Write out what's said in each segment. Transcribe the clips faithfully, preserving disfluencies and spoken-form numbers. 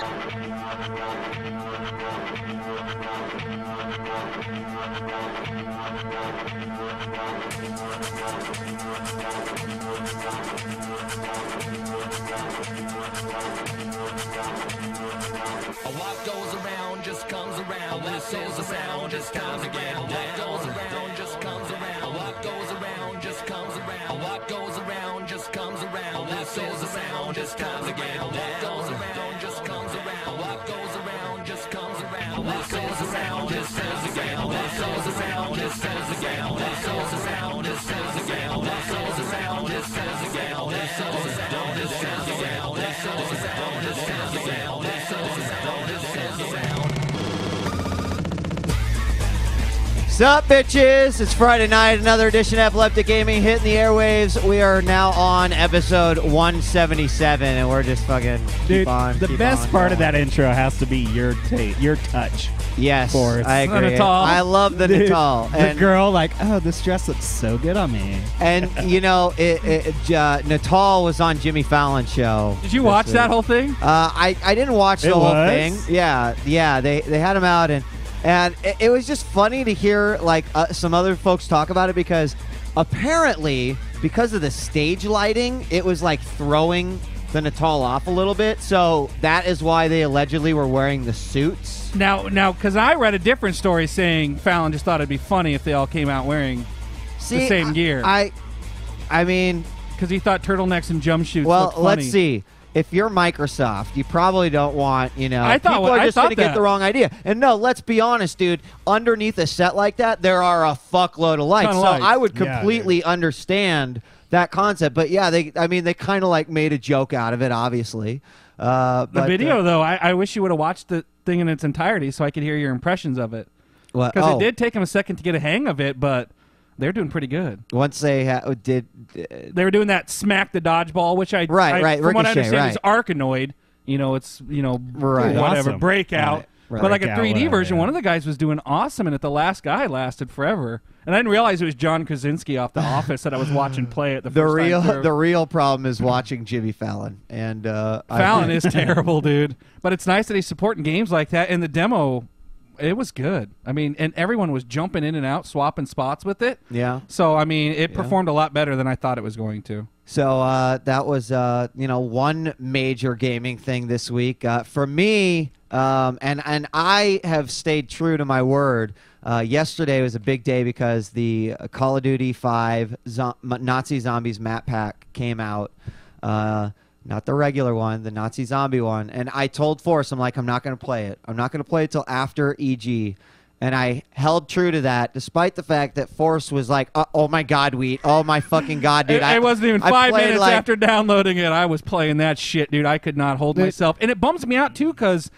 A lot goes around, just comes around. This is the sound, just comes again. A lot goes around, just comes around. A lot goes around, just comes around. A lot goes around, just comes around. This is the sound, just comes again. A lot goes around, just comes around. A lot goes around, just comes around. A lot goes around, just comes again. A lot goes around, just comes again. A lot goes around, just comes again. A lot goes around, just comes again. A lot goes around, just comes again. A lot goes around, just comes again. A lot goes around, just comes again. What's up, bitches? It's Friday night, another edition of Epileptic Gaming hitting the airwaves. We are now on episode one seventy-seven, and we're just fucking keep Dude, on. The keep best on, part going. Of that intro has to be your ta- your touch. Yes, Forrest. I agree. Natal. I love the Dude, Natal. And the girl, like, oh, this dress looks so good on me. And you know, it, it, uh, Natal was on Jimmy Fallon's show. Did you watch week. that whole thing? Uh, I I didn't watch it the whole was? thing. Yeah, yeah. They they had him out and. And it was just funny to hear like uh, some other folks talk about it because apparently because of the stage lighting, it was like throwing the Natal off a little bit. So that is why they allegedly were wearing the suits. Now, now, because I read a different story saying Fallon just thought it'd be funny if they all came out wearing see, the same I, gear. I, I mean, because he thought turtlenecks and jumpsuits. Well, looked funny. Let's see. If you're Microsoft, you probably don't want, you know, I thought, people are I just going to get the wrong idea. And no, let's be honest, dude. Underneath a set like that, there are a fuckload of lights. So lights. I would completely yeah, understand that concept. But yeah, they. I mean, they kind of like made a joke out of it, obviously. Uh, but, the video, uh, though, I, I wish you would have watched the thing in its entirety so I could hear your impressions of it. Because oh. it did take them a second to get a hang of it, but... They're doing pretty good. Once they ha- did... Uh, they were doing that smack the dodgeball, which I... Right, I, right. From Ricochet, what I understand, right. It's Arkanoid. You know, it's, you know, right. whatever, awesome. breakout. Right. Right. But like breakout, a three D whatever, version, yeah. one of the guys was doing awesome, and at the last guy lasted forever. And I didn't realize it was John Krasinski off The Office that I was watching play at the, the first real, time. The real problem is watching Jimmy Fallon. And uh, Fallon I, is terrible, dude. But it's nice that he's supporting games like that. And the demo... It was good. I mean, and everyone was jumping in and out, swapping spots with it. Yeah. So, I mean, it yeah. performed a lot better than I thought it was going to. So, uh, that was, uh, you know, one major gaming thing this week. Uh, for me, um, and, and I have stayed true to my word, uh, yesterday was a big day because the Call of Duty five zo- Nazi Zombies map pack came out. Uh, Not the regular one, the Nazi zombie one. And I told Forrest, I'm like, I'm not going to play it. I'm not going to play it till after E G. And I held true to that, despite the fact that Forrest was like, oh, oh my God, Wheat. Oh, my fucking God, dude. it, I, it wasn't even I five minutes like, after downloading it. I was playing that shit, dude. I could not hold dude. myself. And it bums me out, too, because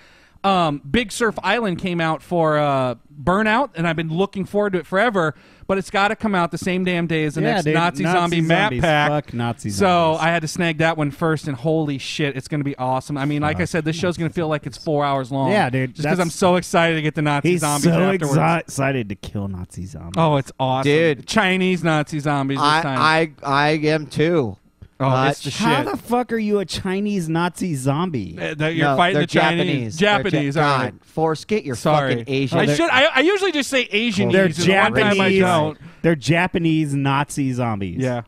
um, Big Surf Island came out for uh, Burnout, and I've been looking forward to it forever. But it's got to come out the same damn day as the yeah, next dude, Nazi, Nazi zombie map pack. Fuck Nazi zombies. So I had to snag that one first, and holy shit, it's going to be awesome. I mean, fuck like I said, this show's going to feel like it's four hours long. Yeah, dude. Just because I'm so excited to get the Nazi he's zombies so afterwards. I'm exi- excited to kill Nazi zombies. Oh, it's awesome. Dude. Chinese Nazi zombies this I, time. I, I am too. Oh, uh, it's the how shit. the fuck are you a Chinese Nazi zombie? Uh, that you're no, fighting the Chinese. Japanese. Japanese, ja- all right. God, Forrest, get your Sorry. fucking Asian. I, should, I, I usually just say Asian. They're Japanese. I don't. They're Japanese Nazi zombies. Yeah.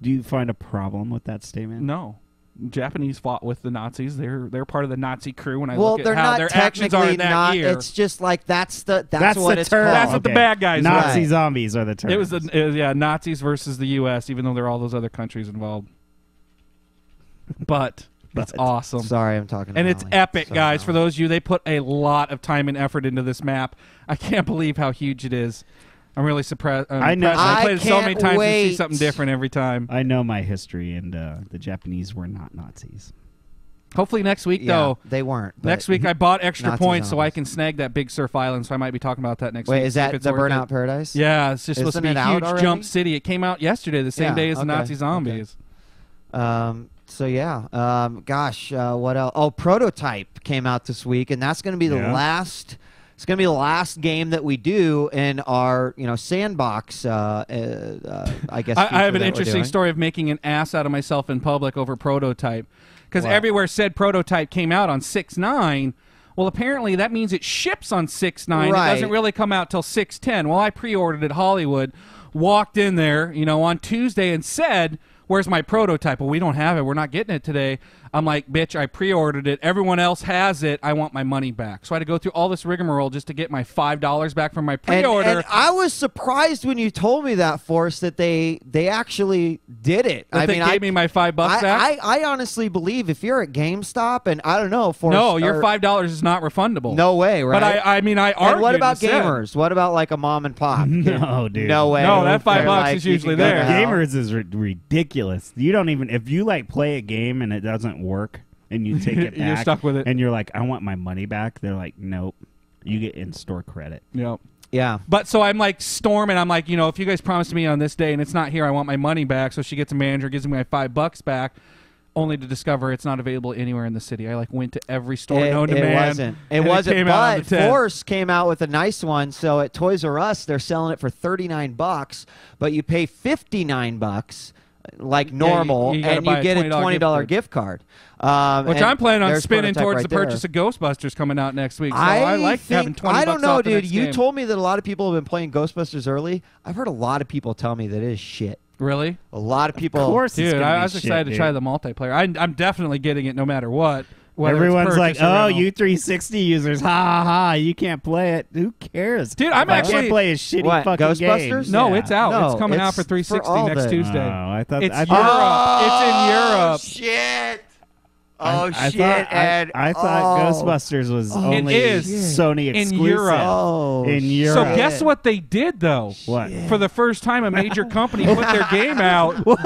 Do you find a problem with that statement? No. Japanese fought with the Nazis. They're they're part of the Nazi crew. When I well, look at how their actions are in that not, year, it's just like that's the that's, that's what the it's term. Called. That's okay. what the bad guys. Nazi right. zombies are the term. It was the it was, yeah Nazis versus the U S Even though there are all those other countries involved, but that's awesome. Sorry, I'm talking. And it's epic, so guys. Now. For those of you, they put a lot of time and effort into this map. I can't believe how huge it is. I'm really surprised. I'm I know. I, I played it so many times wait. to see something different every time. I know my history, and uh, the Japanese were not Nazis. Hopefully next week, yeah, though. They weren't. Next week, I bought extra Nazi points zombies. so I can snag that Big Surf Island, so I might be talking about that next wait, week. Wait, is that the Burnout it. Paradise? Yeah, it's just Isn't supposed to be a huge already? jump city. It came out yesterday, the same yeah, day as okay, the Nazi zombies. Okay. Um. So, yeah. Um. Gosh, uh, what else? Oh, Prototype came out this week, and that's going to be the yeah. last... It's going to be the last game that we do in our, you know, sandbox, uh, uh, I guess. I, I have an interesting story of making an ass out of myself in public over Prototype. because wow. everywhere said Prototype came out on six nine. Well, apparently that means it ships on six nine. Right. It doesn't really come out till six ten. Well, I pre-ordered at Hollywood, walked in there, you know, on Tuesday and said, where's my Prototype? Well, we don't have it. We're not getting it today. I'm like, bitch, I pre-ordered it. Everyone else has it. I want my money back. So I had to go through all this rigmarole just to get my five dollars back from my pre-order. And, and I was surprised when you told me that, Forrest, that they they actually did it. That I they mean, gave I, me my five bucks I, back? I, I honestly believe if you're at GameStop, and I don't know, Forrest. No, your five dollars is not refundable. No way, right? But I, I mean, I argued. And what about gamers? What about like a mom and pop? No, dude. No way. No, that five They're bucks like, is usually there. Gamers is ridiculous. You don't even, if you like play a game and it doesn't work and you take it back you're stuck with it and you're like, I want my money back, they're like, nope, you get in-store credit. Yep. Yeah. But so I'm like storming, I'm like, you know, if you guys promised me on this day and it's not here, I want my money back. So she gets a manager, gives me my five bucks back, only to discover it's not available anywhere in the city. I like went to every store known to man. It wasn't. It wasn't. It but Force came out with a nice one. So at Toys R Us, they're selling it for thirty-nine bucks, but you pay fifty-nine bucks. Like normal, yeah, you, you and you get a twenty dollar gift card, gift card. Um, which I'm planning on spinning towards right the purchase there. of Ghostbusters coming out next week. So I, I like think, having twenty. I don't bucks know, dude. You game. told me that a lot of people have been playing Ghostbusters early. I've heard a lot of people tell me that it is shit. Really? A lot of people. Of course, dude. It's I was shit, excited dude. to try the multiplayer. I, I'm definitely getting it no matter what. Everyone's like, oh, you three sixty users, ha ha, you can't play it. Who cares? Dude, I'm actually... I can't play a shitty what, fucking Ghostbusters? game. No, yeah. it's out. No, it's coming it's out for three sixty for next the... Tuesday. Oh, I thought... It's, I thought... Europe. Oh, it's in Europe. Shit. Oh, I, I shit, thought, Ed. I, I thought oh. Ghostbusters was oh, only is. Sony exclusive. In Europe. Oh, in Europe. So guess what they did, though? What? For the first time, a major company put their game out. What?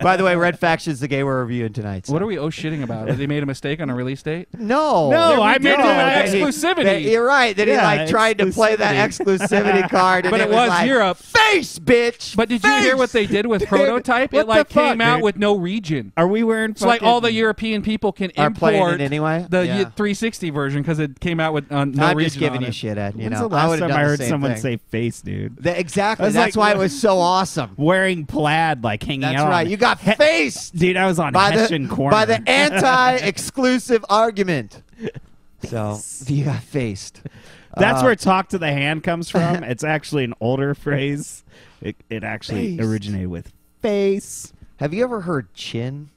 By the way, Red Faction is the game we're reviewing tonight. So. What are we oh shitting about? They made a mistake on a release date? No. No, I made no. an exclusivity. That he, that, you're right. That yeah, he like, tried to play that exclusivity card. And but it, it was, was like, Europe. Face, bitch. But did face, you hear what they did with dude. Prototype? What it like fuck, came dude? out with no region. Are we wearing fucking... like all the European... people can Are import it anyway? the yeah. three sixty version because it came out with uh, no I'm just giving you shit, Ed. You When's know, the last I time I heard someone thing. say face, dude. The, exactly. That's like, why it was so awesome. Wearing plaid, like hanging That's out. That's right. You got faced, dude. I was on Hessian corner by the anti-exclusive argument. So you got faced. That's uh, where "talk to the hand" comes from. It's actually an older phrase. It, it actually faced. originated with face. Have you ever heard chin?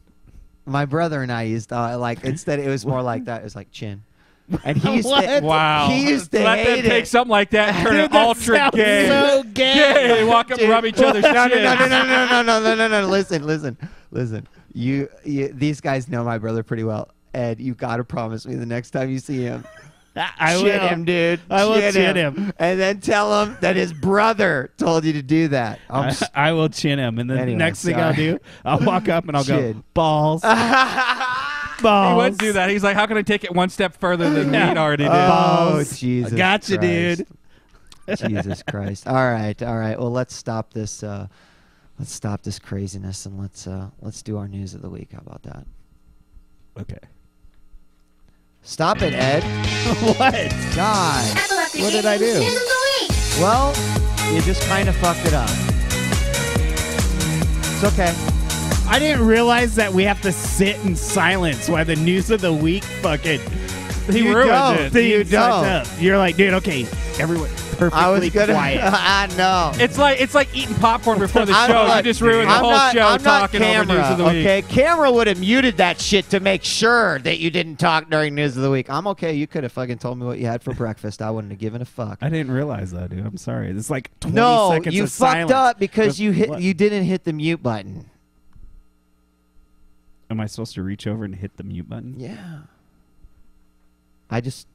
My brother and I used uh, like instead it was more like that. It was like chin. And he used to, wow. He used to Let hate them take it. something like that and turn Dude, it ultra gay. So gay. Gay. Walk up Dude. and rub each other's chin. No, no, no, no, no, no, no, no, no. Listen, listen, listen. You, you, these guys know my brother pretty well. Ed, you gotta promise me the next time you see him. I shit will. him, dude. I will chin, chin him. him. And then tell him that his brother told you to do that. I, I will chin him. And then anyway, the next sorry. thing I'll do, I'll walk up and I'll chin. go, balls. Balls. He wouldn't do that. He's like, how can I take it one step further than yeah. me already did? Oh, Jesus I gotcha, Christ. dude. Jesus Christ. All right. All right. Well, let's stop this. Uh, let's stop this craziness and let's, uh, let's do our news of the week. How about that? Okay. Stop it, Ed. What? God. What did I do? Well, you just kind of fucked it up. It's okay. I didn't realize that we have to sit in silence while the news of the week fucking... He you ruined don't. it. You, you don't. Up. You're like, dude, okay, everyone... Perfectly I was gonna, quiet. I know. It's like it's like eating popcorn before the show. Not, you just ruined the I'm whole not, show I'm talking camera, over news of the week. Okay, camera would have muted that shit to make sure that you didn't talk during news of the week. I'm okay. You could have fucking told me what you had for breakfast. I wouldn't have given a fuck. I didn't realize that, dude. I'm sorry. It's like twenty no, seconds. No, you of fucked up because you hit what? you didn't hit the mute button. Am I supposed to reach over and hit the mute button? Yeah. I just.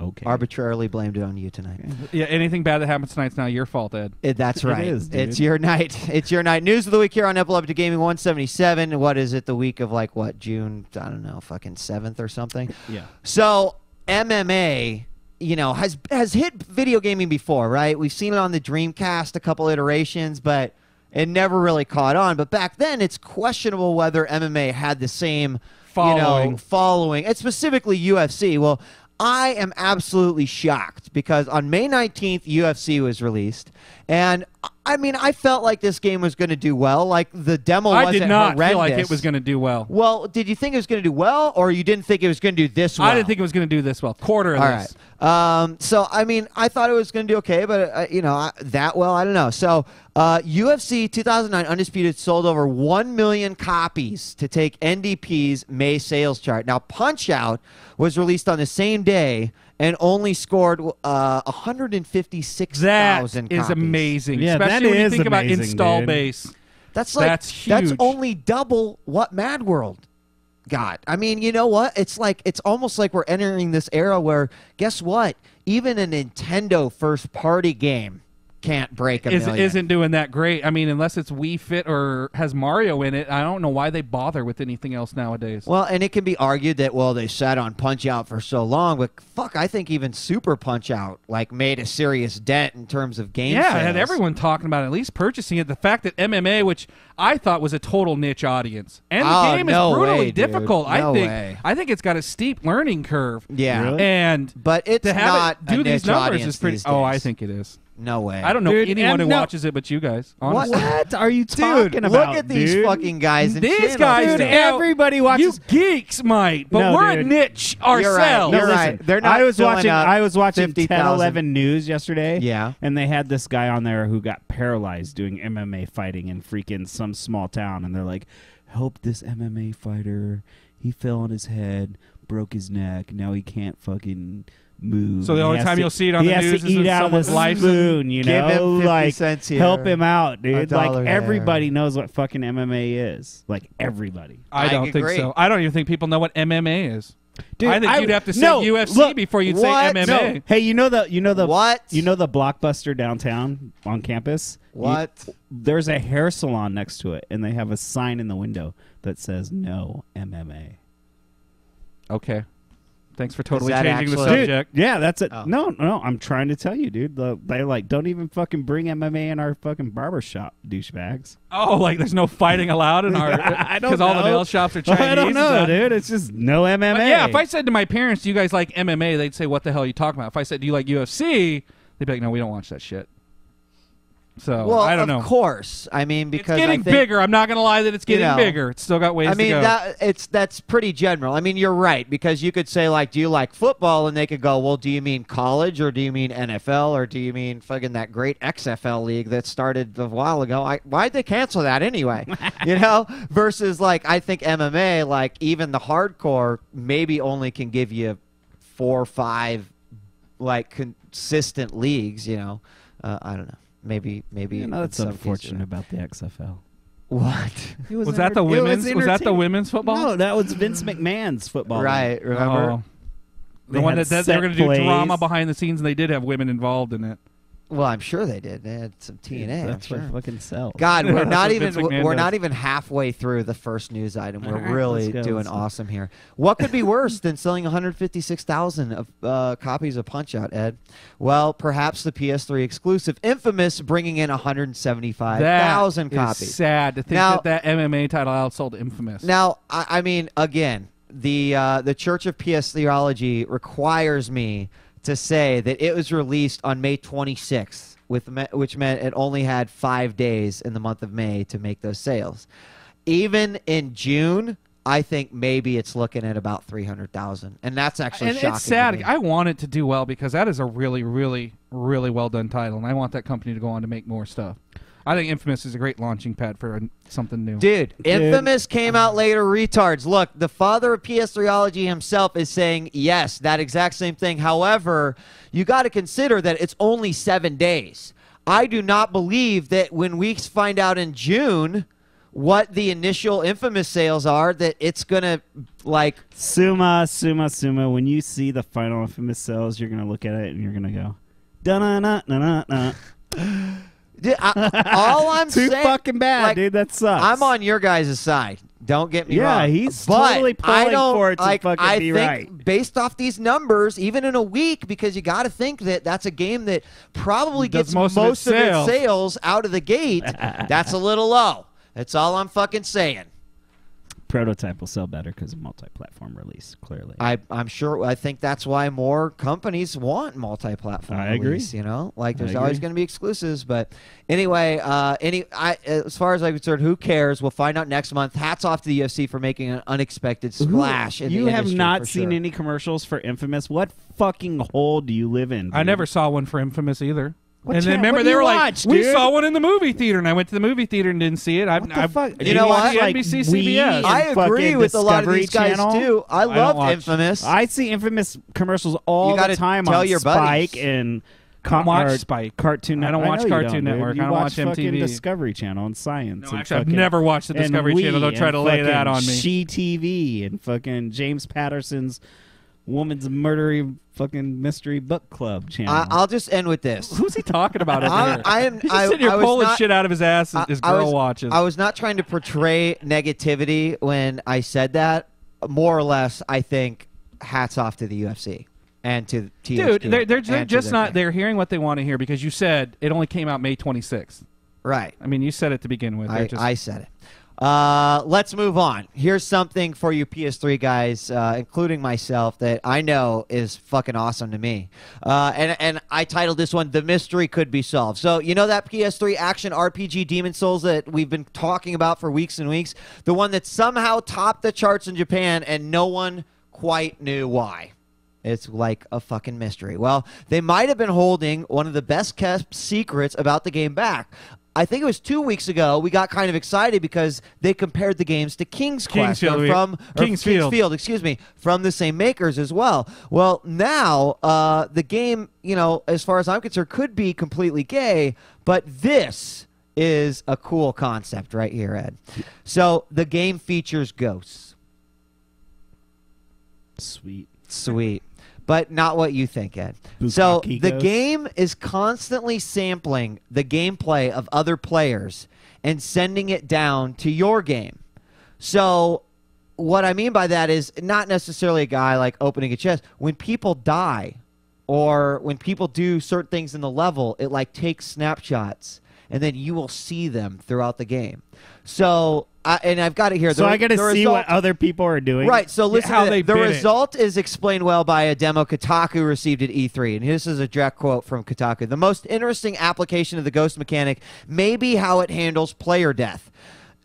Okay. Arbitrarily blamed it on you tonight. Yeah, anything bad that happens tonight's now your fault, Ed. It, that's right. It is, dude. It's your night. It's your night. News of the week here on Epileptic to Gaming one seventy-seven. What is it? The week of like what? June? I don't know. Fucking seventh or something. Yeah. So M M A, you know, has has hit video gaming before, right? We've seen it on the Dreamcast a couple iterations, but it never really caught on. But back then, it's questionable whether M M A had the same following. You know, following. It's specifically U F C. Well. I am absolutely shocked because on May nineteenth, U F C was released, And I mean, I felt like this game was going to do well. Like the demo wasn't horrendous. I did not horrendous. feel like it was going to do well. Well, did you think it was going to do well, or you didn't think it was going to do this well? I didn't think it was going to do this well. Quarter of All this. Right. Um, so, I mean, I thought it was going to do okay, but, uh, you know, I, that well, I don't know. So, uh, U F C two thousand nine Undisputed sold over one million copies to take N D P's May sales chart. Now, Punch-Out was released on the same day and only scored uh, one hundred fifty-six thousand copies. That is amazing. Yeah, especially when you think about install base. That's like that's, huge. that's only double what Mad World got. I mean, you know what? It's like it's almost like we're entering this era where, guess what? Even a Nintendo first party game can't break a is, million. Isn't doing that great. I mean, unless it's Wii Fit or has Mario in it, I don't know why they bother with anything else nowadays. Well, and it can be argued that, well, they sat on Punch-Out for so long, but fuck, I think even Super Punch-Out like made a serious dent in terms of game yeah, sales. Yeah, it had everyone talking about it, at least purchasing it. The fact that M M A, which I thought was a total niche audience, and the oh, game no is brutally way, difficult. No I think way. I think it's got a steep learning curve. Yeah, really? and but it's to have not it do a these niche numbers is pretty. Oh, I think it is. No way. I don't know dude, anyone who no. watches it but you guys. Honestly. What are you talking dude, about, Look at these dude. fucking guys and These guys, dude, everybody watches. You geeks might, but no, we're dude. a niche ourselves. You're right. You're no, right. Listen, They're not I was watching I was watching ten eleven News yesterday. Yeah. And they had this guy on there who got paralyzed doing M M A fighting in freaking some small town, and they're like, help this M M A fighter. He fell on his head, broke his neck, now he can't fucking move. So the only time to, you'll see it on the news is someone's life moon, you know, give him like fifty cents here, help him out, dude. Like everybody there. knows what fucking M M A is. Like everybody. I, I don't agree. think so. I don't even think people know what M M A is. Dude, I think I, you'd have to say no, U F C look, before you'd what? say M M A. No. Hey, you know the you know the what? You know the Blockbuster downtown on campus? What? You, there's a hair salon next to it, and they have a sign in the window that says no M M A. Okay. Thanks for totally changing actually? the subject. Dude, yeah, that's it. Oh. No, no, I'm trying to tell you, dude. The, they like don't even fucking bring M M A in our fucking barbershop, douchebags. Oh, like there's no fighting allowed in our I don't because all the nail shops are Chinese. I don't know, dude. It's just no M M A. But yeah, if I said to my parents, "Do you guys like M M A?" They'd say, "What the hell are you talking about?" If I said, "Do you like U F C?" They'd be like, "No, we don't watch that shit." So well, I don't know. Of course, I mean because it's getting I think, bigger. I'm not going to lie that it's getting you know, bigger. It's still got ways. I mean, to go. that it's that's pretty general. I mean, you're right because you could say like, do you like football? And they could go, well, do you mean college or do you mean N F L or do you mean fucking that great X F L league that started a while ago? I, why'd they cancel that anyway? you know, versus like I think M M A, like even the hardcore maybe only can give you four or five like consistent leagues. You know, uh, I don't know. Maybe, maybe. Yeah, no, that's unfortunate about the X F L. What was, was that? The women's was, was that the women's football? No, that was Vince McMahon's football. Right, remember oh. the one that they're going to do drama behind the scenes, and they did have women involved in it. Well, I'm sure they did. They had some T N A. Yeah, that's sure. what fucking sells. God, we're not even we're does. not even halfway through the first news item. We're right, really doing awesome here. What could be worse than selling one hundred fifty-six thousand of uh, copies of Punch-Out, Ed? Well, perhaps the P S three exclusive Infamous bringing in one hundred seventy-five thousand copies. That is sad to think now, that that M M A title outsold Infamous. Now, I, I mean, again, the uh, the Church of P S Theology requires me to say that it was released on May twenty-sixth, with me which meant it only had five days in the month of May to make those sales. Even in June, I think maybe it's looking at about three hundred thousand, and that's actually and shocking. It's sad. To me. I want it to do well because that is a really, really, really well done title, and I want that company to go on to make more stuff. I think Infamous is a great launching pad for something new. Dude, Dude. Infamous came out later, retards. Look, the father of P S three ology himself is saying, yes, that exact same thing. However, you got to consider that it's only seven days. I do not believe that when we find out in June what the initial Infamous sales are, that it's going to, like... Suma, Suma, Suma, when you see the final Infamous sales, you're going to look at it and you're going to go, da-na-na-na-na-na. Dude, I, all I'm Too saying, fucking bad, like, dude. That sucks. I'm on your guys' side. Don't get me yeah, wrong. Yeah, he's but totally pulling I don't, for it to like, fucking I be think right. Based off these numbers, even in a week, because you got to think that that's a game that probably Does gets most, most of, its, of sales. its sales out of the gate. That's a little low. That's all I'm fucking saying. Prototype will sell better because of multi-platform release, clearly. I, I'm sure. I think that's why more companies want multi-platform I release. Agree. You know, like there's always going to be exclusives. But anyway, uh, any I, as far as I'm concerned, who cares? We'll find out next month. Hats off to the U F C for making an unexpected splash. Ooh, in you the have not seen sure. any commercials for Infamous. What fucking hole do you live in? Dude? I never saw one for Infamous either. What and then remember they were watch, like, dude? We saw one in the movie theater, and I went to the movie theater and didn't see it. I've, what the I've, fuck? You know what? Like N B C, C B S. I agree with Discovery a lot of these guys Channel. Too. I love I Infamous. I see Infamous commercials all the time tell on your Spike buddies. And Com watch Spike cartoon. I don't watch I Cartoon don't, Network. You I don't watch, watch M T V. Discovery Channel and Science. No, and actually, I've never watched the Discovery Channel. Don't try to lay that on me. She T V and fucking James Patterson's Woman's Murdery fucking Mystery Book Club Channel. I, I'll just end with this. Who's he talking about? I, I am. He's I, sitting here I pulling not, shit out of his ass. As I, his girl I was, watches. I was not trying to portray negativity when I said that. More or less, I think. Hats off to the U F C and to T H Q. Dude, they're they're, they're just not. Thing. They're hearing what they want to hear because you said it only came out May twenty-sixth. Right. I mean, you said it to begin with. I, just, I said it. Uh, let's move on. Here's something for you P S three guys, uh, including myself, that I know is fucking awesome to me. Uh, and, and I titled this one, The Mystery Could Be Solved. So, you know that P S three action R P G Demon Souls that we've been talking about for weeks and weeks? The one that somehow topped the charts in Japan and no one quite knew why. It's like a fucking mystery. Well, they might have been holding one of the best kept secrets about the game back. I think it was two weeks ago, we got kind of excited because they compared the games to King's Quest or from or Kingsfield. Kingsfield, excuse me, from the same makers as well. Well, now uh, the game, you know, as far as I'm concerned, could be completely gay, but this is a cool concept right here, Ed. So the game features ghosts. Sweet. Sweet. But not what you think, Ed. Bukaki so the goes. Game is constantly sampling the gameplay of other players and sending it down to your game. So what I mean by that is not necessarily a guy like opening a chest. When people die or when people do certain things in the level, it like takes snapshots and then you will see them throughout the game. So... I, and I've got it here. The, so I got to see result, what other people are doing. Right. So listen, yeah, how they the result it. Is explained well by a demo Kotaku received at E three. And this is a direct quote from Kotaku. The most interesting application of the ghost mechanic may be how it handles player death.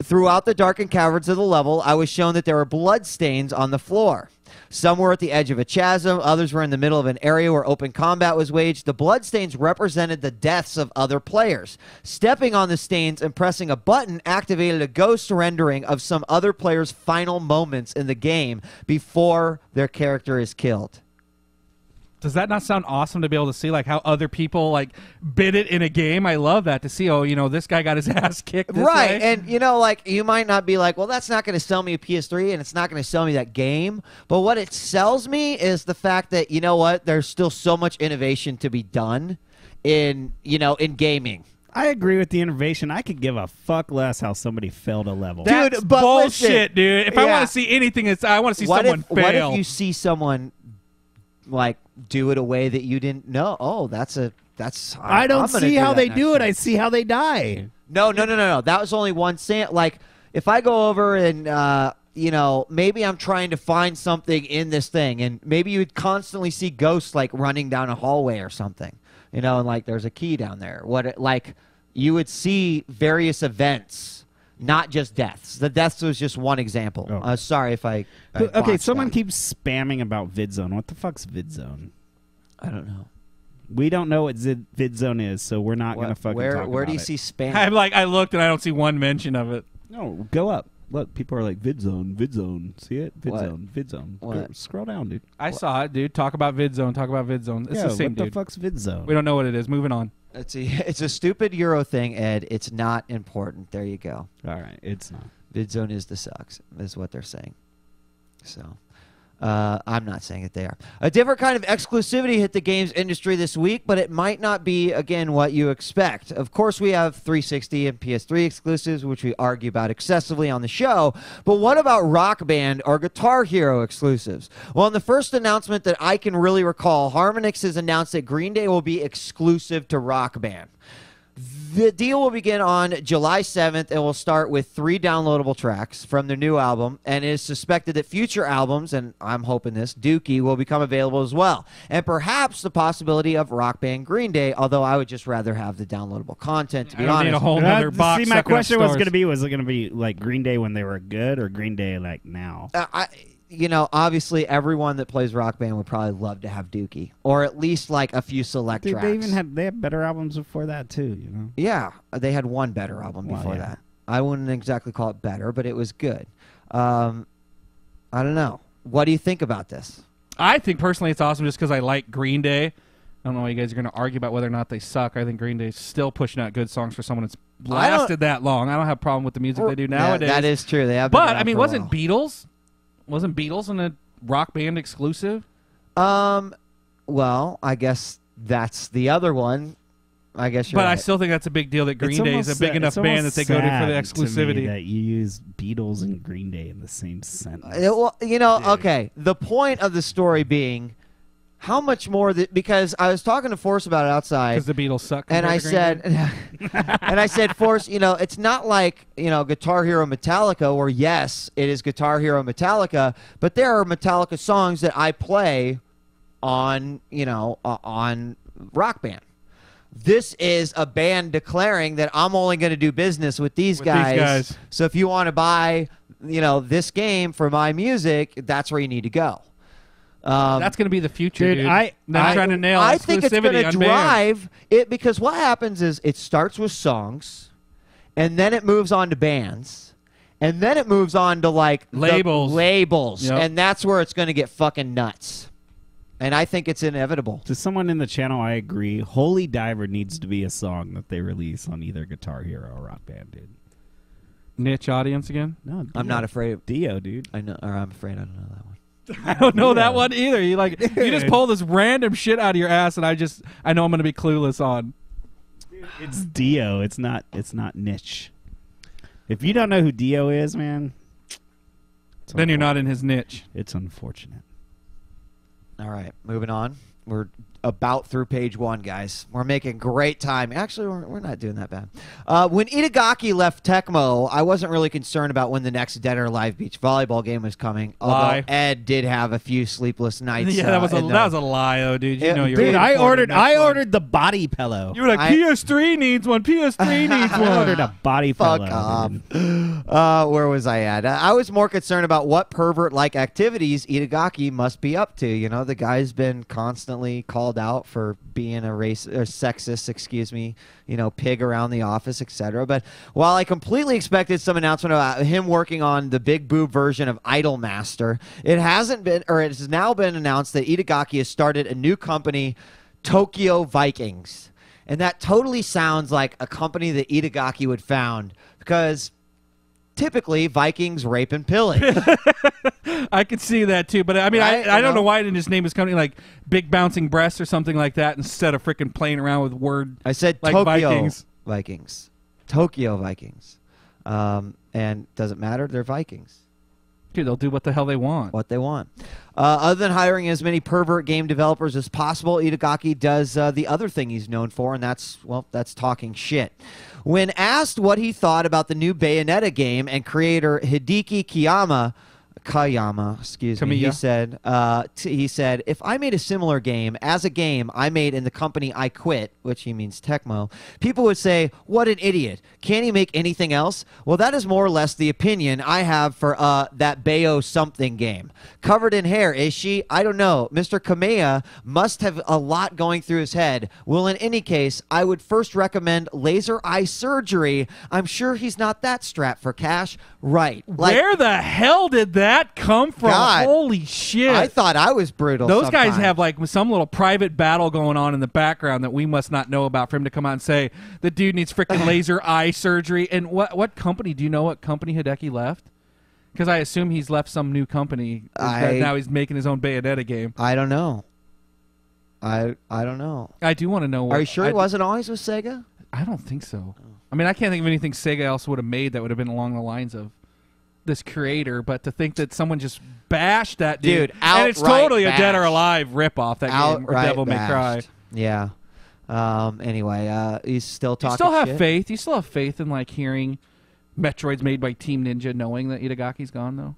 Throughout the darkened caverns of the level, I was shown that there were blood stains on the floor. Some were at the edge of a chasm. Others were in the middle of an area where open combat was waged. The bloodstains represented the deaths of other players. Stepping on the stains and pressing a button activated a ghost rendering of some other player's final moments in the game before their character is killed. Does that not sound awesome to be able to see, like, how other people, like, bid it in a game? I love that, to see, oh, you know, this guy got his ass kicked this Right, way. And, you know, like, you might not be like, well, that's not going to sell me a P S three, and it's not going to sell me that game. But what it sells me is the fact that, you know what, there's still so much innovation to be done in, you know, in gaming. I agree with the innovation. I could give a fuck less how somebody failed a level. Dude, that's but bullshit, listen, dude. If yeah. I want to see anything, it's I want to see what someone if, fail. What if you see someone, like, do it a way that you didn't know. Oh, that's a that's. I'm, I don't see do how they do it. Time. I see how they die. No, no, no, no, no. That was only one sample. Like, if I go over and uh, you know, maybe I'm trying to find something in this thing, and maybe you would constantly see ghosts like running down a hallway or something, you know, and like there's a key down there. What it, like you would see various events. Not just deaths. The deaths was just one example. Oh. Uh, sorry if I... I okay, someone that. keeps spamming about VidZone. What the fuck's VidZone? I don't know. We don't know what Zid VidZone is, so we're not going to fucking where, talk where about it. Where do you it. see spam? I'm like, I looked and I don't see one mention of it. No, go up. Look, people are like, VidZone, VidZone. See it? VidZone, VidZone. Go, scroll down, dude. I what? saw it, dude. Talk about VidZone. Talk about VidZone. It's yeah, the same, what dude. What the fuck's VidZone? We don't know what it is. Moving on. It's a, it's a stupid Euro thing, Ed. It's not important. There you go. All right. It's not. VidZone is the sucks, is what they're saying. So uh, I'm not saying that they are. A different kind of exclusivity hit the games industry this week, but it might not be, again, what you expect. Of course, we have three sixty and P S three exclusives, which we argue about excessively on the show. But what about Rock Band or Guitar Hero exclusives? Well, in the first announcement that I can really recall, Harmonix has announced that Green Day will be exclusive to Rock Band. The deal will begin on July seventh and will start with three downloadable tracks from their new album, and it is suspected that future albums, and I'm hoping this, Dookie, will become available as well, and perhaps the possibility of Rock Band Green Day, although I would just rather have the downloadable content, to be I honest. Need a whole other box. See, my question was going to be, was it going to be like Green Day when they were good or Green Day like now? Uh, I... You know, obviously, everyone that plays Rock Band would probably love to have Dookie, or at least like a few select Dude, tracks. They even had they had better albums before that too, you know. Yeah, they had one better album well, before yeah. that. I wouldn't exactly call it better, but it was good. Um, I don't know. What do you think about this? I think personally, it's awesome just because I like Green Day. I don't know why you guys are going to argue about whether or not they suck. I think Green Day's still pushing out good songs for someone that's lasted that long. I don't have a problem with the music they do nowadays. That, that is true. They have. But I mean, wasn't Beatles? Wasn't Beatles in a Rock Band exclusive? Um, well, I guess that's the other one. I guess you're But right. I still think that's a big deal that Green it's Day is a big sad, enough band that they go to for the exclusivity. To me that you use Beatles and Green Day in the same sentence. It, well, you know, Dude. okay. The point of the story being how much more that because I was talking to Force about it outside. Because the Beatles suck. And I said, and I said, Force, you know, it's not like, you know, Guitar Hero Metallica, or yes, it is Guitar Hero Metallica, but there are Metallica songs that I play on, you know, uh, on Rock Band. This is a band declaring that I'm only going to do business with these, with guys. these guys. So if you want to buy, you know, this game for my music, that's where you need to go. Um, That's going to be the future, dude. dude. I, I, trying to nail I think it's going to drive it, because what happens is it starts with songs, and then it moves on to bands, and then it moves on to, like, labels. labels. Yep. And that's where it's going to get fucking nuts. And I think it's inevitable. To someone in the channel, I agree. Holy Diver needs to be a song that they release on either Guitar Hero or Rock Band, dude. Niche audience again? No, Dio. I'm not afraid of Dio, dude. I know, or I'm afraid I don't know that one. I don't know yeah. that one either. You like Dude. you just pull this random shit out of your ass, and I just I know I'm gonna be clueless on. Dude, it's Dio. It's not. It's not niche. If you don't know who Dio is, man, then you're not in his niche. It's unfortunate. All right, moving on. We're about through page one, guys. We're making great time. Actually, we're, we're not doing that bad. Uh, when Itagaki left Tecmo, I wasn't really concerned about when the next Dead or Alive beach volleyball game was coming. Although lie. Ed did have a few sleepless nights. Yeah, that was uh, a the, that was a lie, though, dude. You it, know, you're dude, I ordered I one. ordered the body pillow. You were like, I, P S three needs one. P S three needs one. I ordered a body pillow. Fuck off. Uh, where was I at? I was more concerned about what pervert-like activities Itagaki must be up to. You know, the guy's been constantly called out for being a racist or sexist, excuse me, you know, pig around the office, et cetera. But while I completely expected some announcement about him working on the big boob version of Idolmaster, it hasn't been, or it has now been announced that Itagaki has started a new company, Tokyo Vikings, and that totally sounds like a company that Itagaki would found, because typically, Vikings rape and pillage. I could see that too, but I mean, right? I, I don't know? know why I didn't just name his company like Big Bouncing Breasts or something like that instead of freaking playing around with word. I said like Tokyo Vikings. Vikings. Tokyo Vikings. Um, and doesn't matter, they're Vikings. Dude, they'll do what the hell they want. What they want. Uh, other than hiring as many pervert game developers as possible, Itagaki does uh, the other thing he's known for, and that's, well, that's talking shit. When asked what he thought about the new Bayonetta game and creator Hideki Kiyama, Kayama, excuse Kamiya. me, he said, uh, t he said, if I made a similar game as a game I made in the company I quit, which he means Tecmo, people would say, what an idiot. Can't he make anything else? Well, that is more or less the opinion I have for uh, that Bayo something game. Covered in hair, is she? I don't know. Mister Kamiya must have a lot going through his head. Well, in any case, I would first recommend laser eye surgery. I'm sure he's not that strapped for cash. Right. Like, where the hell did that? That come from? God, holy shit. I thought I was brutal. Those sometimes. guys have like some little private battle going on in the background that we must not know about for him to come out and say the dude needs freaking laser eye surgery. And what what company, do you know what company Hideki left? Because I assume he's left some new company. I, now he's making his own Bayonetta game. I don't know. I I don't know. I do want to know. What, Are you sure I, it wasn't always with Sega? I don't think so. I mean, I can't think of anything Sega else would have made that would have been along the lines of this creator, but to think that someone just bashed that dude, dude and it's totally bashed. a Dead or Alive ripoff that outright game, or Devil bashed. May Cry. Yeah. Um, anyway, uh, he's still talking. You still have shit. faith. You still have faith in like hearing Metroids made by Team Ninja, knowing that Itagaki's gone though.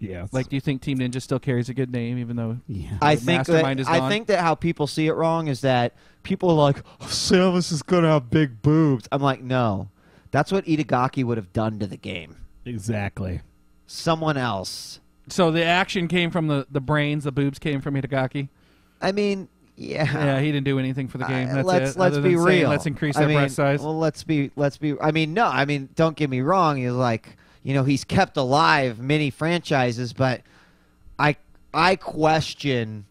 Yeah. Like, do you think Team Ninja still carries a good name, even though yeah. I think Mastermind that, is gone? I think that how people see it wrong is that people are like, oh, Samus is gonna have big boobs. I'm like, no, that's what Itagaki would have done to the game. Exactly. Someone else. So the action came from the the brains. The boobs came from Itagaki. I mean. Yeah, yeah, he didn't do anything for the game. That's let's it. let's Other be real. Saying, let's increase I their mean, breast size. Well, let's be let's be. I mean, no, I mean, don't get me wrong. He's like, you know, he's kept alive many franchises, but I I question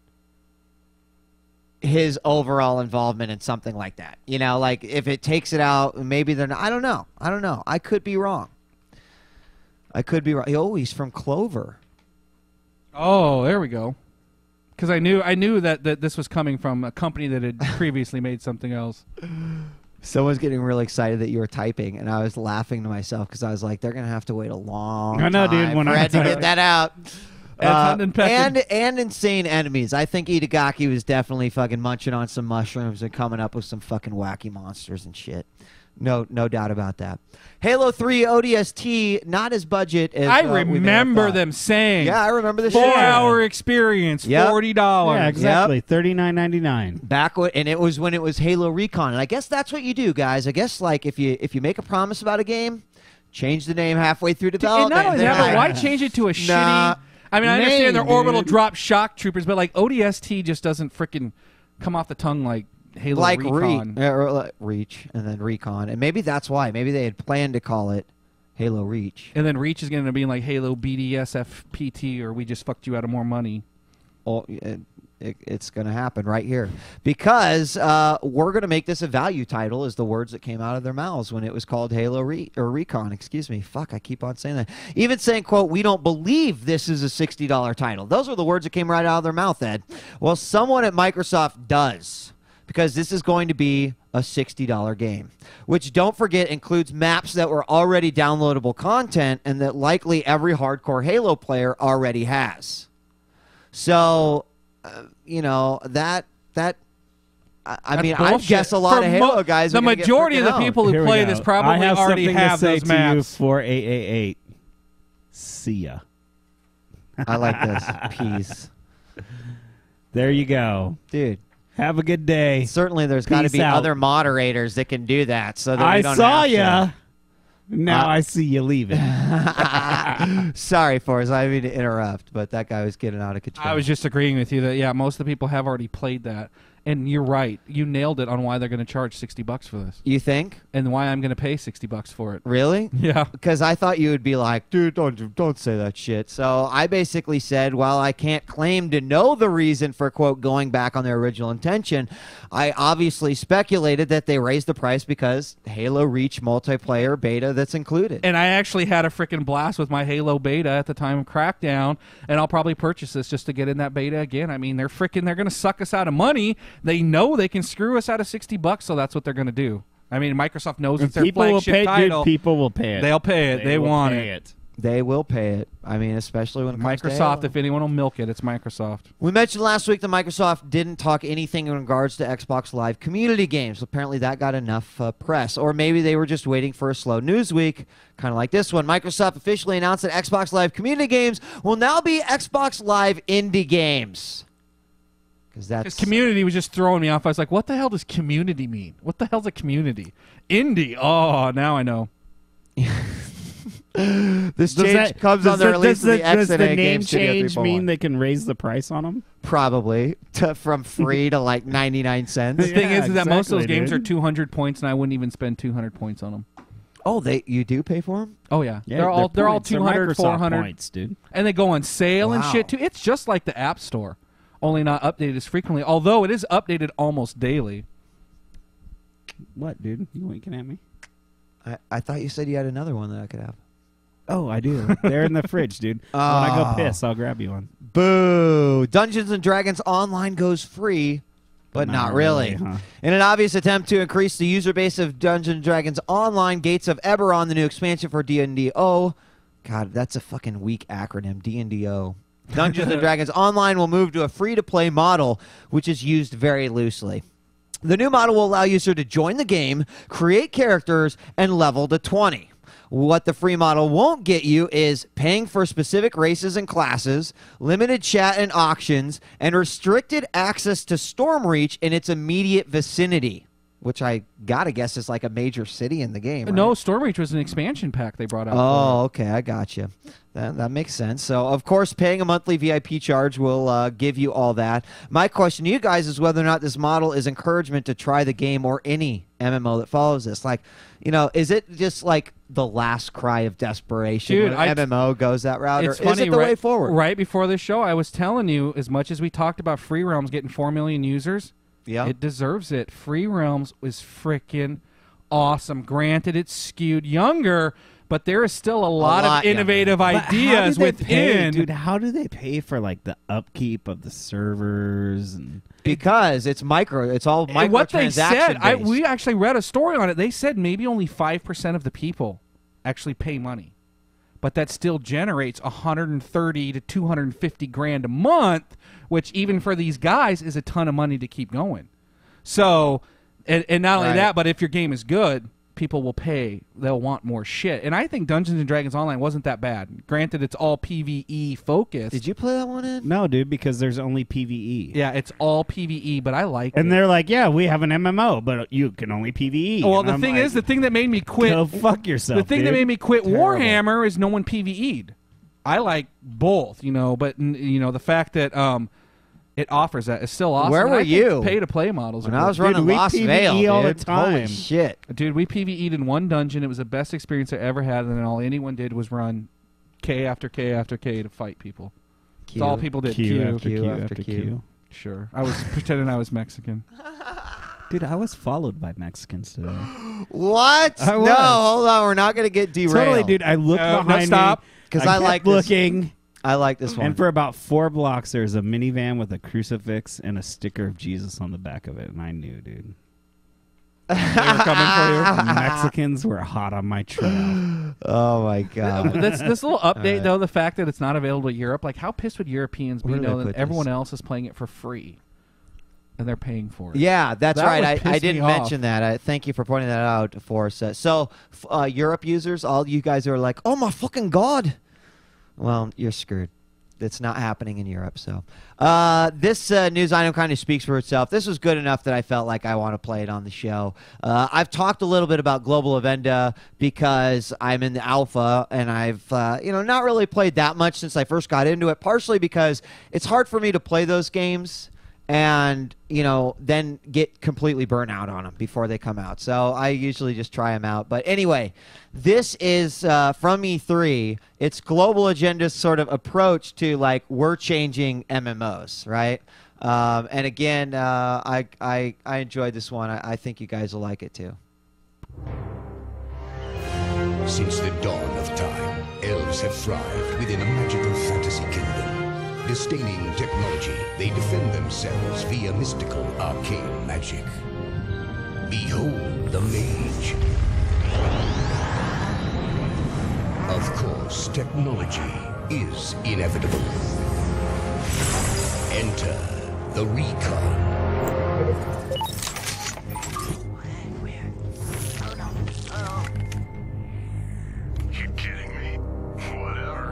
his overall involvement in something like that. You know, like if it takes it out, maybe they're not. I don't know. I don't know. I could be wrong. I could be wrong. Oh, he's from Clover. Oh, there we go. Because I knew I knew that, that this was coming from a company that had previously made something else. Someone's getting really excited that you were typing, and I was laughing to myself because I was like, "They're gonna have to wait a long I know, time dude, when for I had to get that out." Uh, and and insane enemies. I think Itagaki was definitely fucking munching on some mushrooms and coming up with some fucking wacky monsters and shit. No, no doubt about that. Halo three O D S T, not as budget as I uh, remember them saying. Yeah, I remember the four-hour experience, yep. forty dollars. Yeah, exactly, yep. thirty-nine ninety-nine. Back when, and it was when it was Halo Recon, and I guess that's what you do, guys. I guess like if you if you make a promise about a game, change the name halfway through development. And not only that, but why change it to a shitty? Nah, I mean, I name, understand they're dude. orbital drop shock troopers, but like O D S T just doesn't freaking come off the tongue like. Halo like Recon. Re uh, Reach and then Recon. And maybe that's why. Maybe they had planned to call it Halo Reach. And then Reach is going to be like Halo B D S F P T or we just fucked you out of more money. Oh, it, it, it's going to happen right here. Because uh, we're going to make this a value title is the words that came out of their mouths when it was called Halo Re or Recon. Excuse me. Fuck, I keep on saying that. Even saying, quote, we don't believe this is a sixty dollar title. Those were the words that came right out of their mouth, Ed. Well, someone at Microsoft does. Because this is going to be a sixty dollar game, which don't forget includes maps that were already downloadable content and that likely every hardcore Halo player already has. So, uh, you know, that, that I, I mean, bullshit. I guess a lot for of Halo guys the majority of the people out. who Here play this probably have already have those maps. For eight eight eight. See ya. I like this. Peace. There you go. Dude. Have a good day. Certainly, there's got to be out. other moderators that can do that. So that I we don't saw have ya. To. Now uh, I see you leaving. Sorry, Forrest. I didn't mean to interrupt, but that guy was getting out of control. I was just agreeing with you that yeah, most of the people have already played that, and you're right. You nailed it on why they're going to charge sixty bucks for this. You think? And why I'm going to pay sixty bucks for it? Really? Yeah. Because I thought you would be like, dude, don't don't say that shit. So I basically said, while I can't claim to know the reason for quote going back on their original intention, I obviously speculated that they raised the price because Halo Reach multiplayer beta that's included. And I actually had a freaking blast with my Halo beta at the time of Crackdown, and I'll probably purchase this just to get in that beta again. I mean, they're freaking they're going to suck us out of money. They know they can screw us out of sixty bucks, so that's what they're going to do. I mean, Microsoft knows it's their flagship title. People will pay it. They'll pay it. They want it. They will pay it. I mean, especially when it comes to Microsoft, if anyone will milk it, it's Microsoft. We mentioned last week that Microsoft didn't talk anything in regards to Xbox Live Community Games. Apparently, that got enough uh, press. Or maybe they were just waiting for a slow news week, kind of like this one. Microsoft officially announced that Xbox Live Community Games will now be Xbox Live Indie Games. Because community was just throwing me off. I was like, what the hell does community mean? What the hell's a community? Indie. Oh, now I know. This does change that, comes on the that, release of the X Does and the a name change mean they can raise the price on them? Probably. To, from free to like ninety-nine cents. The yeah, thing is, is that exactly, most of those dude. games are two hundred points, and I wouldn't even spend two hundred points on them. Oh, they you do pay for them? Oh yeah, yeah they're all they're, they're all two hundred, four hundred points, dude. And they go on sale wow. and shit too. It's just like the App Store. Only not updated as frequently, although it is updated almost daily. What, dude? You winking at me? I, I thought you said you had another one that I could have. Oh, I do. They're in the fridge, dude. Oh. When I go piss, I'll grab you one. Boo! Dungeons and Dragons Online goes free, but, but not, not really. really huh? In an obvious attempt to increase the user base of Dungeons and Dragons Online, Gates of Eberron, the new expansion for D and D O. God, that's a fucking weak acronym, D and D O. Dungeons and Dragons Online will move to a free-to-play model, which is used very loosely. The new model will allow users to join the game, create characters, and level to twenty. What the free model won't get you is paying for specific races and classes, limited chat and auctions, and restricted access to Stormreach in its immediate vicinity. Which I gotta guess is like a major city in the game. Right? No, Stormreach was an expansion pack they brought out. Oh, okay, I got you. That, that makes sense. So, of course, paying a monthly V I P charge will uh, give you all that. My question to you guys is whether or not this model is encouragement to try the game or any M M O that follows this. Like, you know, is it just like the last cry of desperation Dude, when M M O goes that route, or funny, is it the right, way forward? Right before this show, I was telling you, as much as we talked about Free Realms getting four million users. Yeah. It deserves it. Free Realms was freaking awesome. Granted, it's skewed younger, but there is still a lot, a lot of innovative younger. ideas within. Pay, dude, how do they pay for like the upkeep of the servers? And because it's micro, it's all micro. What they said, I, we actually read a story on it. They said maybe only five percent of the people actually pay money, but that still generates one hundred thirty to two hundred fifty grand a month, which even for these guys is a ton of money to keep going. So, and, and not only right. that, but if your game is good, people will pay. They'll want more shit. And I think Dungeons and Dragons Online wasn't that bad. Granted, it's all P V E focused. Did you play that one in? No, dude, because there's only P V E. Yeah, it's all P V E, but I like and it. And they're like, yeah, we have an M M O, but you can only P V E. Well, and the I'm thing like, is, the thing that made me quit... Go fuck yourself, The thing dude. that made me quit Terrible. Warhammer is no one P V E'd. I like both, you know, but, you know, the fact that... Um, It offers that. It's still awesome. Where were you? Pay-to-play models. When I was running Lost Veil all the time. Holy shit. Dude, we P V E'd in one dungeon. It was the best experience I ever had, and then all anyone did was run K after K after K to fight people. That's all people did. Q after Q after Q. Sure. I was pretending I was Mexican. Dude, I was followed by Mexicans today. What? No, hold on. We're not going to get derailed. Totally, dude. I looked behind me. Stop. Because I like looking. I like this one. And for about four blocks, there's a minivan with a crucifix and a sticker of Jesus on the back of it. And I knew, dude. They were coming for you. Mexicans were hot on my trail. Oh, my God. This, this little update, right. though, the fact that it's not available to Europe, like how pissed would Europeans be knowing that everyone this? else is playing it for free? And they're paying for it. Yeah, that's that right. I, I didn't mention off. that. I, thank you for pointing that out for us. Uh, so, uh, Europe users, all you guys who are like, oh, my fucking God. Well, you're screwed. It's not happening in Europe. So uh, this uh, news item kind of speaks for itself. This was good enough that I felt like I want to play it on the show. Uh, I've talked a little bit about Global Agenda because I'm in the alpha, and I've uh, you know not really played that much since I first got into it, partially because it's hard for me to play those games and you know then get completely burnt out on them before they come out. So I usually just try them out. But anyway, this is uh, from E three. It's Global Agenda's sort of approach to like we're changing M M Os, right? Um, and again, uh, I, I I enjoyed this one. I, I think you guys will like it too. Since the dawn of time, elves have thrived within a magical fantasy kingdom. Disdaining technology, they defend themselves via mystical arcane magic. Behold the mage. Of course, technology is inevitable. Enter the Recon. Where? Oh no. Oh. You're kidding me. Whatever.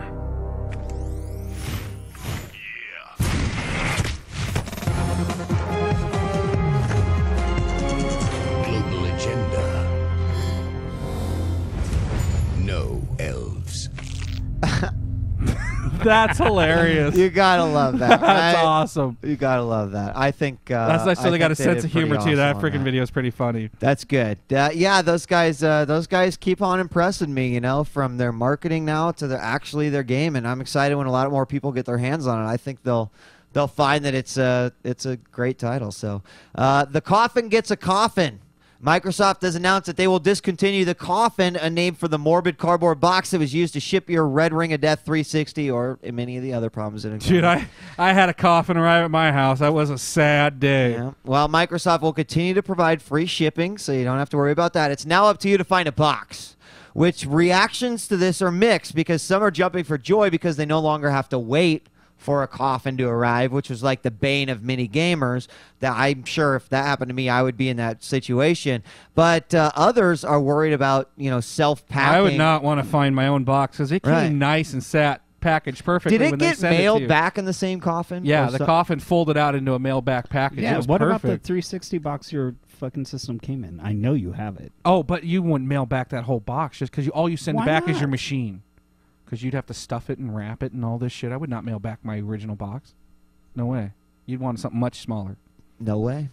That's hilarious. You gotta love that. That's I, awesome. You gotta love that. I think uh, that's nice. So they got a sense of humor too. That freaking video is pretty funny. That's good. Uh, yeah, those guys. Uh, those guys keep on impressing me. You know, from their marketing now to their actually their game, and I'm excited when a lot more people get their hands on it. I think they'll they'll find that it's a it's a great title. So uh, the coffin gets a coffin. Microsoft has announced that they will discontinue the coffin, a name for the morbid cardboard box that was used to ship your Red Ring of Death three sixty or many of the other problems in it. Dude, I, I had a coffin arrive at my house. That was a sad day. Yeah. Well, Microsoft will continue to provide free shipping, so you don't have to worry about that. It's now up to you to find a box, which reactions to this are mixed because some are jumping for joy because they no longer have to wait for a coffin to arrive, which was like the bane of many gamers. That I'm sure if that happened to me, I would be in that situation. But uh, others are worried about, you know, self-packing. I would not want to find my own box because it came right. nice and sat packaged perfectly. Did it when get they mailed it back in the same coffin? Yeah, the so? coffin folded out into a mail back package. Yeah, it was what perfect. About the three sixty box your fucking system came in? I know you have it. Oh, but you wouldn't mail back that whole box just because you, all you send Why back not? is your machine. Because you'd have to stuff it and wrap it and all this shit. I would not mail back my original box. No way. You'd want something much smaller. No way.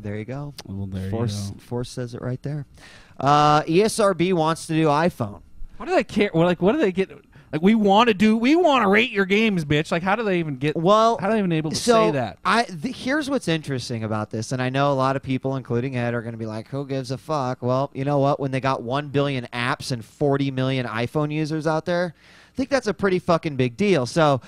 There you go. Well, there Force, you go. Force says it right there. Uh, E S R B wants to do iPhone. What do they care? Well, like, what do they get? Like, we want to do. We want to rate your games, bitch. Like, how do they even get? Well, how are they even able to so say that? I th here's what's interesting about this, and I know a lot of people, including Ed, are going to be like, "Who gives a fuck?" Well, you know what? When they got one billion apps and forty million iPhone users out there, I think that's a pretty fucking big deal. So,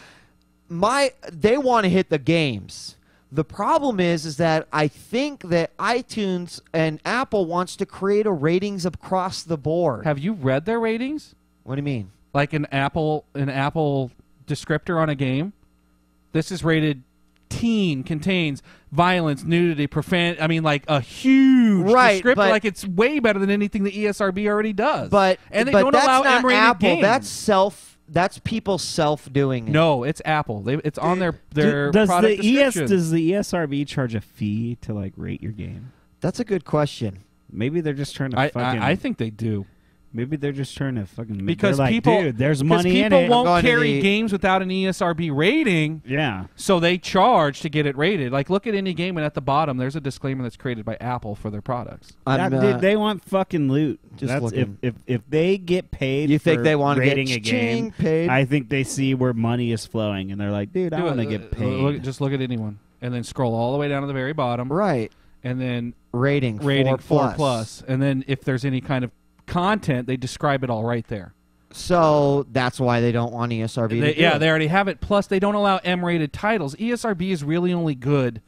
my they want to hit the games. The problem is, is that I think that iTunes and Apple wants to create a ratings across the board. Have you read their ratings? What do you mean? Like an Apple, an Apple descriptor on a game. This is rated teen, contains violence, nudity, profanity. I mean, like a huge right, descriptor. Like it's way better than anything the E S R B already does. But and they but don't that's allow not M-rated Apple. Games. That's self. That's people self doing it. No, it's Apple. They, it's on their their does product the E S does the E S R B charge a fee to like rate your game? That's a good question. Maybe they're just trying to. I fucking I, I think they do. Maybe they're just trying to fucking... Because like, people... Dude, there's money in it. Because people won't carry the... games without an E S R B rating. Yeah. So they charge to get it rated. Like, look at any game, and at the bottom, there's a disclaimer that's created by Apple for their products. That, uh, dude, they want fucking loot. Just that's, if, if, if they get paid you for think they want rating to get a game, paid. I think they see where money is flowing, and they're like, dude, I want to uh, get paid. Look, just look at anyone, and then scroll all the way down to the very bottom. Right. And then... Rating, rating four plus. four plus. And then if there's any kind of... content, they describe it all right there. So that's why they don't want E S R B they, to do Yeah, it. They already have it. Plus, they don't allow M rated titles. E S R B is really only good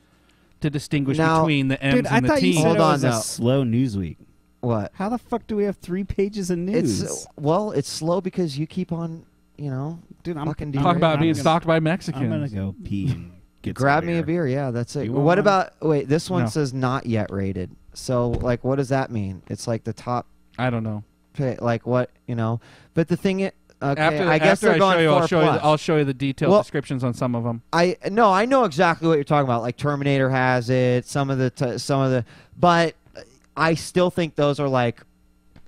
to distinguish now, between the M's dude, and I the T's. Hold on, though. Slow news week. What? How the fuck do we have three pages of news? It's, well, it's slow because you keep on, you know, dude, I'm fucking talking about I'm being gonna, stalked by Mexicans. I'm gonna go pee and get grab me beer. a beer. Yeah, that's it. What about? One? Wait, this one no. says not yet rated. So, like, what does that mean? It's like the top. I don't know. Like what, you know. But the thing is, okay, after, I guess after they're I going show you, I'll show, you the, I'll show you the detailed well, descriptions on some of them. I no, I know exactly what you're talking about. Like Terminator has it, some of the t some of the but I still think those are like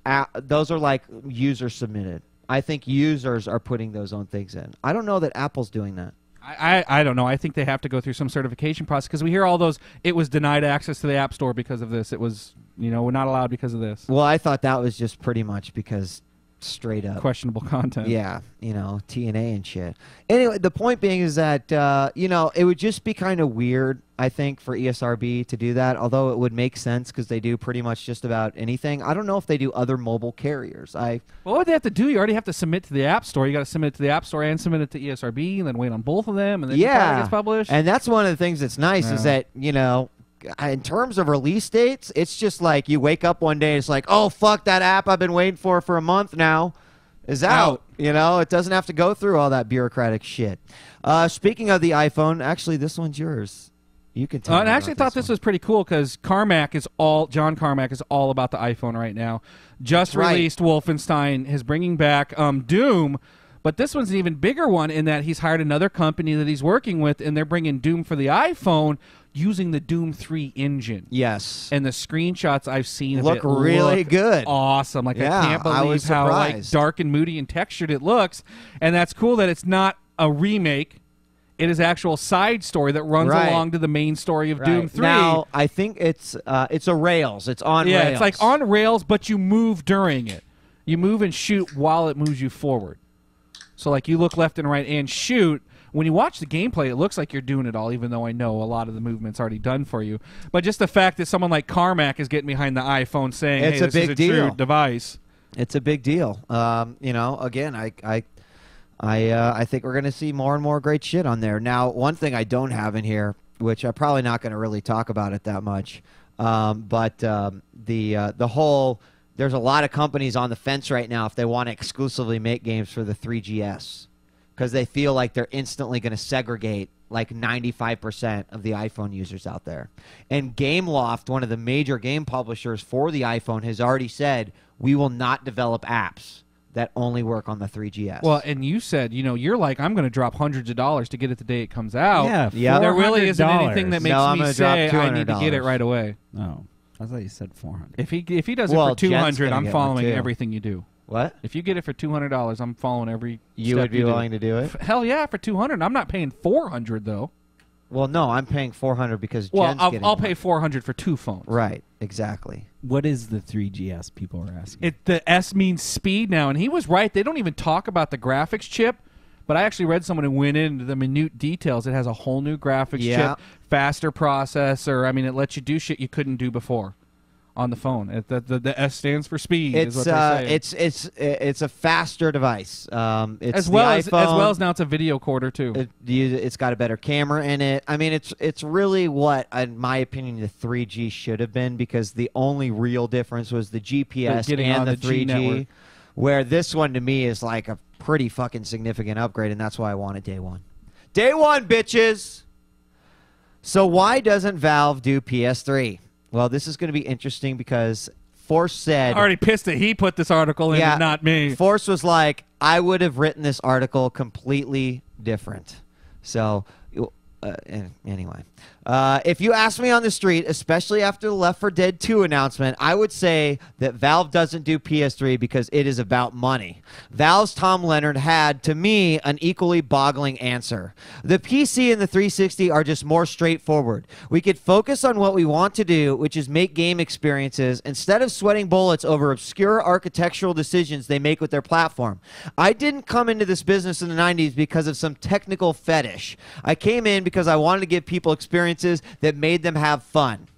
uh, those are like user submitted. I think users are putting those own things in. I don't know that Apple's doing that. I, I don't know. I think they have to go through some certification process because we hear all those, it was denied access to the App Store because of this. It was, you know, we're not allowed because of this. Well, I thought that was just pretty much because straight up. Questionable content. Yeah. You know, T N A and shit. Anyway, the point being is that, uh, you know, it would just be kind of weird, I think, for E S R B to do that, although it would make sense because they do pretty much just about anything. I don't know if they do other mobile carriers. I well, what would they have to do? You already have to submit to the App Store. You got to submit it to the App Store and submit it to E S R B and then wait on both of them and then yeah. it gets published. And that's one of the things that's nice yeah. is that, you know, in terms of release dates, it's just like you wake up one day and it's like, oh, fuck, that app I've been waiting for for a month now is out. out. You know, it doesn't have to go through all that bureaucratic shit. Uh, speaking of the iPhone, actually, this one's yours. You can tell uh, and I actually thought this, this was pretty cool because Carmack is all John Carmack is all about the iPhone right now. Just right. released Wolfenstein, is bringing back um, Doom, but this one's an even bigger one in that he's hired another company that he's working with, and they're bringing Doom for the iPhone using the Doom three engine. Yes, and the screenshots I've seen look of it really look good, awesome. Like yeah, I can't believe I was how like dark and moody and textured it looks, and that's cool that it's not a remake. It is actual side story that runs right. along to the main story of right. Doom three. Now, I think it's uh, it's a rails. It's on yeah, rails. Yeah, it's like on rails, but you move during it. You move and shoot while it moves you forward. So, like, you look left and right and shoot. When you watch the gameplay, it looks like you're doing it all, even though I know a lot of the movement's already done for you. But just the fact that someone like Carmack is getting behind the iPhone saying, it's hey, a this big is a deal. true device. It's a big deal. Um, you know, again, I... I I, uh, I think we're going to see more and more great shit on there. Now, one thing I don't have in here, which I'm probably not going to really talk about it that much, um, but um, the uh, the whole, there's a lot of companies on the fence right now if they want to exclusively make games for the three G S. because they feel like they're instantly going to segregate like ninety-five percent of the iPhone users out there. And Gameloft, one of the major game publishers for the iPhone, has already said, we will not develop apps that only work on the three G S. Well, and you said, you know, you're like, I'm going to drop hundreds of dollars to get it the day it comes out. Yeah, yeah. There really isn't anything that makes no, me say I need to get it right away. No, I thought you said four hundred. If he if he does well, it for two hundred, I'm following everything you do. What? If you get it for two hundred dollars, I'm following every you step would be you willing do. to do it? Hell yeah, for two hundred. I'm not paying four hundred though. Well, no, I'm paying four hundred because well, Jen's I'll, getting I'll pay four hundred for two phones. Right, exactly. What is the three G S, people are asking? It, the S means speed now, and he was right. They don't even talk about the graphics chip, but I actually read someone who went into the minute details. It has a whole new graphics yeah. chip, faster processor. I mean, it lets you do shit you couldn't do before on the phone. It, the, the, the S stands for speed it's, is what uh, they say. It's, it's, it's a faster device. Um, it's as, well as, as well as now it's a video recorder too. It, it's got a better camera in it. I mean, it's, it's really what, in my opinion, the three G should have been, because the only real difference was the G P S and the, the three G, where this one to me is like a pretty fucking significant upgrade, and that's why I wanted day one. Day one, bitches! So why doesn't Valve do P S three? Well, this is going to be interesting because Force said... I'm already pissed that he put this article in, yeah, and not me. Force was like, I would have written this article completely different. So, uh, anyway. Uh, if you ask me on the street, especially after the Left four Dead two announcement, I would say that Valve doesn't do P S three because it is about money. Valve's Tom Leonard had, to me, an equally boggling answer. The P C and the three sixty are just more straightforward. We could focus on what we want to do, which is make game experiences, instead of sweating bullets over obscure architectural decisions they make with their platform. I didn't come into this business in the nineties because of some technical fetish. I came in because I wanted to give people experiences that made them have fun.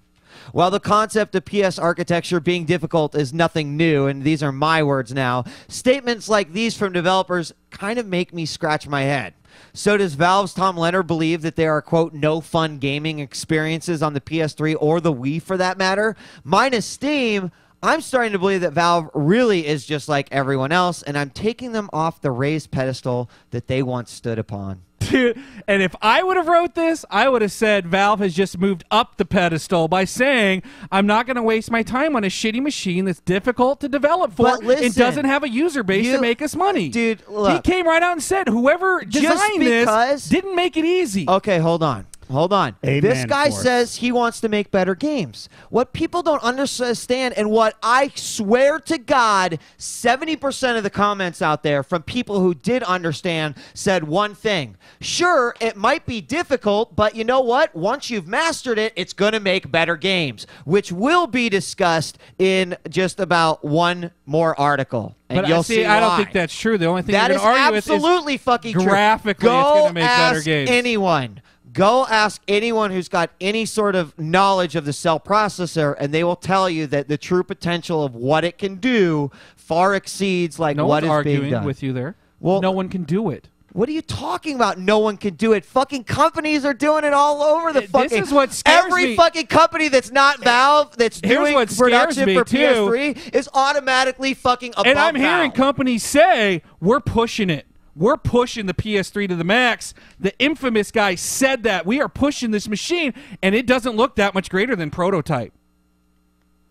While the concept of P S architecture being difficult is nothing new, and these are my words now, statements like these from developers kind of make me scratch my head. So does Valve's Tom Leonard believe that there are, quote, no fun gaming experiences on the P S three or the Wii for that matter? Minus Steam, I'm starting to believe that Valve really is just like everyone else, and I'm taking them off the raised pedestal that they once stood upon. Dude, and if I would have wrote this, I would have said Valve has just moved up the pedestal by saying, I'm not going to waste my time on a shitty machine that's difficult to develop for and doesn't have a user base you, to make us money. Dude, look. He came right out and said, whoever designed this didn't make it easy. Okay, hold on. Hold on. Amen, this guy says he wants to make better games. What people don't understand, and what I swear to God, seventy percent of the comments out there from people who did understand said one thing. Sure, it might be difficult, but you know what? Once you've mastered it, it's going to make better games, which will be discussed in just about one more article. And but you'll I see, see I don't think that's true. The only thing that you're going to argue with is absolutely fucking true. Graphically, Go it's going to make better games. Anyone. Go ask anyone who's got any sort of knowledge of the cell processor, and they will tell you that the true potential of what it can do far exceeds like what is being done. No one's arguing with you there. Well, no one can do it. What are you talking about? No one can do it. Fucking companies are doing it all over the fucking. This is what scares me. Every fucking company that's not Valve that's doing production for P S three is automatically fucking above Valve. And I'm hearing companies say we're pushing it. We're pushing the P S three to the max. The Infamous guy said that. We are pushing this machine, and it doesn't look that much greater than Prototype.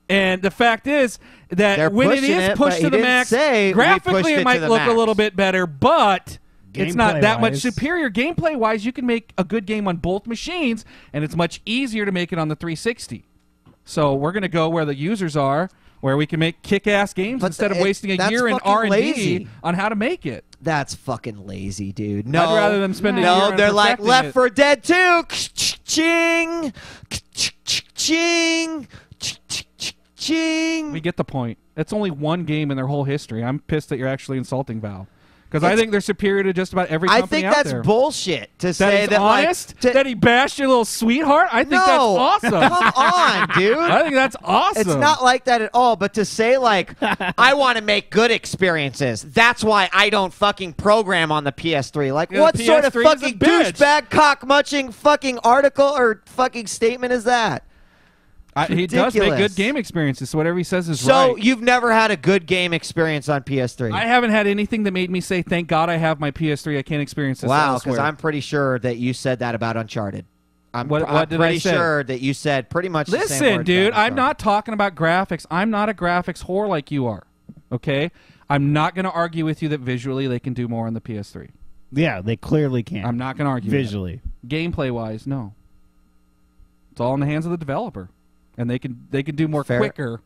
And the fact is that They're when it is it, pushed to the max, graphically it might look max. a little bit better, but gameplay it's not that wise. much superior. Gameplay-wise, you can make a good game on both machines, and it's much easier to make it on the three sixty. So we're going to go where the users are, where we can make kick-ass games but instead of it, wasting a year in R and D lazy. on how to make it. That's fucking lazy, dude. No, I'd rather them spend a year on No, they're like Left four Dead two. Ching, ching, ching. We get the point. That's only one game in their whole history. I'm pissed that you're actually insulting Valve. Because I think they're superior to just about every company out there. I think that's bullshit to say that, honest? Like, to, that he bashed your little sweetheart? I think no, that's awesome. Come on, dude. I think that's awesome. It's not like that at all. But to say, like, I want to make good experiences. That's why I don't fucking program on the P S three. Like, yeah, what sort of fucking douchebag cock-munching fucking article or fucking statement is that? I, he does make good game experiences, so whatever he says is so right. So you've never had a good game experience on P S three? I haven't had anything that made me say, thank God I have my P S three. I can't experience this Wow, because I'm pretty sure that you said that about Uncharted. I'm, what, I'm what did pretty I say? sure that you said pretty much Listen, the same Listen, dude, I'm not talking about graphics. I'm not a graphics whore like you are, okay? I'm not going to argue with you that visually they can do more on the P S three. Yeah, they clearly can. I'm not going to argue visually. Gameplay-wise, no. It's all in the hands of the developer. And they can they can do more Fair. quicker.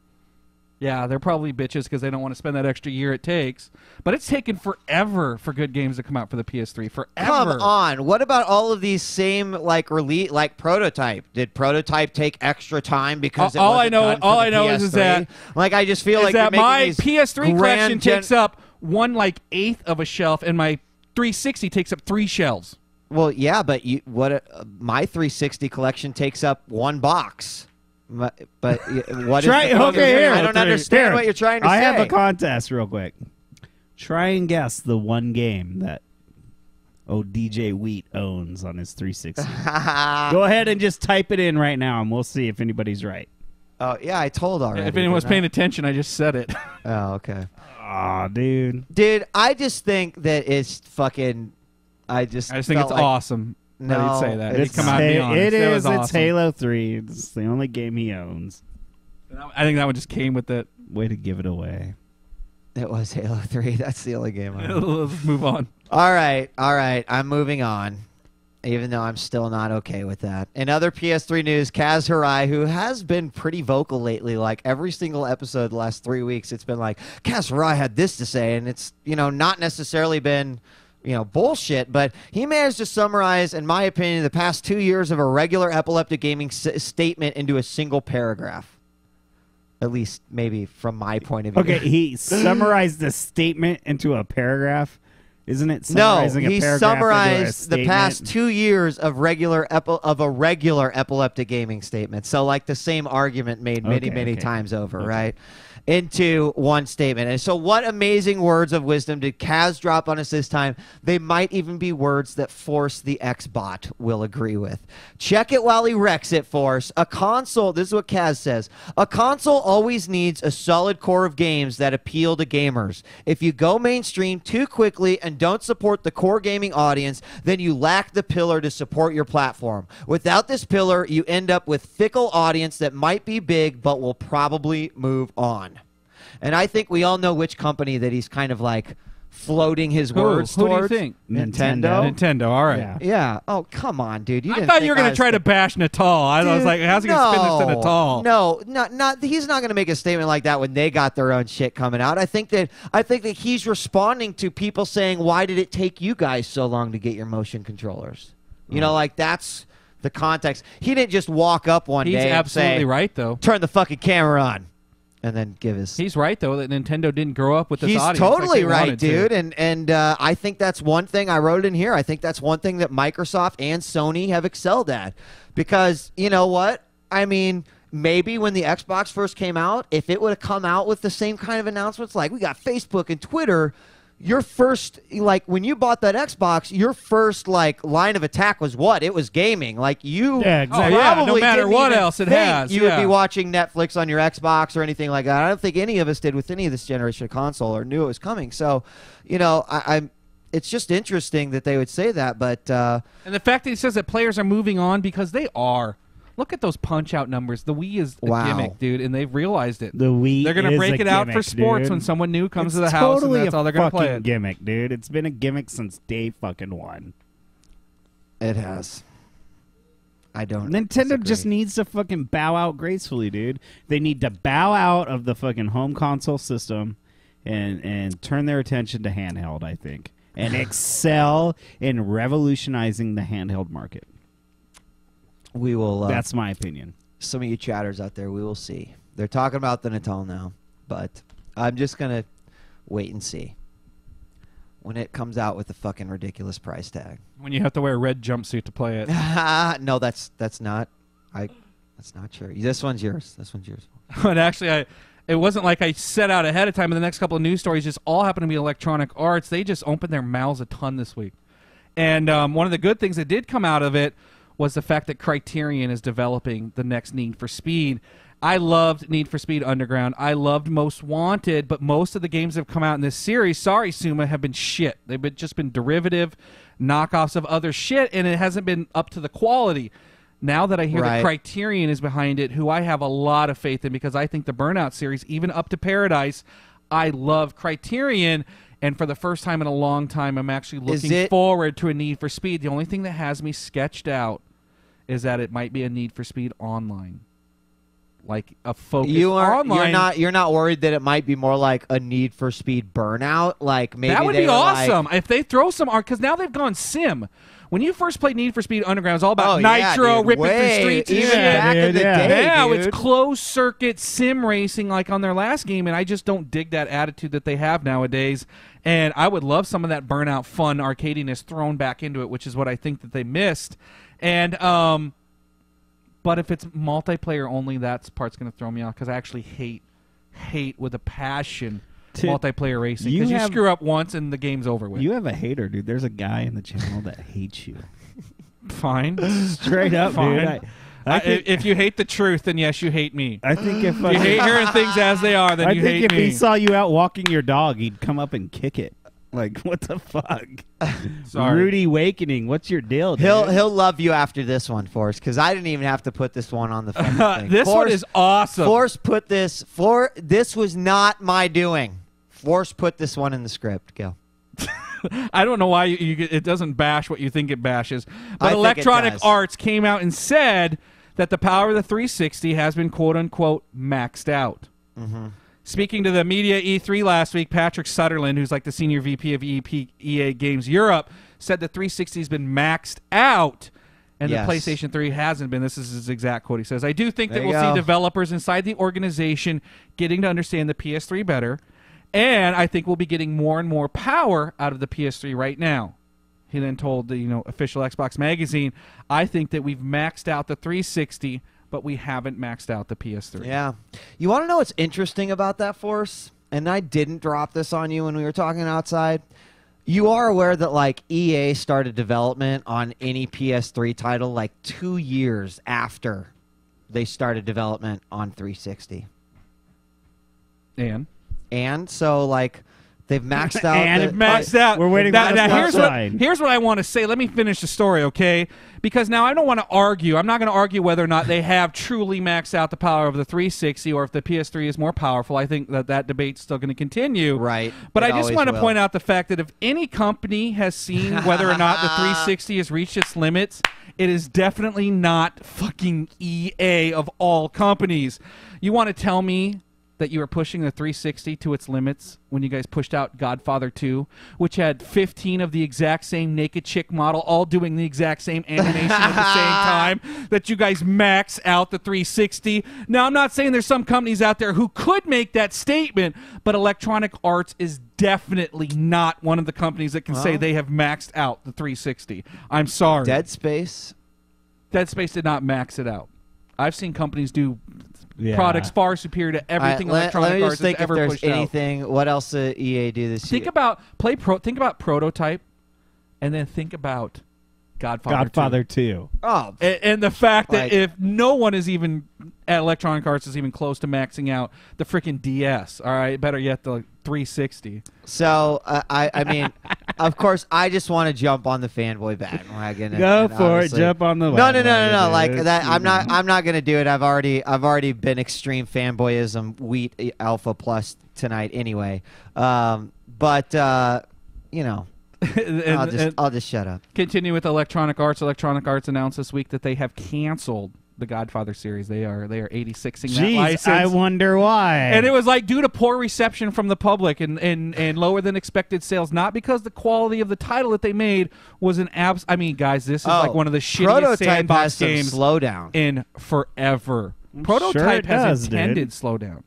Yeah, they're probably bitches because they don't want to spend that extra year it takes. But it's taken forever for good games to come out for the P S three. Forever. Come on. What about all of these same like release like Prototype? Did Prototype take extra time because all, it all wasn't I know done all for the I know P S three? Is that like I just feel is like that my P S three collection takes up one like eighth of a shelf, and my three sixty takes up three shelves. Well, yeah, but you, what? Uh, my three sixty collection takes up one box. But what is Try, the okay, here, I don't three, understand here. what you're trying to I say. I have a contest real quick. Try and guess the one game that oh D J Wheat owns on his three sixty. Go ahead and just type it in right now, and we'll see if anybody's right. Oh, yeah, I told already. If anyone was paying attention, I just said it. Oh, okay. Aw, oh, dude. Dude, I just think that it's fucking... I just, I just think it's like, awesome. No, say that. It's, come out it, it is. Awesome. It's Halo three. It's the only game he owns. I think that one just came with it. Way to give it away. It was Halo three. That's the only game I own. Let's move on. All right. All right. I'm moving on, even though I'm still not okay with that. In other P S three news, Kaz Hirai, who has been pretty vocal lately, like every single episode the last three weeks, it's been like, Kaz Hirai had this to say, and it's, you know, not necessarily been... you know, bullshit, but he managed to summarize, in my opinion, the past two years of a regular epileptic gaming s statement into a single paragraph. At least, maybe, from my point of view. Okay, he summarized the statement into a paragraph? Isn't it summarizing no, a paragraph? No, he summarized the past two years of regular epi of a regular epileptic gaming statement. So, like, the same argument made many, okay, many okay. times over, okay. right? Into one statement. And so what amazing words of wisdom did Kaz drop on us this time? They might even be words that Force the X-Bot will agree with. Check it while he wrecks it, Force. A console, this is what Kaz says, a console always needs a solid core of games that appeal to gamers. If you go mainstream too quickly and don't support the core gaming audience, then you lack the pillar to support your platform. Without this pillar, you end up with fickle audience that might be big but will probably move on. And I think we all know which company that he's kind of like floating his Who? words Who towards. Who do you think? Nintendo. Nintendo, all right. Yeah. yeah. Oh, come on, dude. You I didn't thought you were going to try to bash Natal. I dude, was like, how's he no, going to spin this to Natal? No, not, not, he's not going to make a statement like that when they got their own shit coming out. I think, that, I think that he's responding to people saying, why did it take you guys so long to get your motion controllers? You mm. know, like that's the context. He didn't just walk up one he's day He's absolutely and say, right, though. Turn the fucking camera on. And then give his... He's right, though, that Nintendo didn't grow up with this He's audience. He's totally like right, dude. To. And, and uh, I think that's one thing. I wrote it in here. I think that's one thing that Microsoft and Sony have excelled at. Because, you know what? I mean... Maybe when the Xbox first came out, if it would have come out with the same kind of announcements, like, we got Facebook and Twitter, your first, like, when you bought that Xbox, your first, like, line of attack was what? It was gaming. Like, you yeah, exactly. probably oh, yeah. no matter didn't what else it has. You yeah. would be watching Netflix on your Xbox or anything like that. I don't think any of us did with any of this generation of console or knew it was coming. So, you know, I, I'm... It's just interesting that they would say that, but... Uh, and the fact that he says that players are moving on because they are... Look at those Punch-Out numbers. The Wii is a wow. gimmick, dude, and they've realized it. The Wii They're going to break it gimmick, out for sports dude. when someone new comes it's to the house, totally and that's all they're going to play. It's totally a fucking gimmick, dude. It's been a gimmick since day fucking one. It has. I don't Nintendo disagree. just needs to fucking bow out gracefully, dude. They need to bow out of the fucking home console system and, and turn their attention to handheld, I think, and excel in revolutionizing the handheld market. We will. Uh, That's my opinion. Some of you chatters out there, we will see. They're talking about the Natal now, but I'm just gonna wait and see when it comes out with the fucking ridiculous price tag. When you have to wear a red jumpsuit to play it. No, that's that's not. I. That's not true. This one's yours. This one's yours. But actually, I. It wasn't like I set out ahead of time. And the next couple of news stories just all happened to be Electronic Arts. They just opened their mouths a ton this week, and um, one of the good things that did come out of it. was the fact that Criterion is developing the next Need for Speed. I loved Need for Speed Underground. I loved Most Wanted, but most of the games that have come out in this series, sorry, Suma, have been shit. They've been, just been derivative knockoffs of other shit, and it hasn't been up to the quality. Now that I hear right. that Criterion is behind it, who I have a lot of faith in, because I think the Burnout series, even up to Paradise, I love Criterion. And for the first time in a long time, I'm actually looking it... forward to a Need for Speed. The only thing that has me sketched out is that it might be a Need for Speed Online. Like a focus you are, online. You're not, you're not worried that it might be more like a Need for Speed Burnout? Like maybe that would be awesome. Like... If they throw some art, because now they've gone sim. When you first played Need for Speed Underground, it was all about oh, nitro, yeah, ripping Way, through streets. Even yeah, back dude, in the yeah. day, Now dude. It's closed-circuit sim racing like on their last game, and I just don't dig that attitude that they have nowadays. And I would love some of that Burnout fun arcadiness thrown back into it, which is what I think that they missed. And um, but if it's multiplayer only, that part's going to throw me off, because I actually hate, hate with a passion. To multiplayer racing, because you, you screw up once and the game's over with. You have a hater, dude. There's a guy in the channel that hates you. Fine, straight up, Fine. dude. I, I I, think, if you hate the truth, then yes, you hate me. I think if, if I, you hate hearing things as they are, then I you think hate if me. He saw you out walking your dog, he'd come up and kick it. Like, what the fuck? Sorry. Rudy Awakening, what's your deal, dude? He'll, he'll love you after this one, Force, because I didn't even have to put this one on the thing. This Force, one is awesome. Force put this. For, this was not my doing. Force put this one in the script. Go. I don't know why you, you, it doesn't bash what you think it bashes. But I Electronic Arts came out and said that the power of the three sixty has been, quote-unquote, maxed out. Mm-hmm. Speaking to the media E three last week, Patrick Sutherland, who's like the senior V P of E A Games Europe, said the three sixty has been maxed out, and yes. the PlayStation three hasn't been. This is his exact quote. He says, I do think there that we'll go. see developers inside the organization getting to understand the P S three better, and I think we'll be getting more and more power out of the P S three right now. He then told the you know official Xbox magazine, I think that we've maxed out the three sixty, but we haven't maxed out the P S three. Yeah. You want to know what's interesting about that, Force? And I didn't drop this on you when we were talking outside. You are aware that, like, E A started development on any P S three title, like, two years after they started development on three sixty. And? And so, like... They've maxed out. And the, it maxed uh, out. We're waiting that, for that. Here's what, here's what I want to say. Let me finish the story, okay? Because now I don't want to argue. I'm not going to argue whether or not they have truly maxed out the power of the three sixty or if the P S three is more powerful. I think that that debate's still going to continue. Right. But I just want to point out the fact that if any company has seen whether or not the three sixty has reached its limits, it is definitely not fucking E A of all companies. You want to tell me that you were pushing the three sixty to its limits when you guys pushed out Godfather two, which had fifteen of the exact same naked chick model all doing the exact same animation at the same time, that you guys max out the three sixty. Now, I'm not saying there's some companies out there who could make that statement, but Electronic Arts is definitely not one of the companies that can well, say they have maxed out the three sixty. I'm sorry. Dead Space? Dead Space did not max it out. I've seen companies do... Yeah. Products far superior to everything right, Electronic let, let Arts has ever pushed out. Think if there's anything. What else did E A do this think year? About play pro, think about Prototype, and then think about Godfather two. Oh, and, and the fact like, that if no one is even at Electronic Arts is even close to maxing out the freaking D S. All right, better yet the three sixty. So uh, I, I mean, of course, I just want to jump on the fanboy bandwagon. And, Go and for honestly, it, jump on the. No, no, no, no, no. Like that, I'm not. I'm not gonna do it. I've already. I've already been extreme fanboyism wheat alpha plus tonight anyway. Um, but uh, you know. and, I'll, just, I'll just shut up. Continue with Electronic Arts. Electronic Arts announced this week that they have canceled the Godfather series. They are they are eighty-sixing that license. I wonder why. And it was like due to poor reception from the public and and and lower than expected sales. Not because the quality of the title that they made was an abs. I mean, guys, this is oh, like one of the shittiest sandbox games slowdown in forever. Prototype sure has does, intended dude. slowdown.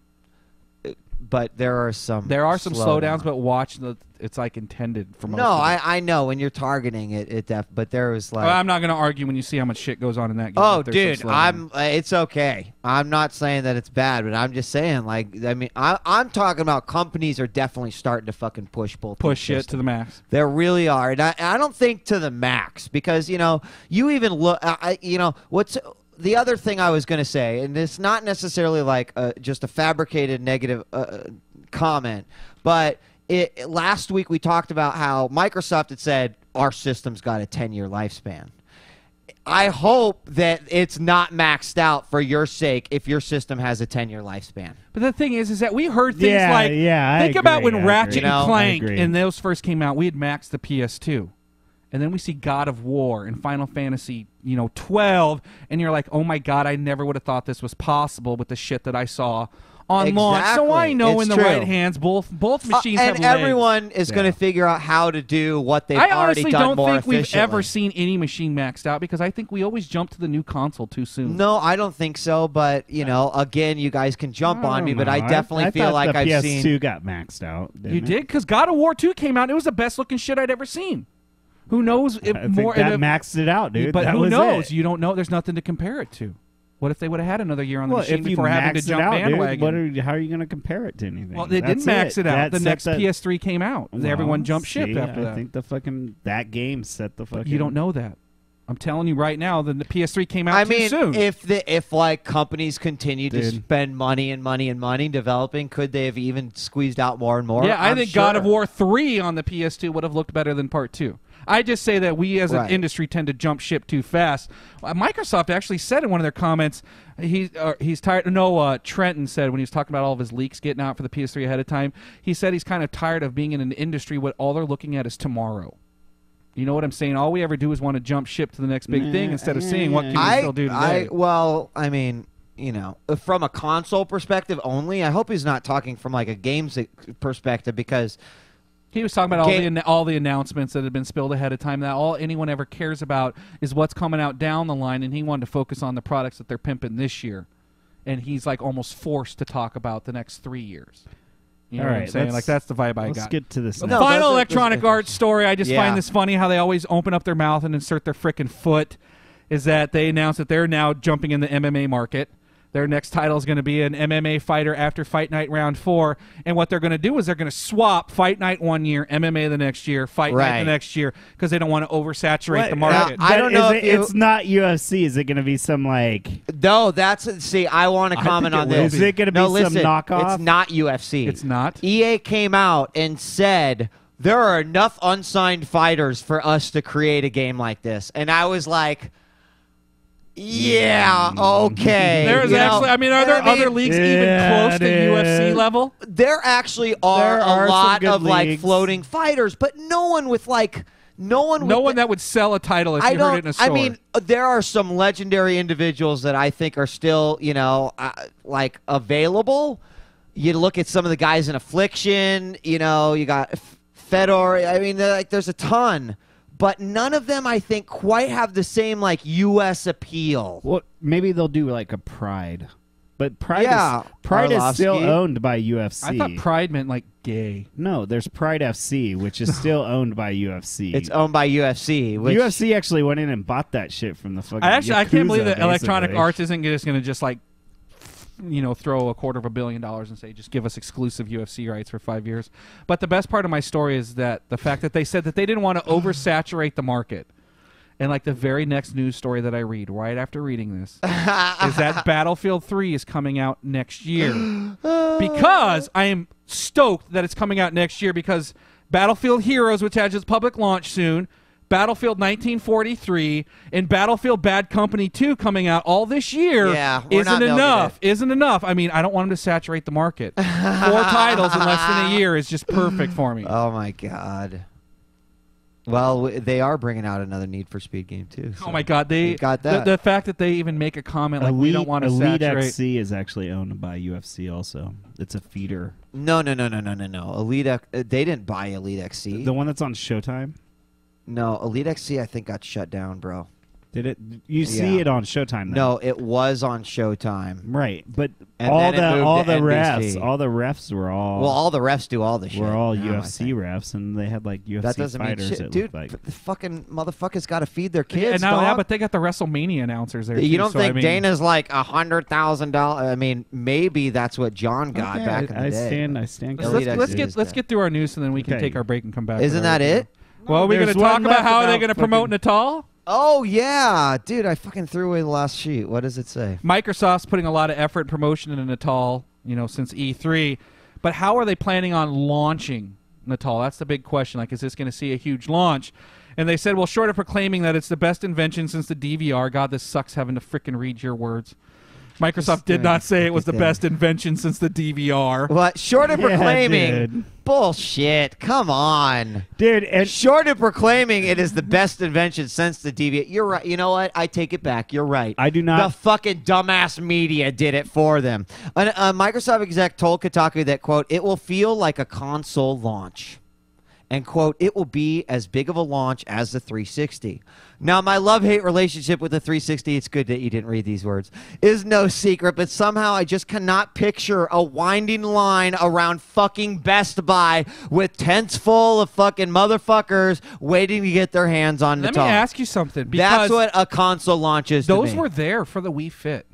but there are some there are some slowdowns, slowdown. but watch the it's like intended for most. No, I I know when you're targeting it, it def but there was like. Well, I'm not gonna argue when you see how much shit goes on in that game. Oh, dude, I'm uh, it's okay. I'm not saying that it's bad, but I'm just saying like I mean I I'm talking about companies are definitely starting to fucking push both push it to the max. There really are, and I I don't think to the max because you know you even look I you know what's. The other thing I was going to say, and it's not necessarily like a, just a fabricated negative uh, comment, but it, it, last week we talked about how Microsoft had said our system's got a ten-year lifespan. I hope that it's not maxed out for your sake if your system has a ten-year lifespan. But the thing is, is that we heard things yeah, like, yeah, think I about agree, when I Ratchet agree. and you know, Clank and those first came out, we had maxed the P S two. And then we see God of War and Final Fantasy, you know, twelve, and you're like, oh my God, I never would have thought this was possible with the shit that I saw on exactly. launch. So I know it's in the true. right hands, both both machines uh, and have everyone legs. is yeah. going to figure out how to do what they've I already done more efficiently. I honestly don't think we've ever seen any machine maxed out because I think we always jump to the new console too soon. No, I don't think so. But you know, again, you guys can jump on me, know. but I definitely I, I feel like I've seen the P S two got maxed out. You it? did because God of War two came out. And it was the best looking shit I'd ever seen. Who knows if I more think that if, maxed it out, dude. But that who was knows? It. You don't know. There's nothing to compare it to. What if they would have had another year on the well, machine before having to jump out, bandwagon? Dude, what are, how are you going to compare it to anything? Well, they That's didn't max it, it out. That the next the, P S three came out. Well, Everyone jumped ship see, after I that. I think the fucking that game set the fucking. But you don't know that. I'm telling you right now, the, the P S three came out I too mean, soon. If the if like companies continue Dude. to spend money and money and money developing, could they have even squeezed out more and more? Yeah, I'm I think sure. God of War three on the P S two would have looked better than part two. I just say that we as right. an industry tend to jump ship too fast. Microsoft actually said in one of their comments, he, uh, he's tired. No, uh, Trenton said when he was talking about all of his leaks getting out for the P S three ahead of time, he said he's kind of tired of being in an industry where all they're looking at is tomorrow. You know what I'm saying? All we ever do is want to jump ship to the next big thing instead of seeing what can we still do today. I, well, I mean, you know, from a console perspective only, I hope he's not talking from like a games perspective because he was talking about all the all the announcements that had been spilled ahead of time. That all anyone ever cares about is what's coming out down the line, and he wanted to focus on the products that they're pimping this year. And he's like almost forced to talk about the next three years. You know All what right, I'm saying? Like, that's the vibe I let's got. Let's get to this now. No, Final are, Electronic Arts story. I just yeah. find this funny how they always open up their mouth and insert their frickin' foot is that they announced that they're now jumping in the M M A market. Their next title is going to be an M M A fighter after Fight Night Round four. And what they're going to do is they're going to swap Fight Night one year, M M A the next year, Fight right. Night the next year, because they don't want to oversaturate what? the market. Now, I don't know if it, you... It's not U F C. Is it going to be some, like... No, that's... See, I want to comment on this. Is it going to be no, some listen, knockoff? It's not U F C. It's not? E A came out and said... There are enough unsigned fighters for us to create a game like this. And I was like... Yeah, okay. There's you actually, know, I mean, are there I mean, other leagues yeah, even close to U F C level? There actually are, there are a lot of, leagues. like, floating fighters, but no one with, like, no one No with one that would sell a title if I you heard it in a store. I mean, there are some legendary individuals that I think are still, you know, uh, like, available. You look at some of the guys in Affliction, you know, you got Fedor. I mean, like, there's a ton. But none of them, I think, quite have the same, like, U S appeal. Well, maybe they'll do, like, a Pride. But Pride, yeah, is, Pride is still owned by U F C. I thought Pride meant, like, gay. No, there's Pride F C, which is still owned by U F C. It's owned by U F C. Which... U F C actually went in and bought that shit from the fucking I actually Yakuza, I can't believe that basically. Electronic Arts isn't just going to just, like, you know, throw a quarter of a billion dollars and say, just give us exclusive U F C rights for five years. But the best part of my story is that the fact that they said that they didn't want to oversaturate the market. And, like, the very next news story that I read right after reading this is that Battlefield three is coming out next year. Because I am stoked that it's coming out next year because Battlefield Heroes, which has its public launch soon, Battlefield nineteen forty-three and Battlefield Bad Company two coming out all this year yeah, isn't enough. Isn't enough. I mean, I don't want them to saturate the market. Four titles in less than a year is just perfect for me. Oh, my God. Well, they are bringing out another Need for Speed game, too. So. Oh, my God. They, got that. The, the fact that they even make a comment like, Elite, we don't want to saturate. Elite X C is actually owned by U F C also. It's a feeder. No, no, no, no, no, no, no. Elite, uh, they didn't buy Elite X C. The one that's on Showtime? No, Elite X C, I think, got shut down, bro. Did it? You see yeah. it on Showtime. Though. No, it was on Showtime. Right, but and all the all the refs, all the refs were all well. All the refs do all the shit. We're all now, U F C refs, and they had like U F C that doesn't fighters. Mean shit. It Dude, like. The fucking motherfuckers got to feed their kids. Yeah, and not only that, but they got the WrestleMania announcers there. You too, don't so think I mean, Dana's like a hundred thousand dollars? I mean, maybe that's what John got okay, back I, in the I day. I stand. I stand. Let's, let's, let's get let's get through our news, and then we can okay. take our break and come back. Isn't that it? Well, we're going to talk about how they're going to promote Natal. Oh, yeah. Dude, I fucking threw away the last sheet. What does it say? Microsoft's putting a lot of effort and promotion into Natal, you know, since E three. But how are they planning on launching Natal? That's the big question. Like, is this going to see a huge launch? And they said, well, short of proclaiming that it's the best invention since the D V R. God, this sucks having to frickin' read your words. Microsoft did not say it was the best invention since the D V R. What? Short of yeah, proclaiming. Dude. Bullshit. Come on. Dude. And short of proclaiming it is the best invention since the D V R. You're right. You know what? I take it back. You're right. I do not. The fucking dumbass media did it for them. A, a Microsoft exec told Kotaku that, quote, it will feel like a console launch. And, quote, it will be as big of a launch as the three sixty. Now, my love-hate relationship with the three sixty, it's good that you didn't read these words, is no secret, but somehow I just cannot picture a winding line around fucking Best Buy with tents full of fucking motherfuckers waiting to get their hands on Natal. Let me ask you something. That's what a console launch is to me. Those were there for the Wii Fit.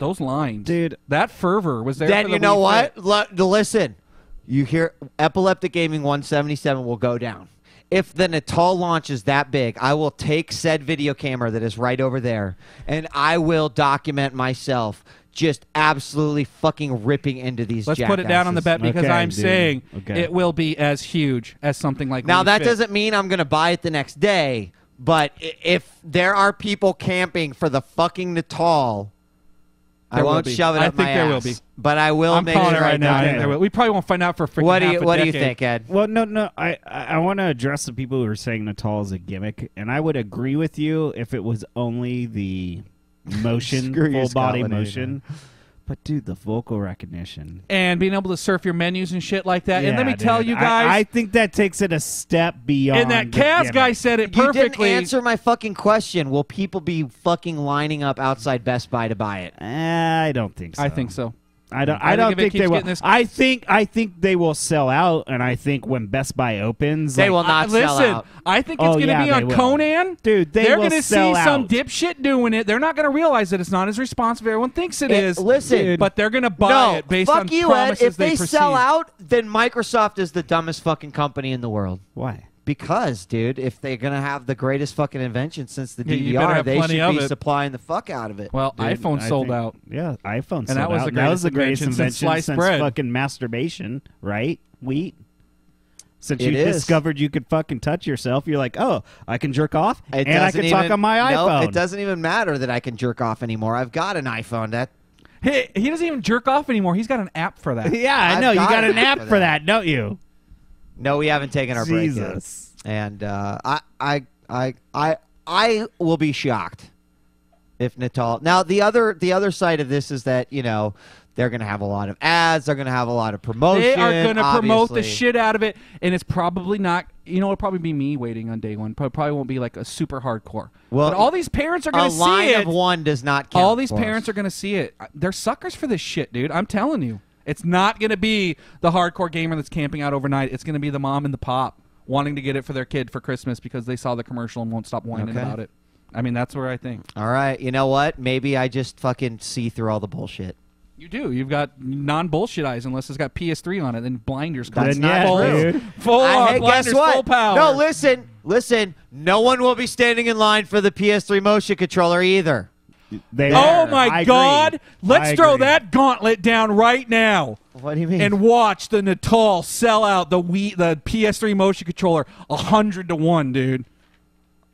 Those lines. Dude. That fervor was there for the Wii Fit. Then you know what? L- listen. You hear Epileptic Gaming one seventy-seven will go down. If the Natal launch is that big, I will take said video camera that is right over there, and I will document myself just absolutely fucking ripping into these Let's jackasses. Put it down on the bet because okay, I'm dude. saying okay. it will be as huge as something like Now, that fit. Doesn't mean I'm going to buy it the next day, but if there are people camping for the fucking Natal... There I won't shove it I up my ass. I think there will be. But I will I'm make calling it right, right now. I think we probably won't find out for a freaking What do you, half a what decade. do you think, Ed? Well, no, no. I, I want to address the people who are saying Natal is a gimmick. And I would agree with you if it was only the motion, full-body motion. Either. But, dude, the vocal recognition. And being able to surf your menus and shit like that. Yeah, and let me dude. tell you guys. I, I think that takes it a step beyond. And that Kaz guy said it perfectly. You didn't answer my fucking question. Will people be fucking lining up outside Best Buy to buy it? I don't think so. I think so. I don't. I, I don't think, think they will. This... I think. I think they will sell out, and I think when Best Buy opens, they like, will not I, sell listen, out. I think it's oh, going to yeah, be on Conan, dude. They They're going to see out. some dipshit doing it. They're not going to realize that it's not as responsive as everyone thinks it, it is. Listen, dude, but they're going to buy no, it based fuck on you, promises Ed, if they, they sell out, then Microsoft is the dumbest fucking company in the world. Why? Because, dude, if they're going to have the greatest fucking invention since the yeah, D V R, they should be it. supplying the fuck out of it. Well, dude, iPhone I sold think, out. Yeah, iPhone and sold that was out. The that was the greatest invention since, sliced since bread. fucking masturbation, right? Wheat. Since it you is. discovered you could fucking touch yourself, you're like, oh, I can jerk off it and I can even, talk on my iPhone. No, it doesn't even matter that I can jerk off anymore. I've got an iPhone. That He, he doesn't even jerk off anymore. He's got an app for that. yeah, I I've know. Got you got an app for that, don't you? No, we haven't taken our Jesus. break yet. And uh, I, I, I, I, I will be shocked if Natal. Now, the other, the other side of this is that you know they're going to have a lot of ads. They're going to have a lot of promotion. They are going to promote the shit out of it, and it's probably not. You know, it'll probably be me waiting on day one. Probably won't be like a super hardcore. Well, but all these parents are going to see it. A line of one does not count. All these parents us. are going to see it. They're suckers for this shit, dude. I'm telling you. It's not going to be the hardcore gamer that's camping out overnight. It's going to be the mom and the pop wanting to get it for their kid for Christmas because they saw the commercial and won't stop whining okay. about it. I mean, that's where I think. All right. You know what? Maybe I just fucking see through all the bullshit. You do. You've got non-bullshit eyes unless it's got P S three on it. Then blinders. That's not true. Full, full I, hey, blinders, guess what? Full power. No, listen. Listen. No one will be standing in line for the P S three motion controller either. They oh, are. my I God. Agree. Let's I throw agree. that gauntlet down right now. What do you mean? And watch the Natal sell out the Wii, the P S three motion controller one hundred to one, dude.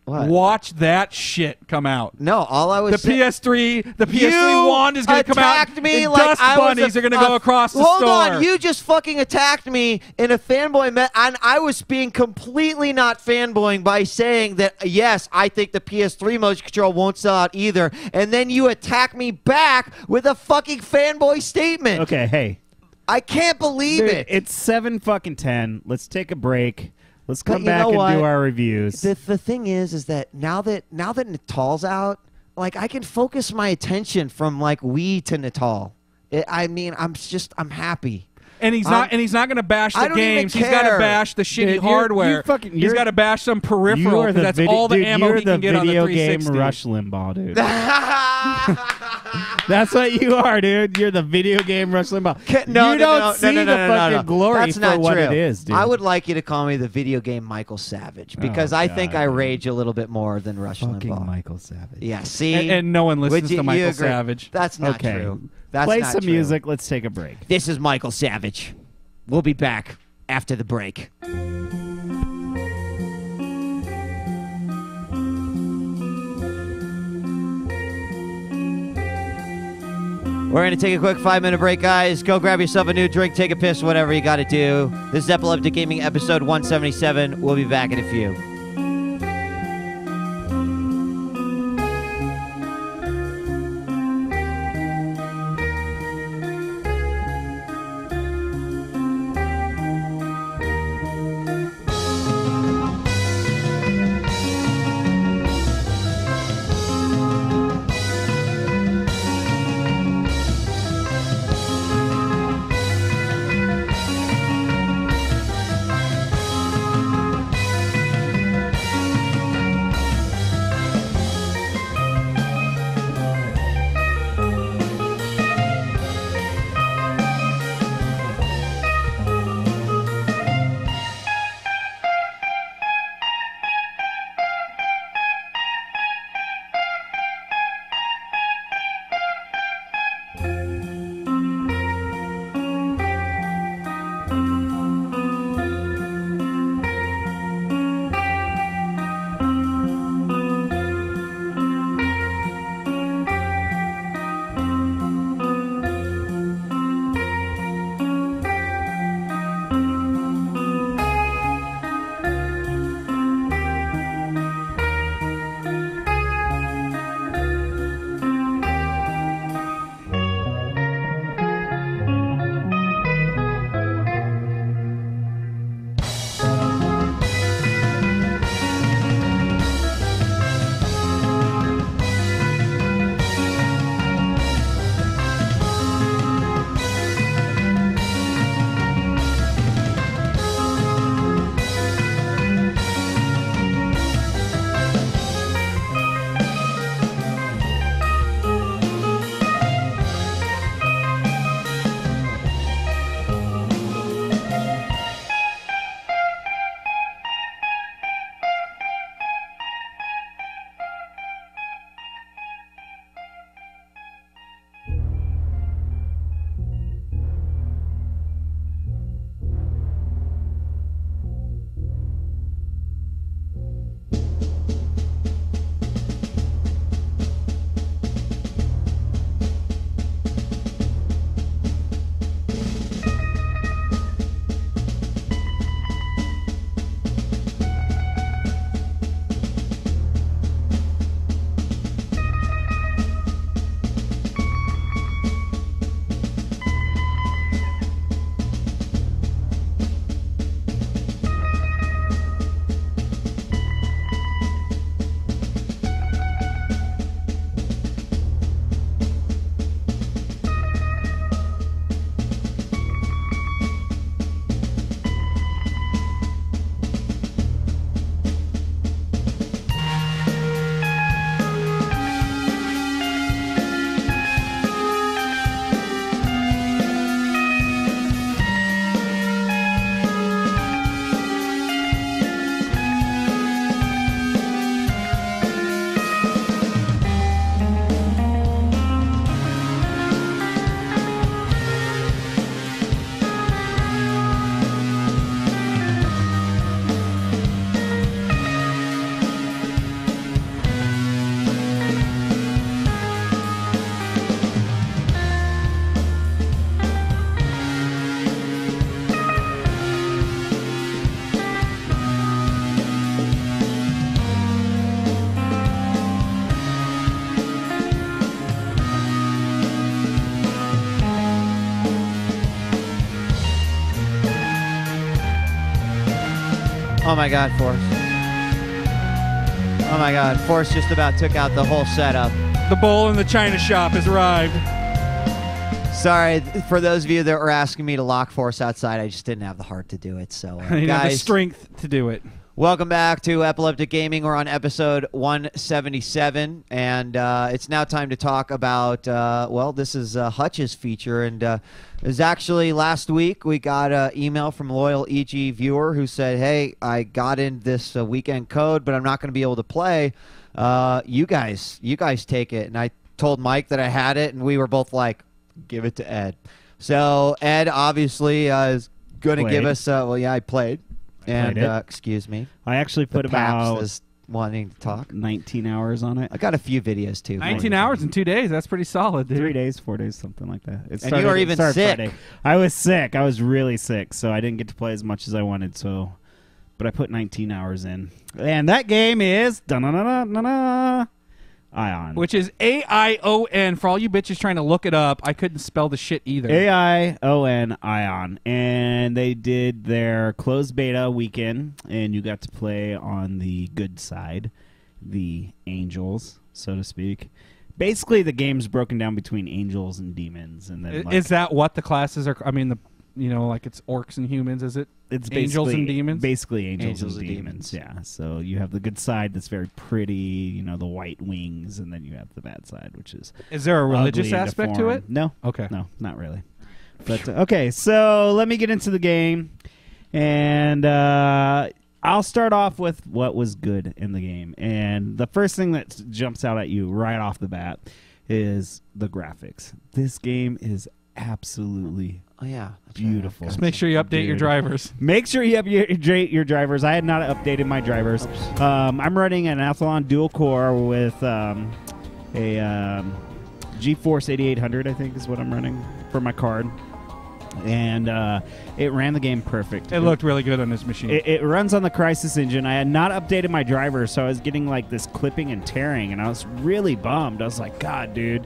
What? Watch that shit come out. No, all I was saying. The P S three, the P S three wand is going to come out. You attacked me like dust I bunnies was a, are going to go across the hold store. Hold on. You just fucking attacked me in a fanboy met. And I was being completely not fanboying by saying that, yes, I think the P S three motion control won't sell out either. And then you attack me back with a fucking fanboy statement. Okay, hey. I can't believe Dude, it. It's seven fucking ten. Let's take a break. Let's come back and what? do our reviews. The, the thing is, is that now that now that Natal's out, like I can focus my attention from like Wii to Natal. It, I mean, I'm just I'm happy. And he's I'm, not and he's not gonna bash the games. He's gotta bash the shitty dude, hardware. You, you fucking, he's gotta bash some peripheral because that's all the dude, ammo he can get on the three sixty. You're the video game Rush Limbaugh, dude. That's what you are, dude. You're the video game Rush Limbaugh. No, you no, don't no, see no, no, the no, no, fucking no, no. glory that's for not what true. it is, dude. I would like you to call me the video game Michael Savage because oh, I God. think I rage a little bit more than Rush fucking Limbaugh. Michael Savage. Yeah, see? And, and no one listens you, to Michael Savage. That's not true. That's Play some true. music. Let's take a break. This is Michael Savage. We'll be back after the break. We're going to take a quick five-minute break, guys. Go grab yourself a new drink, take a piss, whatever you got to do. This is Epileptic Gaming episode one seventy-seven. We'll be back in a few. Oh my god, Force. Oh my god, Force just about took out the whole setup. The bowl in the china shop has arrived. Sorry, for those of you that were asking me to lock Force outside, I just didn't have the heart to do it. So, uh, I didn't guys, have the strength to do it. Welcome back to Epileptic Gaming. We're on episode one seventy-seven, and uh, it's now time to talk about, uh, well, this is uh, Hutch's feature, and uh, it was actually last week we got an email from Loyal E G Viewer who said, hey, I got in this uh, weekend code, but I'm not going to be able to play. Uh, you guys, you guys take it. And I told Mike that I had it, and we were both like, give it to Ed. So Ed obviously uh, is going to give us, uh, well, yeah, I played. And uh, excuse me, I actually put about is wanting to talk nineteen hours on it. I got a few videos too. Nineteen hours in two days. That's pretty solid, dude. Three days, four days, something like that. It started, and you were even sick. Friday. I was sick. I was really sick, so I didn't get to play as much as I wanted. So, but I put nineteen hours in, and that game is da na na na na Ion, which is A I O N. For all you bitches trying to look it up, I couldn't spell the shit either. A I O N Ion, and they did their closed beta weekend, and you got to play on the good side, the angels, so to speak. Basically, the game's broken down between angels and demons, and then is, like, is that what the classes are? I mean, the you know, like it's orcs and humans. Is it? It's angels and demons. Basically, angels, angels and, and demons. demons. Yeah. So you have the good side that's very pretty, you know, the white wings, and then you have the bad side, which is. Is there a religious aspect to it? No. Okay. No, not really. But uh, okay, so let me get into the game, and uh, I'll start off with what was good in the game, and the first thing that jumps out at you right off the bat is the graphics. This game is absolutely. Oh, yeah. Beautiful. Just make sure you update Dude. your drivers. Make sure you update your drivers. I had not updated my drivers. Um, I'm running an Athlon dual core with um, a um, GeForce eighty-eight hundred, I think is what I'm running for my card. And uh, it ran the game perfect. It, it looked really good on this machine. It, it runs on the Crysis engine. I had not updated my drivers, so I was getting like this clipping and tearing, and I was really bummed. I was like, God, dude.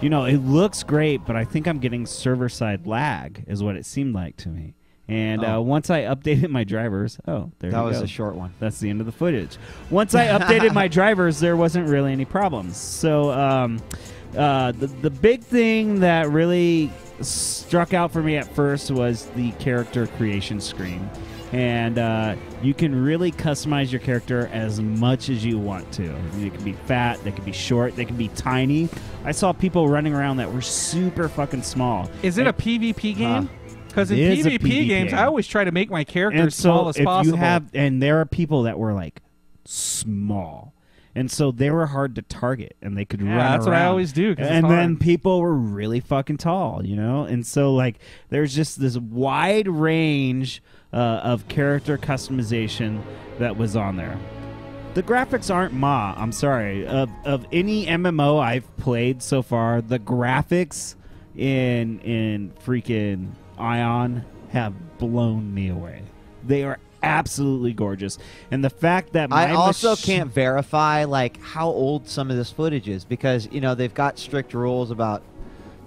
You know, it looks great, but I think I'm getting server-side lag is what it seemed like to me. And oh. uh, once I updated my drivers, oh, there that you was go. a short one. That's the end of the footage. Once I updated my drivers, there wasn't really any problems. So um, uh, the, the big thing that really struck out for me at first was the character creation screen. And uh, you can really customize your character as much as you want to. They can be fat, they can be short, they can be tiny. I saw people running around that were super fucking small. Is it and, a PvP game? Because uh, in PvP, PvP games, game. I always try to make my character as so small as if possible. You have, and there are people that were like small. And so they were hard to target, and they could yeah, run around. That's what I always do. And then people were really fucking tall, you know? And so, like, there's just this wide range uh, of character customization that was on there. The graphics aren't ma, I'm sorry. Of, of any M M O I've played so far, the graphics in, in freaking Ion have blown me away. They are absolutely gorgeous, and the fact that my I also can't verify like how old some of this footage is, because you know they've got strict rules about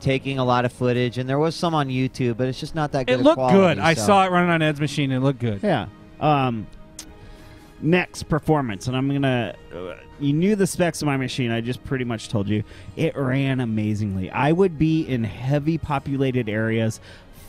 taking a lot of footage, and there was some on YouTube, but it's just not that good. It looked quality, good. So. I saw it running on Ed's machine. It looked good. Yeah. Um, next, performance, and I'm gonna. Uh, you knew the specs of my machine. I just pretty much told you it ran amazingly. I would be in heavy populated areas.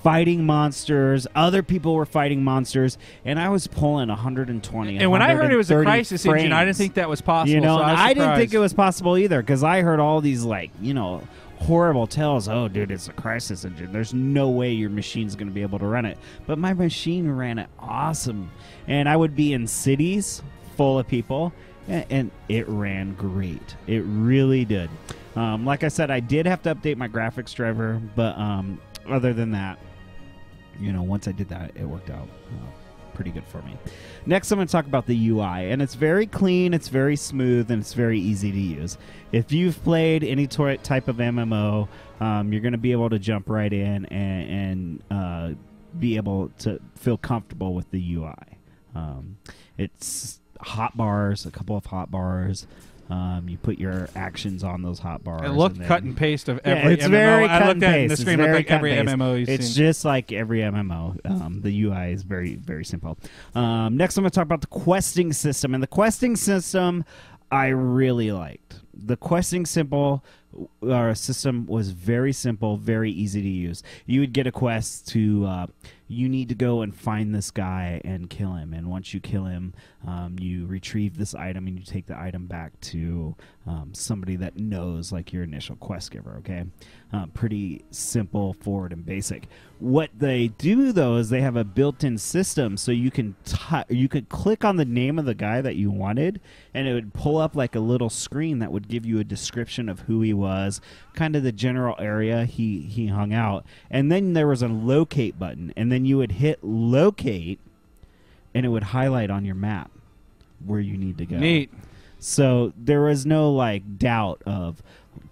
Fighting monsters, other people were fighting monsters, and I was pulling one hundred twenty. And when I heard it was a Crysis frames, engine, I didn't think that was possible. You know, so I, was I didn't think it was possible either, because I heard all these like, you know, horrible tales. Oh, dude, it's a Crysis engine. There's no way your machine's going to be able to run it. But my machine ran it awesome, and I would be in cities full of people, and, and it ran great. It really did. Um, like I said, I did have to update my graphics driver, but um, other than that. You know, once I did that, it worked out uh, pretty good for me. Next, I'm going to talk about the U I. And it's very clean, it's very smooth, and it's very easy to use. If you've played any type of M M O, um, you're going to be able to jump right in and, and uh, be able to feel comfortable with the U I. Um, it's hot bars, a couple of hot bars. Um, you put your actions on those hotbars. It looked and cut and paste of every yeah, it's M M O. Very I looked at it in the screen. It looked like every paste. M M O you've It's seen. Just like every M M O. Um, the U I is very, very simple. Um, next, I'm going to talk about the questing system. And the questing system I really liked. The questing simple our system was very simple, very easy to use. You would get a quest to, uh, you need to go and find this guy and kill him. And once you kill him, um, you retrieve this item and you take the item back to um, somebody that knows, like your initial quest giver, okay? Uh, pretty simple, forward, and basic. What they do, though, is they have a built-in system so you can you could click on the name of the guy that you wanted, and it would pull up like a little screen that would give you a description of who he was. was kind of the general area he he hung out, and then there was a locate button, and then you would hit locate and it would highlight on your map where you need to go. Neat. So there was no like doubt of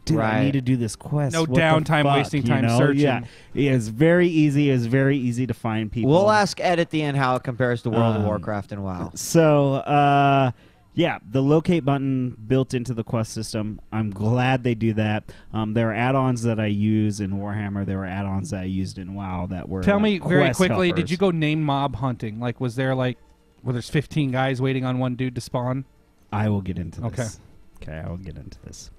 do right. I need to do this quest. No what downtime, wasting time, you know? Searching. Yeah. yeah, it's very easy. It's very easy to find people. We'll ask Ed at the end how it compares to World um, of Warcraft and WoW. So uh yeah, the locate button built into the quest system. I'm glad they do that. Um, there are add-ons that I use in Warhammer. There were add-ons that I used in WoW that were. Tell me very quickly, did you go name mob hunting? Like, was there like, well, there's fifteen guys waiting on one dude to spawn? I will get into this. Okay, okay, I will get into this.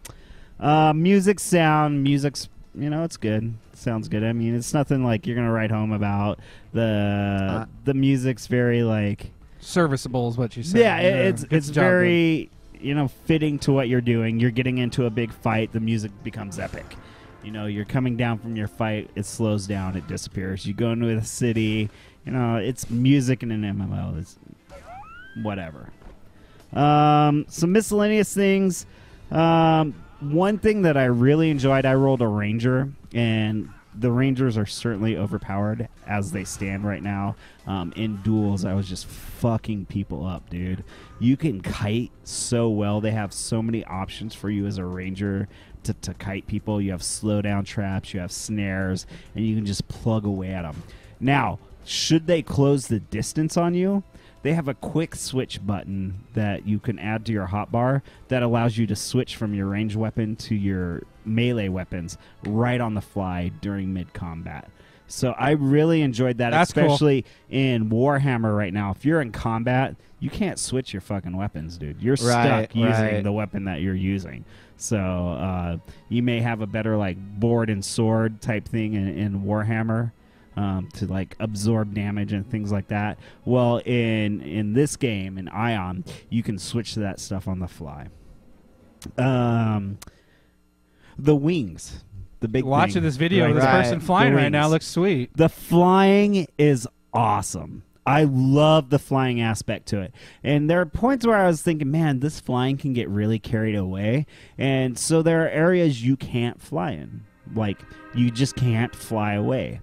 Uh, music, sound, music's. You know, it's good. Sounds good. I mean, it's nothing like you're gonna write home about. The uh. the music's very like. Serviceable is what you said. Yeah, yeah. it's it's very you know fitting to what you're doing. You're getting into a big fight. The music becomes epic. You know, you're coming down from your fight. It slows down. It disappears. You go into a city. You know, it's music in an M M O. It's whatever. Um, some miscellaneous things. Um, one thing that I really enjoyed. I rolled a ranger and. The Rangers are certainly overpowered as they stand right now. Um, in duels, I was just fucking people up, dude. You can kite so well. They have so many options for you as a Ranger to, to kite people. You have slow down traps, you have snares, and you can just plug away at them. Now, should they close the distance on you? They have a quick switch button that you can add to your hotbar that allows you to switch from your ranged weapon to your melee weapons right on the fly during mid-combat. So I really enjoyed that, That's especially cool. in Warhammer right now. If you're in combat, you can't switch your fucking weapons, dude. You're right, stuck using right. the weapon that you're using. So uh, you may have a better like board and sword type thing in, in Warhammer. Um, to like absorb damage and things like that. Well, in in this game, in Ion, you can switch to that stuff on the fly. Um, the wings, the big. Watching thing. This video, right. this person flying right now looks sweet. The flying is awesome. I love the flying aspect to it. And there are points where I was thinking, man, this flying can get really carried away. And so there are areas you can't fly in, like you just can't fly away.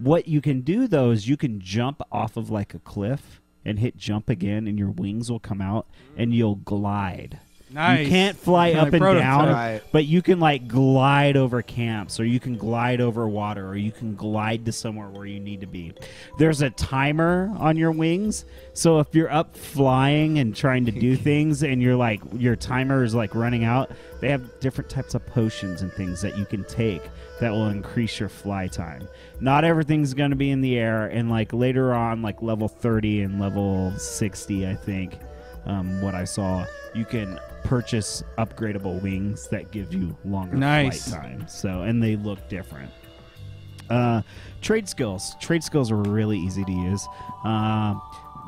What you can do, though, is you can jump off of, like, a cliff and hit jump again, and your wings will come out, and you'll glide. Nice. You can't fly up and down, but you can, like, glide over camps, or you can glide over water, or you can glide to somewhere where you need to be. There's a timer on your wings, so if you're up flying and trying to do things, and you're, like, your timer is, like, running out, they have different types of potions and things that you can take that will increase your fly time. Not everything's going to be in the air, and like later on, like level thirty and level sixty, I think, um, what I saw, you can purchase upgradable wings that give you longer nice. Flight time. So, and they look different. Uh, trade skills. Trade skills are really easy to use. Uh,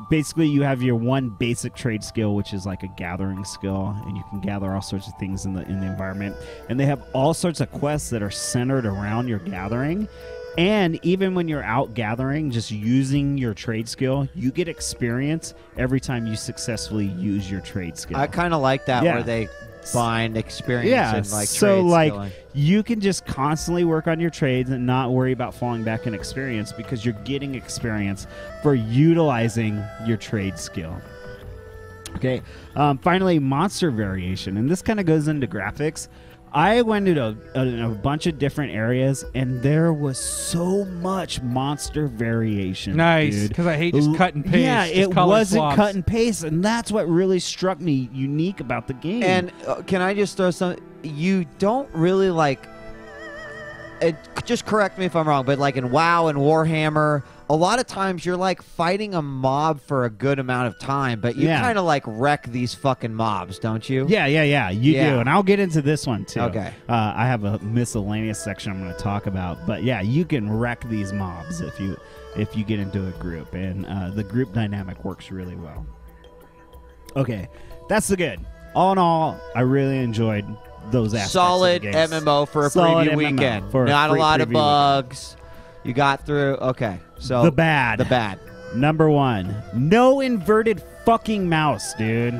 Basically, you have your one basic trade skill, which is like a gathering skill, and you can gather all sorts of things in the in the environment. And they have all sorts of quests that are centered around your gathering. And even when you're out gathering, just using your trade skill, you get experience every time you successfully use your trade skill. I kind of like that yeah. where they find experience yeah. in like so trade like skilling. You can just constantly work on your trades and not worry about falling back in experience because you're getting experience for utilizing your trade skill. Okay. Um, finally, monster variation, and this kind of goes into graphics. I went into a, a, a bunch of different areas, and there was so much monster variation. Nice, because I hate just cut and paste. Yeah, just it wasn't swaps. cut and paste, and that's what really struck me unique about the game. And uh, can I just throw some? You don't really like. It, just correct me if I'm wrong, but like in WoW and Warhammer, a lot of times you're like fighting a mob for a good amount of time, but you yeah. kind of like wreck these fucking mobs, don't you? Yeah, yeah, yeah, you yeah. do. And I'll get into this one too. Okay. Uh, I have a miscellaneous section I'm going to talk about, but yeah, you can wreck these mobs if you if you get into a group, and uh, the group dynamic works really well. Okay, that's the good. All in all, I really enjoyed. Those aspects solid of the M M O for a solid preview M M O weekend. For Not a, a lot of bugs. Weekend. You got through. Okay, so the bad, the bad. Number one, no inverted fucking mouse, dude.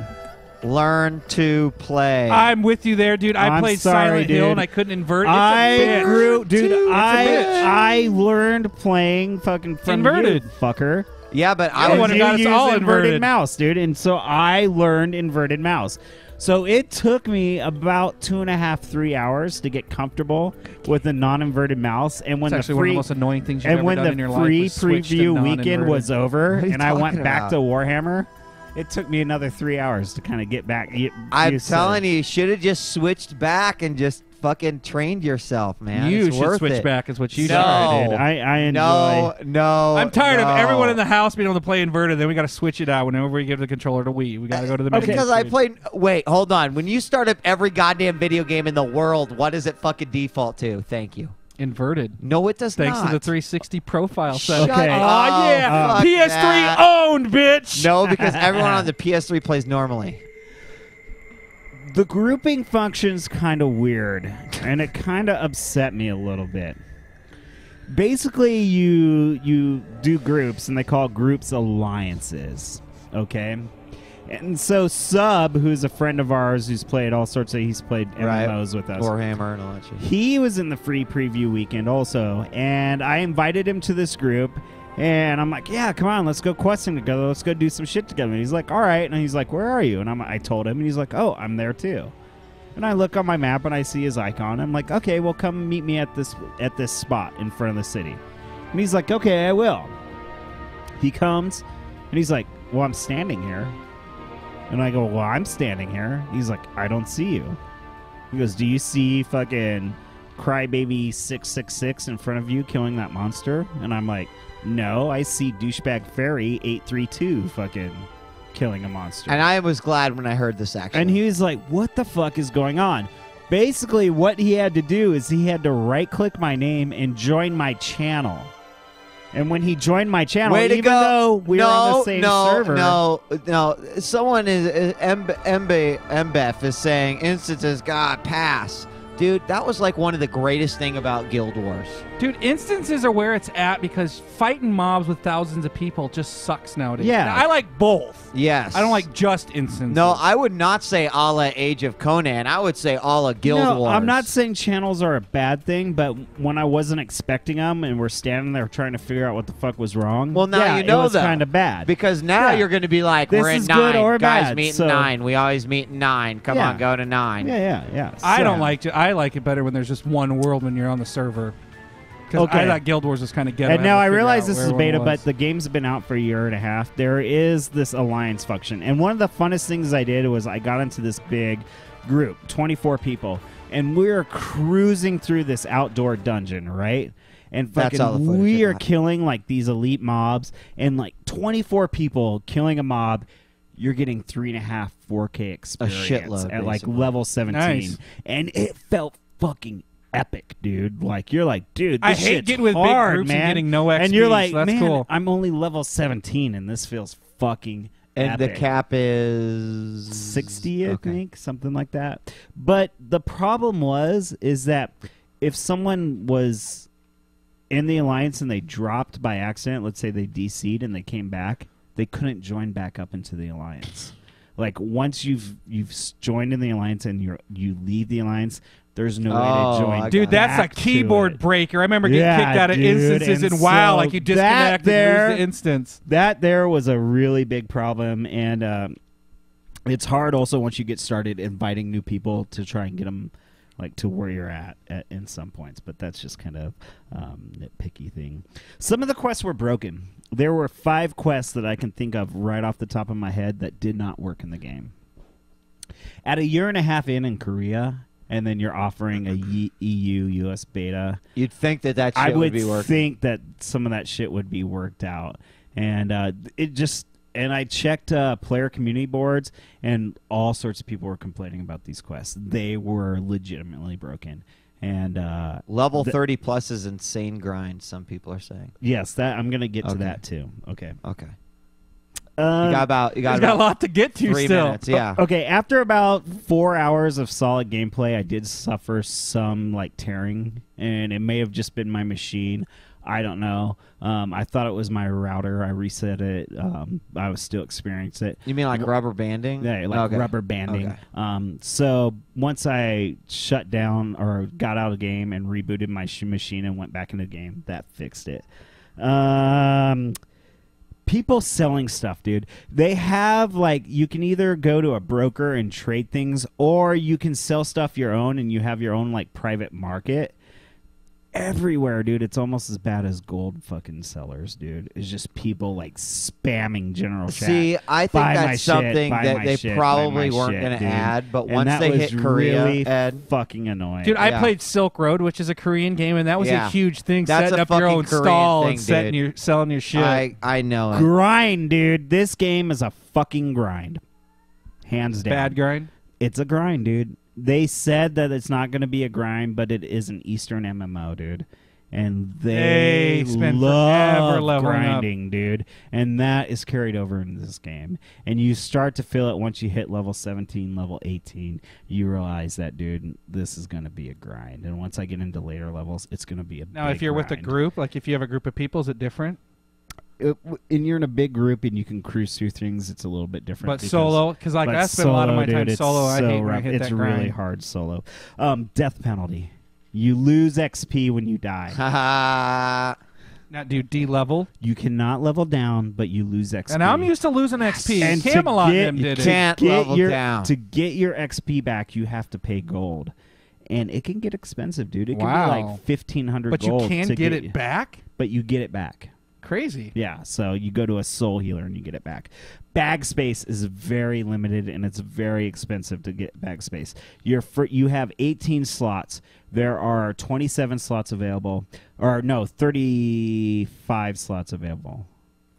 Learn to play. I'm with you there, dude. I I'm played sorry, Silent dude. Hill and I couldn't invert. It's I grew, dude. It's I I learned playing fucking from inverted you, fucker. Yeah, but I would have got us all inverted. inverted mouse, dude. And so I learned inverted mouse. So it took me about two and a half, three hours to get comfortable with the non-inverted mouse. And when it's actually the free, one of the most annoying things you've ever done in your life was switch to non-inverted. And when the free preview weekend was over, and I went back to Warhammer, it took me another three hours to kind of get back. I'm telling you, you should have just switched back and just fucking trained yourself, man. You it's should worth switch it. back is what you no. sure did. I, I enjoy. No, no, I'm tired no. of everyone in the house being able to play inverted. Then we got to switch it out whenever we give the controller to Wii. We got to go to the middle. Okay. Because I played. Wait, hold on. When you start up every goddamn video game in the world, what does it fucking default to? Thank you. Inverted. No, it does Thanks not. Thanks to the three sixty profile set. Okay. Oh, oh yeah. Uh, P S three that. owned, bitch. No, because everyone on the P S three plays normally. The grouping function's kind of weird, and it kind of upset me a little bit. Basically, you you do groups, and they call groups alliances, okay? And so Sub, who's a friend of ours who's played all sorts of, he's played M M Os right. with us. Warhammer and all that shit. He was in the free preview weekend also, and I invited him to this group. And I'm like, yeah, come on, let's go questing together. Let's go do some shit together. And he's like, all right. And he's like, where are you? And I'm, I told him. And he's like, oh, I'm there too. And I look on my map and I see his icon. I'm like, okay, well, come meet me at this at this spot in front of the city. And he's like, okay, I will. He comes and he's like, well, I'm standing here. And I go, well, I'm standing here. He's like, I don't see you. He goes, do you see fucking Crybaby six six six in front of you killing that monster? And I'm like, no, I see douchebag fairy eight three two fucking killing a monster. And I was glad when I heard this, actually. And he was like, what the fuck is going on? Basically, what he had to do is he had to right-click my name and join my channel. And when he joined my channel, Way even though we no, were on the same no, server. No, no, no. Someone is, is M B F is saying, instances, God, pass. Dude, that was like one of the greatest thing about Guild Wars. Dude, instances are where it's at because fighting mobs with thousands of people just sucks nowadays. Yeah. Now, I like both. Yes. I don't like just instances. No, I would not say a la Age of Conan. I would say a la Guild no, Wars. I'm not saying channels are a bad thing, but when I wasn't expecting them and we're standing there trying to figure out what the fuck was wrong, well, now yeah, you know it was kind of bad. Because now yeah. you're going to be like, this we're in nine. Or Guys bad, meet so. nine. We always meet in nine. Come yeah. on, go to nine. Yeah, yeah, yeah. So. I don't like it. I like it better when there's just one world when you're on the server. Okay. I thought Guild Wars was kind of ghetto. And now I realize this is beta, but the game's been out for a year and a half. There is this alliance function. And one of the funnest things I did was I got into this big group, twenty-four people. And we're cruising through this outdoor dungeon, right? And fucking we are killing like these elite mobs. And like twenty-four people killing a mob. You're getting three and a half, four K experience a shitload, at like basically. level seventeen. Nice. And it felt fucking epic, dude. Like, you're like, dude, this I hate shit's getting with hard, big groups man. And getting no X P. And you're like, so that's man, cool. I'm only level seventeen, and this feels fucking and epic. And the cap is sixty, I okay. think, something like that. But the problem was, is that if someone was in the alliance and they dropped by accident, let's say they D C'd and they came back, they couldn't join back up into the alliance. Like once you've you've joined in the alliance and you you leave the alliance, there's no oh, way to join. Dude, that's a keyboard breaker. I remember getting yeah, kicked out of dude, instances and in so WoW, like you disconnect there, and lose the instance. That there was a really big problem, and um, it's hard also once you get started inviting new people to try and get them like to where you're at, at in some points, but that's just kind of um, nitpicky thing. Some of the quests were broken. There were five quests that I can think of right off the top of my head that did not work in the game. At a year and a half in in Korea, and then you're offering a E U U S beta, you'd think that that shit I would, would be working. I would think that some of that shit would be worked out, and uh, it just. And I checked uh, player community boards, and all sorts of people were complaining about these quests. They were legitimately broken. And uh, level thirty plus is insane grind, some people are saying. Yes, that I'm gonna get okay. to that too. Okay. Okay. Uh, you got about you got, about got a lot to get to three still. Minutes, yeah. Uh, okay. After about four hours of solid gameplay, I did suffer some like tearing, and it may have just been my machine. I don't know. Um, I thought it was my router. I reset it. Um, I was still experiencing it. You mean like rubber banding? Yeah, like okay. rubber banding. Okay. Um, so once I shut down or got out of the game and rebooted my machine and went back into the game, that fixed it. Um, people selling stuff, dude. They have like you can either go to a broker and trade things, or you can sell stuff your own and you have your own like private market. Everywhere, dude, it's almost as bad as gold fucking sellers, dude. It's just people like spamming general chat. See, I think buy that's something shit, that they shit, probably weren't shit, gonna dude. add, but and once they hit Korea, really Ed, fucking annoying. Dude, I yeah. played Silk Road, which is a Korean game, and that was yeah. a huge thing. That's setting up your own Korean stall thing, and setting your, selling your shit. I, I know it. Grind, dude. This game is a fucking grind, hands down. Bad grind. It's a grind, dude. They said that it's not going to be a grind, but it is an Eastern M M O, dude. And they, they spend love grinding, up. dude. And that is carried over in this game. And you start to feel it once you hit level seventeen, level eighteen. You realize that, dude, this is going to be a grind. And once I get into later levels, it's going to be a now, big if you're grind. With a group, like if you have a group of people, is it different? It, and you're in a big group and you can cruise through things. It's a little bit different. But because, solo, because like I spend solo, a lot of my dude, time solo. I so hate when I hit it's that grind. It's really hard solo. Um, death penalty. You lose X P when you die. Now, do de-level? You cannot level down, but you lose X P. And I'm used to losing X P. And Camelot to get, them did you can't it. Level your, down. To get your X P back, you have to pay gold. And it can get expensive, dude. It can wow. be like fifteen hundred but gold. But you can to get, get it back? But you get it back. Crazy. Yeah, so you go to a soul healer and you get it back. Bag space is very limited and it's very expensive to get bag space. You're for, you have eighteen slots. There are twenty-seven slots available, or no, thirty-five slots available.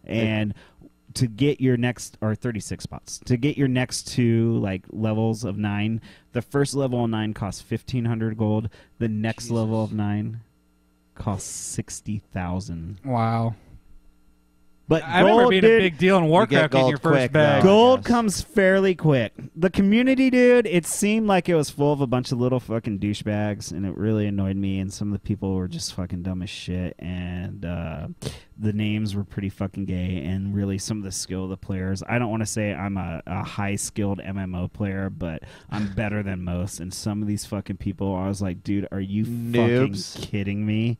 And to get your next, or thirty-six spots, to get your next two like levels of nine, the first level of nine costs fifteen hundred gold. The next Jesus. level of nine costs sixty thousand. Wow. But I gold, remember being dude, a big deal in Warcraft in your first quick, bag. Though, gold comes fairly quick. The community, dude, it seemed like it was full of a bunch of little fucking douchebags, and it really annoyed me, and some of the people were just fucking dumb as shit, and uh, the names were pretty fucking gay, and really some of the skill of the players. I don't want to say I'm a, a high-skilled M M O player, but I'm better than most, and some of these fucking people, I was like, dude, are you Noobs. fucking kidding me?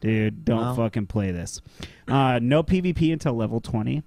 Dude, don't no. fucking play this. Uh, no PvP until level twenty.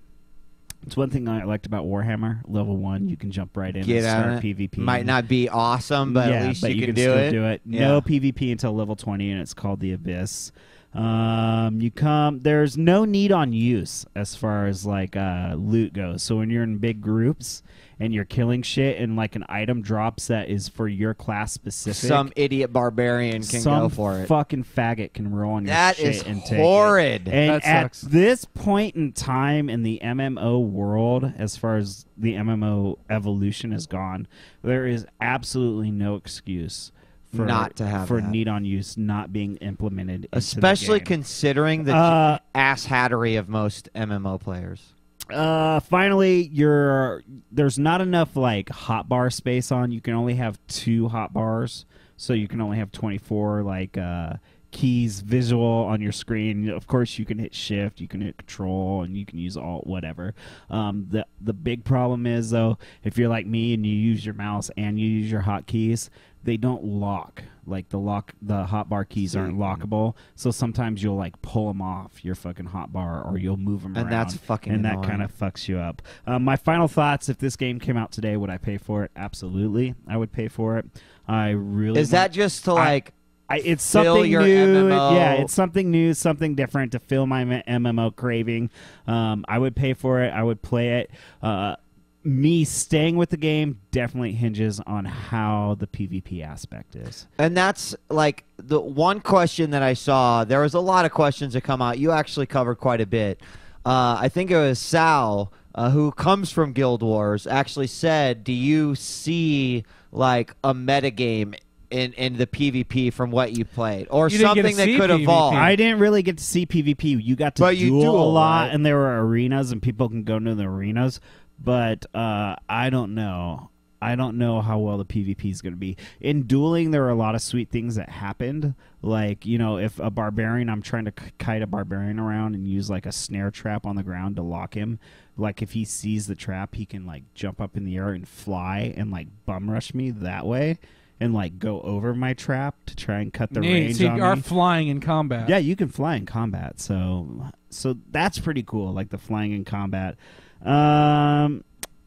It's one thing I liked about Warhammer. Level one, you can jump right in Get and start PvP. Might not be awesome, but yeah, at least but you, you can, can do, still it. do it. Yeah. No PvP until level twenty, and it's called the Abyss. Um, you come. There's no need on use as far as like uh, loot goes. So when you're in big groups and you're killing shit, and like an item drops that is for your class specific. Some idiot barbarian can go for it. Some fucking faggot can roll on your that shit and take it. That is horrid. And at this point in time in the M M O world, as far as the M M O evolution has gone, there is absolutely no excuse for not to have for that. need on use not being implemented, into especially the game. Considering the uh, ass hattery of most M M O players. Uh, finally, you're, there's not enough like hotbar space on. You can only have two hotbars, so you can only have twenty-four like uh, keys visual on your screen. Of course, you can hit shift, you can hit control, and you can use alt, whatever. Um, the the big problem is though, if you're like me and you use your mouse and you use your hotkeys, they don't lock. Like the lock, the hotbar keys aren't lockable. So sometimes you'll like pull them off your fucking hotbar, or you'll move them and around. And that's fucking And annoying. That kind of fucks you up. Um, my final thoughts: if this game came out today, would I pay for it? Absolutely, I would pay for it. I really is that just to I, like. I, it's something new. M M O. Yeah, it's something new, something different to fill my M M O craving. Um, I would pay for it. I would play it. Uh, me staying with the game definitely hinges on how the PvP aspect is. And that's like the one question that I saw. There was a lot of questions that come out. You actually covered quite a bit. Uh, I think it was Sal, uh, who comes from Guild Wars, actually said, do you see like a metagame in in the PvP from what you played, or you something that could PvP. evolve? I didn't really get to see PvP. You got to but duel you do a lot, right? And there were arenas, and people can go into the arenas. But uh, I don't know. I don't know how well the PvP is going to be. In dueling, there are a lot of sweet things that happened. Like, you know, if a barbarian, I'm trying to kite a barbarian around and use like a snare trap on the ground to lock him. Like if he sees the trap, he can like jump up in the air and fly and like bum rush me that way. And like go over my trap to try and cut the yeah, range. So you on are me. flying in combat. Yeah, you can fly in combat. So, so that's pretty cool. Like the flying in combat. Um,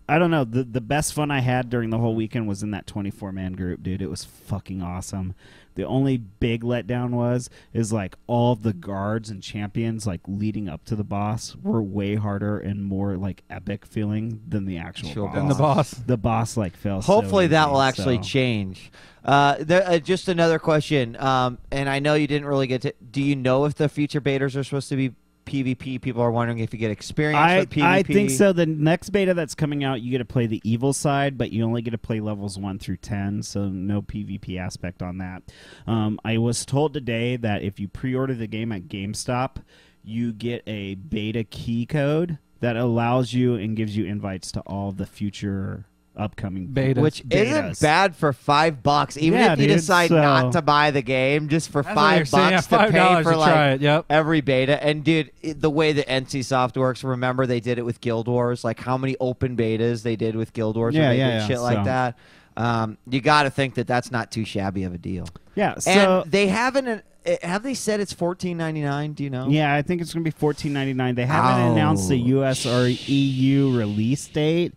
I don't know. The the best fun I had during the whole weekend was in that twenty-four man group, dude. It was fucking awesome. The only big letdown was is like all the guards and champions like leading up to the boss were way harder and more like epic feeling than the actual sure. boss. Than the boss. The boss like fell. Hopefully so that insane, will actually so. change. Uh, there, uh, just another question, um, and I know you didn't really get to. Do you know if the future betas are supposed to be PvP? People are wondering if you get experience I, with PvP. I think so. The next beta that's coming out, you get to play the evil side, but you only get to play levels one through ten, so no PvP aspect on that. Um, I was told today that if you pre-order the game at GameStop, you get a beta key code that allows you and gives you invites to all the future upcoming beta, which betas. Isn't bad for five bucks. Even yeah, if you dude, decide so. not to buy the game, just for That's five bucks saying, yeah, five to pay for to like yep. every beta. And dude, it, the way that N C Soft works, remember they did it with Guild Wars. Like how many open betas they did with Guild Wars? Yeah, and they yeah, did yeah. shit so. like that. Um, you got to think that that's not too shabby of a deal. Yeah, so and they haven't. An, have they said it's fourteen ninety-nine? Do you know? Yeah, I think it's going to be fourteen ninety-nine. They haven't oh. announced a U S or E U release date.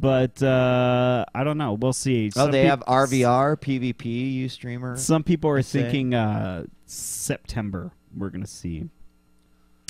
But uh, I don't know. We'll see. Oh, some they have R V R, PvP, you streamer. Some people are thinking uh, September we're going to see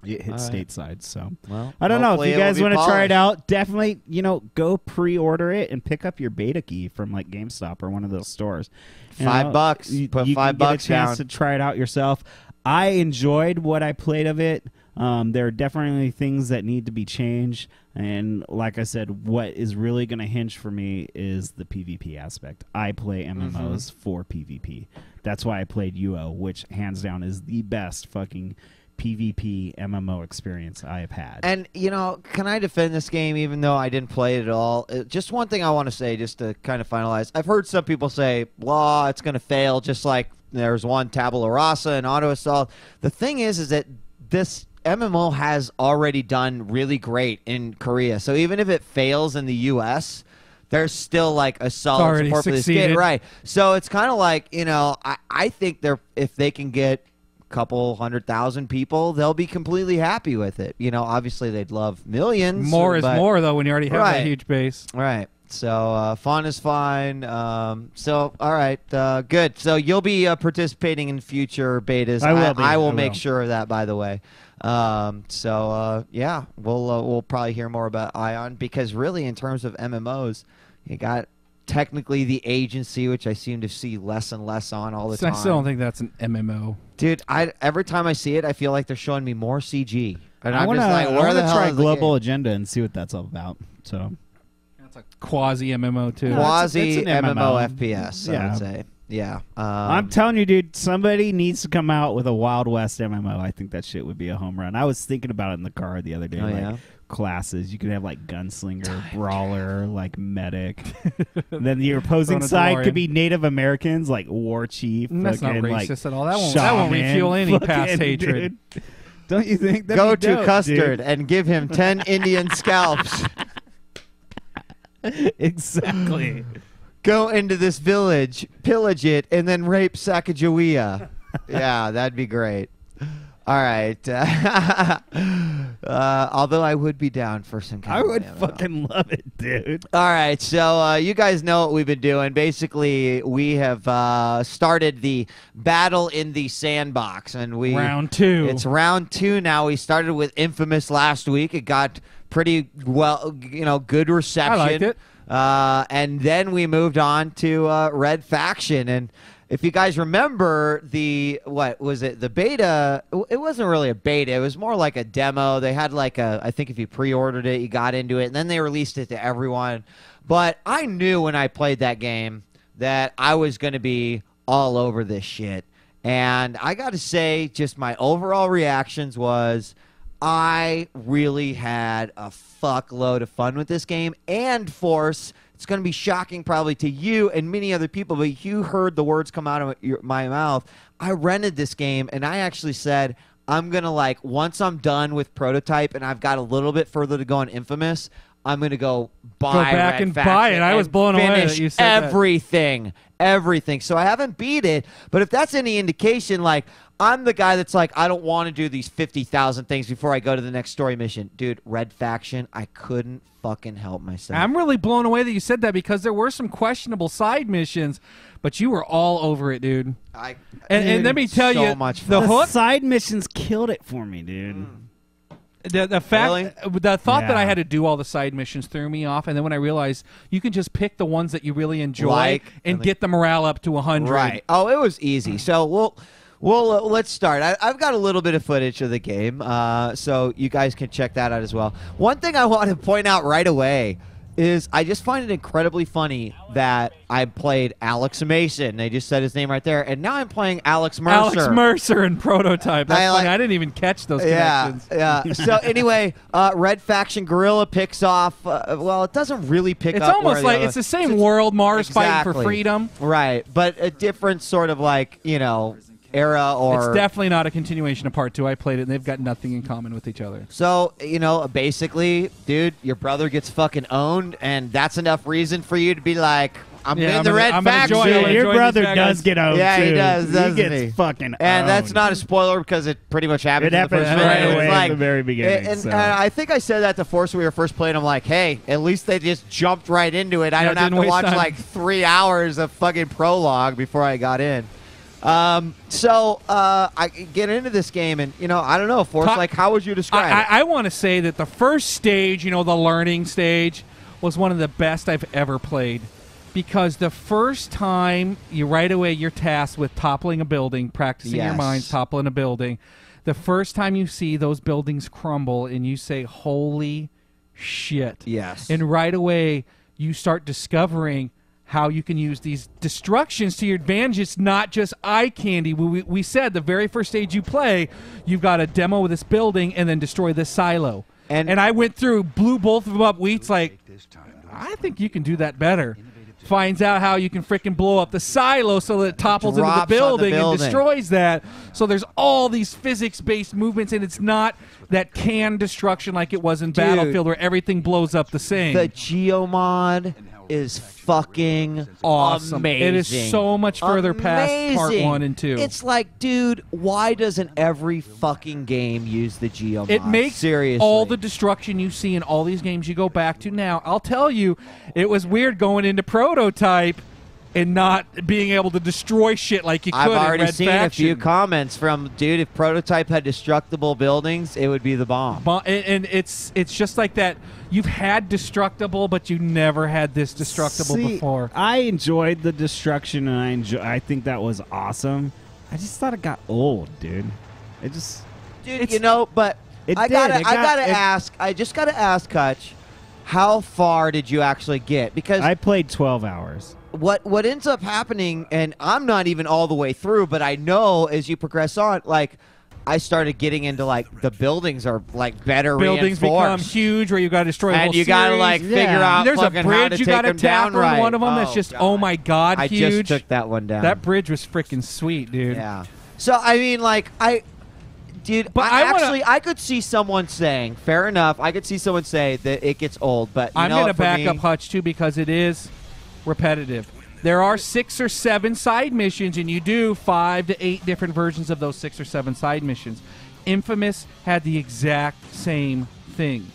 it hit stateside. So well, I don't know. If you guys want to try it out, definitely, you know, go pre-order it and pick up your beta key from like GameStop or one of those stores. You five know, bucks. You, Put you five can bucks get a chance down. to try it out yourself. I enjoyed what I played of it. Um, there are definitely things that need to be changed. And like I said, what is really going to hinge for me is the PvP aspect. I play M M Os mm-hmm. for PvP. That's why I played U O, which hands down is the best fucking PvP M M O experience I have had. And, you know, can I defend this game even though I didn't play it at all? It, just one thing I want to say just to kind of finalize. I've heard some people say, well, it's going to fail, just like there's one Tabula Rasa and Auto Assault. The thing is, is that this M M O has already done really great in Korea. So even if it fails in the U S, there's still like a solid support for this game. Right. So it's kind of like, you know, I, I think they're if they can get a couple hundred thousand people, they'll be completely happy with it. You know, obviously they'd love millions. More is more, though, when you already have right. that huge base. Right. So uh, fun is fine. Um, so all right, uh, good. So you'll be uh, participating in future betas. I will. Be. I, I will I make will. sure of that, by the way. Um, so uh, yeah, we'll uh, we'll probably hear more about Ion, because really in terms of M M Os, you got technically the agency, which I seem to see less and less on all the so time. I still don't think that's an M M O, dude. I every time I see it, I feel like they're showing me more C G, and I I'm wanna, just like, where I the hell try Global Agenda and see what that's all about. So. A quasi M M O too. Quasi yeah, M M O F P S, yeah. I would say. Yeah. Um, I'm telling you, dude, somebody needs to come out with a Wild West M M O. I think that shit would be a home run. I was thinking about it in the car the other day. Oh, like yeah? classes. You could have like gunslinger, Time brawler, trip. like medic. Then the opposing side could be Native Americans, like war chief. That's fucking, not racist like, at all. That won't, shaman, that won't refuel any past hatred. Dude. Don't you think? That'd Go to dope, Custard dude. and give him ten Indian scalps. Exactly. Go into this village, pillage it, and then rape Sacagawea. Yeah, that'd be great. All right. Uh, uh, although I would be down for some kind I of I would M M O. Fucking love it, dude. All right. So uh, you guys know what we've been doing. Basically, we have uh, started the battle in the sandbox. and we Round two. It's round two now. We started with Infamous last week. It got pretty well, you know, good reception. I liked it. Uh, and then we moved on to uh, Red Faction. And if you guys remember the, what was it, the beta, it wasn't really a beta, it was more like a demo. They had like a, I think if you pre-ordered it, you got into it, and then they released it to everyone. But I knew when I played that game that I was going to be all over this shit. And I got to say, just my overall reactions was, I really had a fuckload of fun with this game. And Force, it's going to be shocking probably to you and many other people, but you heard the words come out of your, my mouth. I rented this game, and I actually said, I'm going to, like, once I'm done with Prototype and I've got a little bit further to go on Infamous, I'm going to go buy Go back Red and Faction buy it. And I was blown away that you said everything, that. everything. So I haven't beat it, but if that's any indication, like, I'm the guy that's like, I don't want to do these fifty thousand things before I go to the next story mission. Dude, Red Faction, I couldn't fucking help myself. I'm really blown away that you said that because there were some questionable side missions, but you were all over it, dude. I, and, dude, and let me tell so you, much the, the side missions killed it for me, dude. Mm. The, the fact, really? the thought yeah. that I had to do all the side missions threw me off, and then when I realized you can just pick the ones that you really enjoy like, and I mean, get the morale up to one hundred. Right. Oh, it was easy. So we'll... Well, uh, let's start. I, I've got a little bit of footage of the game, uh, so you guys can check that out as well. One thing I want to point out right away is I just find it incredibly funny that I played Alex Mason. They just said his name right there, and now I'm playing Alex Mercer. Alex Mercer in Prototype. That's I, like, I didn't even catch those connections. Yeah, yeah. So anyway, uh, Red Faction Gorilla picks off. Uh, well, it doesn't really pick it's up. It's almost like it's the same it's, world. Mars exactly. fighting for freedom. Right, but a different sort of like, you know, era or it's definitely not a continuation of part two. I played it and they've got nothing in common with each other. So, you know, basically, dude, your brother gets fucking owned and that's enough reason for you to be like, I'm yeah, in I'm the gonna, Red I'm Faction. Enjoy, your brother does get owned. Yeah, too. he does, doesn't he? Gets he? fucking and owned. And that's not a spoiler because it pretty much happened. It happened right away at like, the very beginning. And, and, so. and I think I said that to Force when we were first playing. I'm like, hey, at least they just jumped right into it. I yeah, don't have to watch time. like three hours of fucking prologue before I got in. Um, so, uh, I get into this game and, you know, I don't know, Force, Talk, like, how would you describe I, it? I, I want to say that the first stage, you know, the learning stage, was one of the best I've ever played. Because the first time, you right away, you're tasked with toppling a building, practicing yes. your minds, toppling a building. The first time you see those buildings crumble and you say, holy shit. Yes. And right away, you start discovering how you can use these destructions to your advantage. It's not just eye candy. We, we, we said the very first stage you play, you've got to demo this building and then destroy this silo. And, and I went through, blew both of them up. Wheat's like, I think you can do that better. Finds out how you can freaking blow up the silo so that it topples into the building, the building and destroys that. So there's all these physics-based movements, and it's not that canned destruction like it was in Dude, Battlefield where everything blows up the same. The Geomod is fucking awesome. Amazing. It is so much further amazing. past part one and two. It's like, dude, why doesn't every fucking game use the Geomod? It makes Seriously. all the destruction you see in all these games you go back to now. I'll tell you, it was weird going into Prototype and not being able to destroy shit like you could I've already in Red seen Faction. a few comments from, dude, if Prototype had destructible buildings, it would be the bomb. And it's it's just like that. You've had destructible, but you never had this destructible See, before. I enjoyed the destruction, and I enjoy, I think that was awesome. I just thought it got old, dude. It just... Dude, you know, but it I got to ask, I just got to ask, Kutch, how far did you actually get? Because I played twelve hours. What what ends up happening, and I'm not even all the way through, but I know as you progress on, like, I started getting into, like, the buildings are, like, better buildings reinforced. Buildings become huge where you got to destroy and whole you got to, like, yeah. figure out There's fucking a how to you take them down right. one of them oh, that's just, god. oh, my God, I huge. I just took that one down. That bridge was freaking sweet, dude. Yeah. So, I mean, like, I... Dude, but I, I actually, wanna, I could see someone saying, fair enough, I could see someone say that it gets old, but you I'm going to back me, up Hutch, too, because it is... repetitive. There are six or seven side missions, and you do five to eight different versions of those six or seven side missions. Infamous had the exact same thing,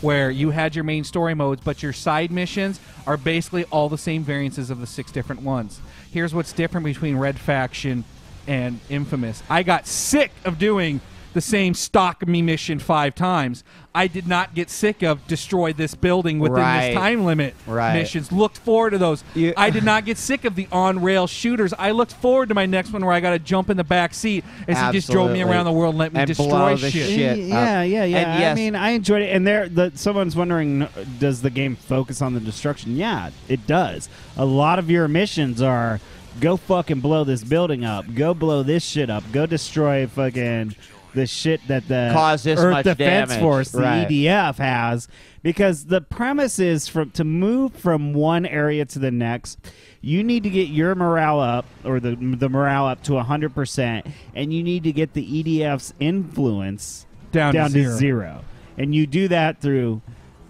where you had your main story modes, but your side missions are basically all the same variances of the six different ones. Here's what's different between Red Faction and Infamous. I got sick of doing the same stock me mission five times. I did not get sick of destroy this building within right. this time limit right. missions. Looked forward to those. You I did not get sick of the on-rail shooters. I looked forward to my next one where I got to jump in the back seat as Absolutely. He just drove me around the world and let me and destroy shit. shit yeah, yeah, yeah. And I yes. mean, I enjoyed it. And there, the, someone's wondering, does the game focus on the destruction? Yeah, it does. A lot of your missions are, go fucking blow this building up. Go blow this shit up. Go destroy fucking... the shit that the Cause this Earth much Defense damage. Force, the right. E D F, has. Because the premise is from, to move from one area to the next, you need to get your morale up, or the, the morale up to one hundred percent, and you need to get the E D F's influence down, down to, zero. to zero. And you do that through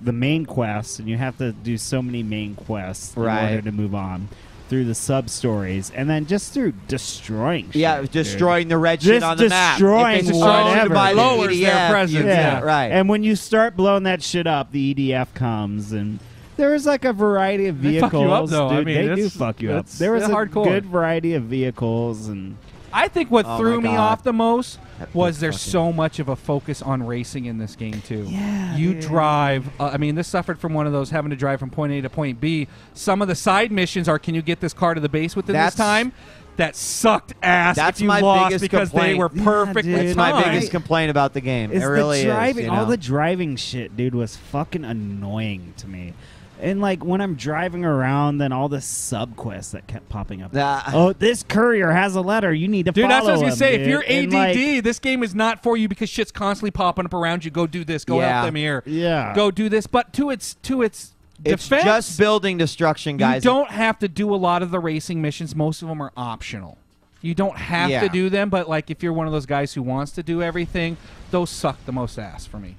the main quests, and you have to do so many main quests right. in order to move on. Through the sub-stories, and then just through destroying shit. Yeah, destroying dude. the red shit just on the map. Destroying whatever. By lowers the E D F, their presence. Yeah. Yeah. yeah, right. And when you start blowing that shit up, the E D F comes, and there's like a variety of vehicles. They fuck you up, though. Dude, I mean, they do fuck you up. There was a hardcore. good variety of vehicles. And I think what oh threw me off the most was there's so much of a focus on racing in this game, too. Yeah, you dude. drive. Uh, I mean, this suffered from one of those having to drive from point A to point B. Some of the side missions are, can you get this car to the base within That's this time? That sucked ass that's if you my lost because complaint. they were perfect. Yeah, that's my biggest complaint about the game. It's it really the driving, is. You know? All the driving shit, dude, was fucking annoying to me. And, like, when I'm driving around, then all the sub-quests that kept popping up. Uh, oh, this courier has a letter. You need to dude, follow Dude, that's what I was going to say. Dude. If you're A D D, like, this game is not for you because shit's constantly popping up around you. Go do this. Go yeah. help them here. Yeah. Go do this. But to its to its defense, it's just building destruction, guys. You don't have to do a lot of the racing missions. Most of them are optional. You don't have yeah. to do them. But, like, if you're one of those guys who wants to do everything, those suck the most ass for me.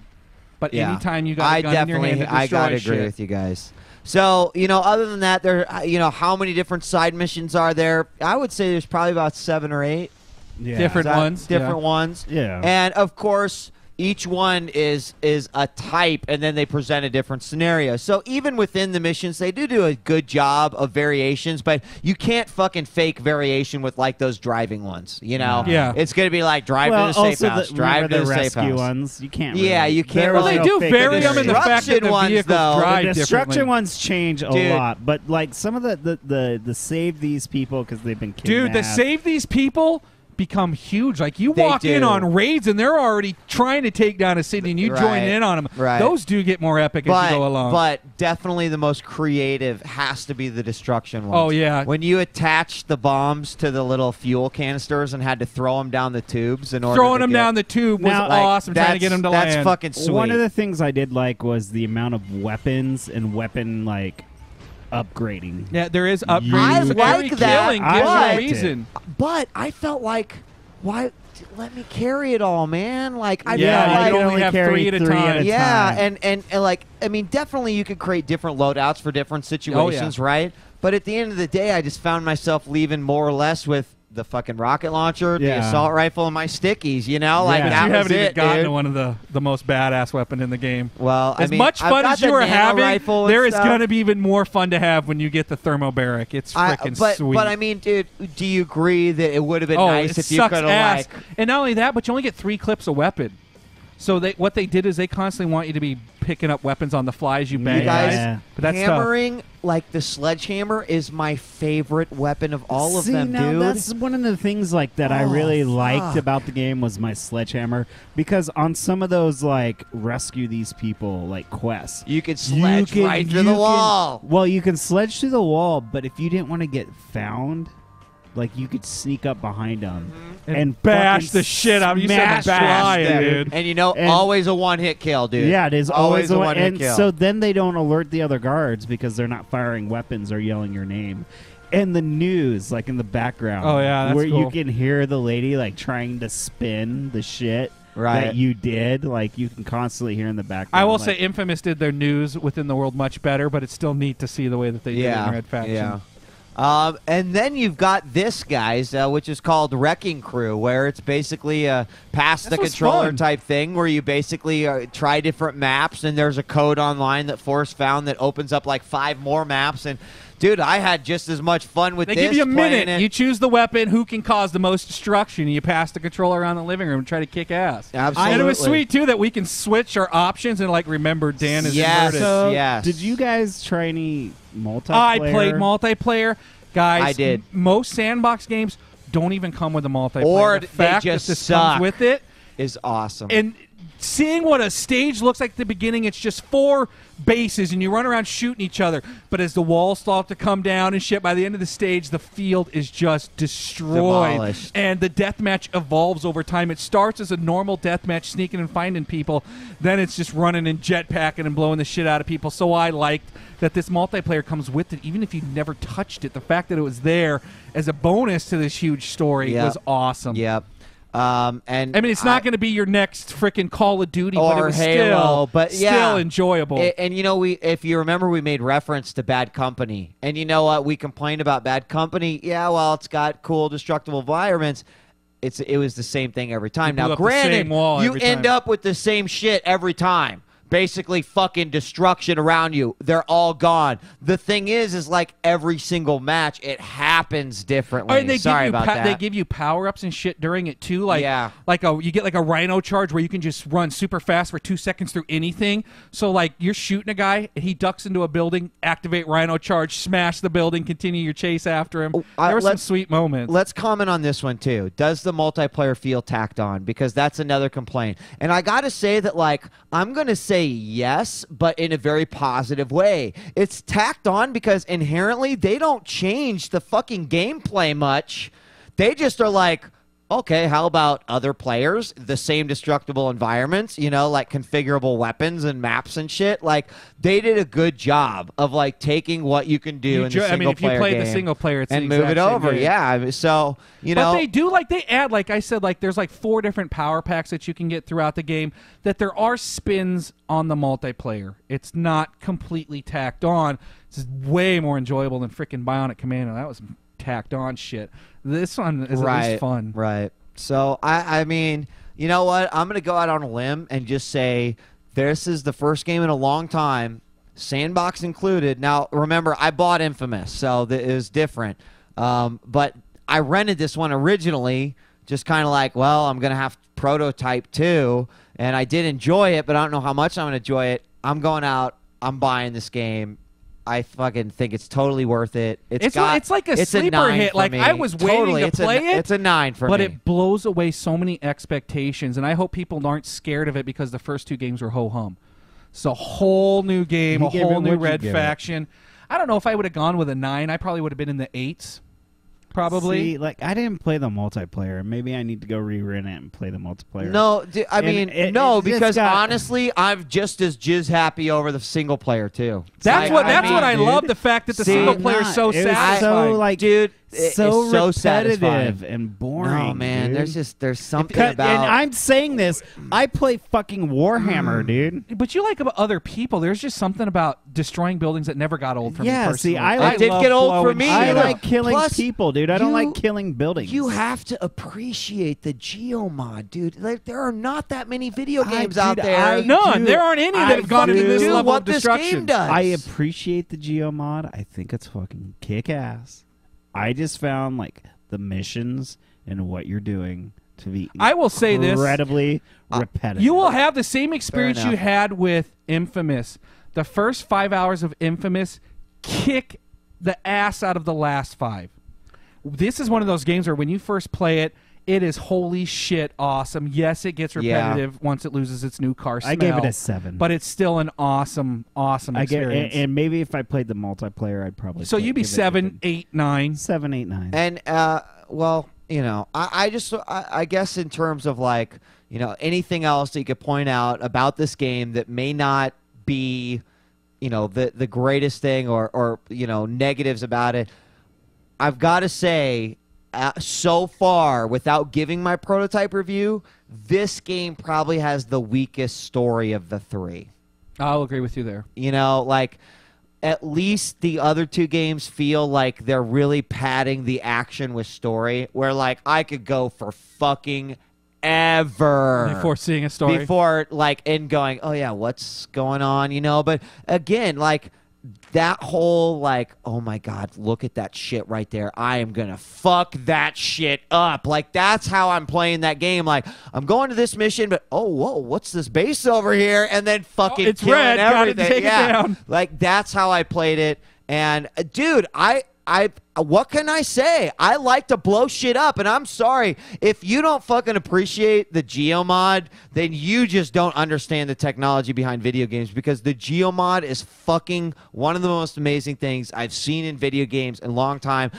But yeah. anytime you got a gun in your hand to destroy I gotta shit. agree with you guys. So, you know, other than that, there, you know, how many different side missions are there? I would say there's probably about seven or eight. Yeah. Different so, ones. Different yeah. ones. Yeah. And, of course, each one is is a type, and then they present a different scenario. So even within the missions, they do do a good job of variations, but you can't fucking fake variation with, like, those driving ones, you know? Yeah. It's going to be like, drive well, to the safe house, the, drive to the, the safe house. rescue ones, you can't really, Yeah, you can't really Well, they do vary them in the fact that the ones, vehicles though, drive The destruction ones change a Dude. lot, but, like, some of the, the, the, the save these people because they've been kidnapped. Dude, the save these people... become huge. Like, you they walk do. in on raids and they're already trying to take down a city and you right. join in on them. Right. Those do get more epic but, as you go along. But definitely the most creative has to be the destruction ones. Oh, yeah. When you attached the bombs to the little fuel canisters and had to throw them down the tubes in order Throwing to them get... down the tube was now, awesome like, trying to get them to that's land. That's fucking sweet. One of the things I did like was the amount of weapons and weapon, like, upgrading. Yeah, there is upgrading. I like Every that. Killing gives I you a reason. It. But I felt like, why? Let me carry it all, man. Like, I yeah, feel like you only have three at a time. Yeah, and, and and like, I mean, definitely you could create different loadouts for different situations, oh, yeah. right? But at the end of the day, I just found myself leaving more or less with the fucking rocket launcher, yeah. the assault rifle, and my stickies, you know? Like, yeah. that you was haven't it, even gotten dude. to one of the, the most badass weapon in the game. Well, I As mean, much fun as you are having, there is going to be even more fun to have when you get the thermobaric. It's freaking sweet. But, I mean, dude, do you agree that it would have been oh, nice if you could have, like... And not only that, but you only get three clips a weapon. So they, what they did is they constantly want you to be picking up weapons on the fly as you bang. You guys, yeah. but that's hammering, tough. like the sledgehammer, is my favorite weapon of all See, of them, now dude. That's one of the things like that oh, I really fuck. liked about the game was my sledgehammer. Because on some of those, like, rescue these people, like, quests. You could sledge you can, right through the can, wall. Well, you can sledge through the wall, but if you didn't want to get found... Like, you could sneak up behind them and, and bash the shit out of you. Smash flying, dude. And, you know, and always a one-hit kill, dude. Yeah, it is always, always a one-hit one kill. And so then they don't alert the other guards because they're not firing weapons or yelling your name. And the news, like, in the background. Oh, yeah, that's Where cool. you can hear the lady, like, trying to spin the shit. right. that you did. Like, you can constantly hear in the background. I will like, say Infamous did their news within the world much better, but it's still neat to see the way that they yeah, did in Red Faction. Yeah. Um, and then you've got this, guys, uh, which is called Wrecking Crew, where it's basically a pass-the-controller type thing where you basically uh, try different maps, and there's a code online that Force found that opens up like five more maps. And, dude, I had just as much fun with they this. They give you a minute. It. You choose the weapon, who can cause the most destruction, and you pass the controller around the living room and try to kick ass. Absolutely. And it was sweet, too, that we can switch our options and, like, remember Dan is yes, inverted. So yes. Did you guys try any... multiplayer? I played multiplayer. Guys, I did. Most sandbox games don't even come with a multiplayer. Or the fact they just that this suck comes with it is awesome. And seeing what a stage looks like at the beginning, it's just four bases, and you run around shooting each other. But as the walls start to come down and shit, by the end of the stage, the field is just destroyed. Demolished. And the deathmatch evolves over time. It starts as a normal deathmatch, sneaking and finding people. Then it's just running and jetpacking and blowing the shit out of people. So I liked that this multiplayer comes with it, even if you never touched it. The fact that it was there as a bonus to this huge story yep. was awesome. Yep. Um, and I mean, it's not going to be your next freaking Call of Duty, or but it was Halo, still, but yeah. still enjoyable. It, and, you know, we if you remember, we made reference to Bad Company. And you know what? We complained about Bad Company. Yeah, well, it's got cool, destructible environments. It's It was the same thing every time. Now, granted, you end up with the same shit every time. Basically fucking destruction around you. They're all gone. The thing is, is like every single match, it happens differently. And they Sorry give you about that. They give you power-ups and shit during it, too. Like, yeah. like a, you get like a rhino charge where you can just run super fast for two seconds through anything. So, like, you're shooting a guy, and he ducks into a building, activate rhino charge, smash the building, continue your chase after him. Uh, there were some sweet moments. Let's comment on this one, too. Does the multiplayer feel tacked on? Because that's another complaint. And I got to say that, like, I'm going to say yes, but in a very positive way. It's tacked on because inherently they don't change the fucking gameplay much. They just are like, okay, how about other players, the same destructible environments, you know, like configurable weapons and maps and shit. Like, they did a good job of like taking what you can do you in the single I mean, if player you play the single player, it's and move it over. Game. Yeah, so you know, but they do like they add, like I said, like there's like four different power packs that you can get throughout the game. That there are spins on the multiplayer. It's not completely tacked on. It's way more enjoyable than freaking Bionic Commando. That was tacked on shit. This one is right, at least fun. Right. So, I, I mean, you know what? I'm going to go out on a limb and just say this is the first game in a long time, sandbox included. Now, remember, I bought Infamous, so it was different. Um, but I rented this one originally, just kind of like, well, I'm going to have Prototype two, and I did enjoy it, but I don't know how much I'm going to enjoy it. I'm going out. I'm buying this game. I fucking think it's totally worth it. It's, it's, got, a, it's like a it's sleeper a hit. Like me. I was waiting totally. to it's play a, it. It's a nine for but me. But it blows away so many expectations, and I hope people aren't scared of it because the first two games were ho-hum. It's a whole new game, you a whole new Red Faction. It. I don't know if I would have gone with a nine. I probably would have been in the eights. Probably. See, like, I didn't play the multiplayer. Maybe I need to go re-rent it and play the multiplayer. No, dude, I and mean, it, no, it, because got, honestly, I'm just as jizz happy over the single player too. That's like, what. That's I mean, what I dude. love. The fact that the See, single player is so satisfying. So, like, dude, it, so, so repetitive satisfying. and boring. Oh no, man, dude. there's just there's something because, about. And I'm saying this. I play fucking Warhammer, mm. dude. But you like about other people. There's just something about destroying buildings that never got old for yeah, me. Yeah. See, I like, it did get old for me. I like killing people, dude. Dude, I don't you, like killing buildings. You have to appreciate the GeoMod, dude. Like, there are not that many video games I, out dude, there. I None. Do. There aren't any I that have gone into this level what of destruction. This game does. I appreciate the GeoMod. I think it's fucking kick-ass. I just found, like, the missions and what you're doing to be I will say this incredibly repetitive. You will have the same experience you had with Infamous. The first five hours of Infamous kick the ass out of the last five. This is one of those games where when you first play it, it is holy shit awesome. Yes, it gets repetitive yeah. once it loses its new car smell. I gave it a seven. But it's still an awesome, awesome I experience. Get, and, and maybe if I played the multiplayer, I'd probably So play, you'd be seven, eight, nine. Seven, eight, nine. And, uh, well, you know, I, I just, I, I guess in terms of like, you know, anything else that you could point out about this game that may not be, you know, the, the greatest thing or, or, you know, negatives about it. I've got to say, uh, so far, without giving my prototype review, this game probably has the weakest story of the three. I'll agree with you there. You know, like, at least the other two games feel like they're really padding the action with story, where, like, I could go for fucking ever before seeing a story. Before, like, and going, oh, yeah, what's going on, you know? But, again, like, that whole, like, oh, my God, look at that shit right there. I am going to fuck that shit up. Like, that's how I'm playing that game. Like, I'm going to this mission, but, oh, whoa, what's this base over here? And then fucking oh, it's killing red. Everything. Gotta take yeah. it down. Like, that's how I played it. And, uh, dude, I... I what can I say? I like to blow shit up, and I'm sorry. If you don't fucking appreciate the GeoMod, then you just don't understand the technology behind video games, because the GeoMod is fucking one of the most amazing things I've seen in video games in a long time.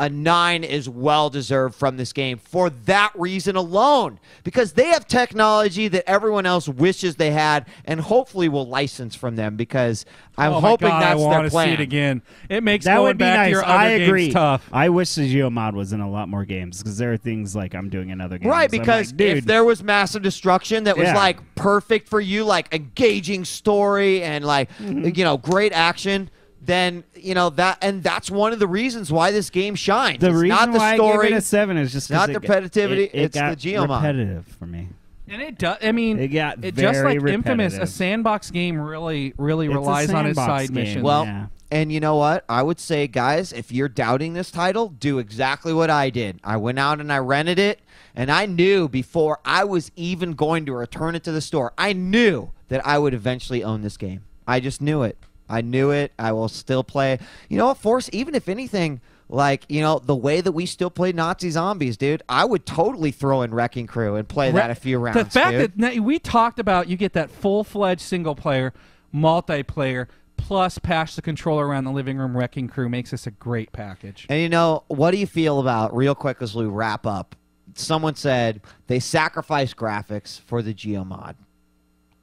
A nine is well-deserved from this game for that reason alone, because they have technology that everyone else wishes they had and hopefully will license from them, because I'm oh hoping God, that's I their plan. See it again. It makes that going would be back nice. To your other I agree. Games tough. I wish the GeoMod was in a lot more games, because there are things like I'm doing in other games. Right, because like, if there was massive destruction that was yeah. like perfect for you, like engaging story and like mm-hmm. you know, great action, then, you know, that, and that's one of the reasons why this game shines. The it's reason not the why story, I gave it a seven is just not the repetitivity. It, it it's got the GeoMod. Repetitive for me, and it does. I mean, it got it, just like repetitive. Infamous, a sandbox game really, really it's relies on its side mission. Well, yeah. And you know what? I would say, guys, if you're doubting this title, do exactly what I did. I went out and I rented it, and I knew before I was even going to return it to the store, I knew that I would eventually own this game. I just knew it. I knew it. I will still play. You know what, Force? Even if anything, like, you know, the way that we still play Nazi Zombies, dude, I would totally throw in Wrecking Crew and play Re that a few rounds, The fact dude. That we talked about, you get that full-fledged single-player, multiplayer, plus pass the controller around the living room Wrecking Crew makes this a great package. And, you know, what do you feel about, real quick as we wrap up, someone said they sacrificed graphics for the GeoMod.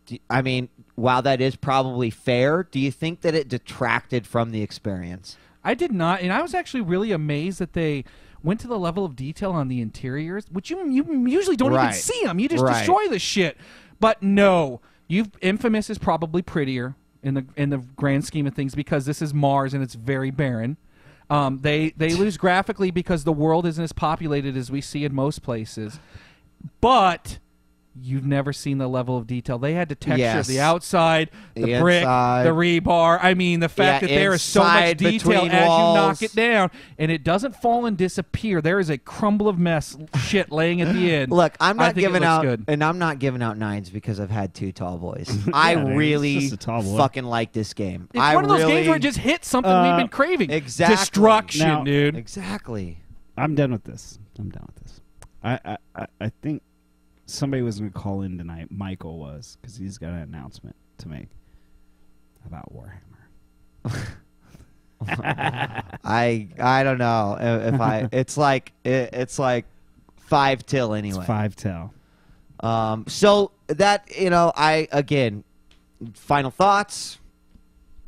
Do, I mean... While that is probably fair, do you think that it detracted from the experience? I did not, and I was actually really amazed that they went to the level of detail on the interiors, which you, you usually don't right. even see them. You just right. destroy the shit. But no, you've, Infamous is probably prettier in the in the grand scheme of things, because this is Mars and it's very barren. Um, they they lose graphically because the world isn't as populated as we see in most places, but. You've never seen the level of detail. They had to texture yes. the outside, the, the brick, inside. The rebar. I mean, the fact yeah, that there is so much detail as walls. You knock it down, and it doesn't fall and disappear. There is a crumble of mess shit laying at the end. Look, I'm not giving out, good. and I'm not giving out nines because I've had two tall boys. yeah, I dude, really fucking like this game. It's I one of those really, games where it just hits something uh, we've been craving. Exactly. Destruction, now, dude. Exactly. I'm done with this. I'm done with this. I I I, I think. Somebody was going to call in tonight. Michael was, because he's got an announcement to make about Warhammer. I I don't know if I. It's like it, it's like five till anyway. It's five till. Um. So that you know, I again, final thoughts.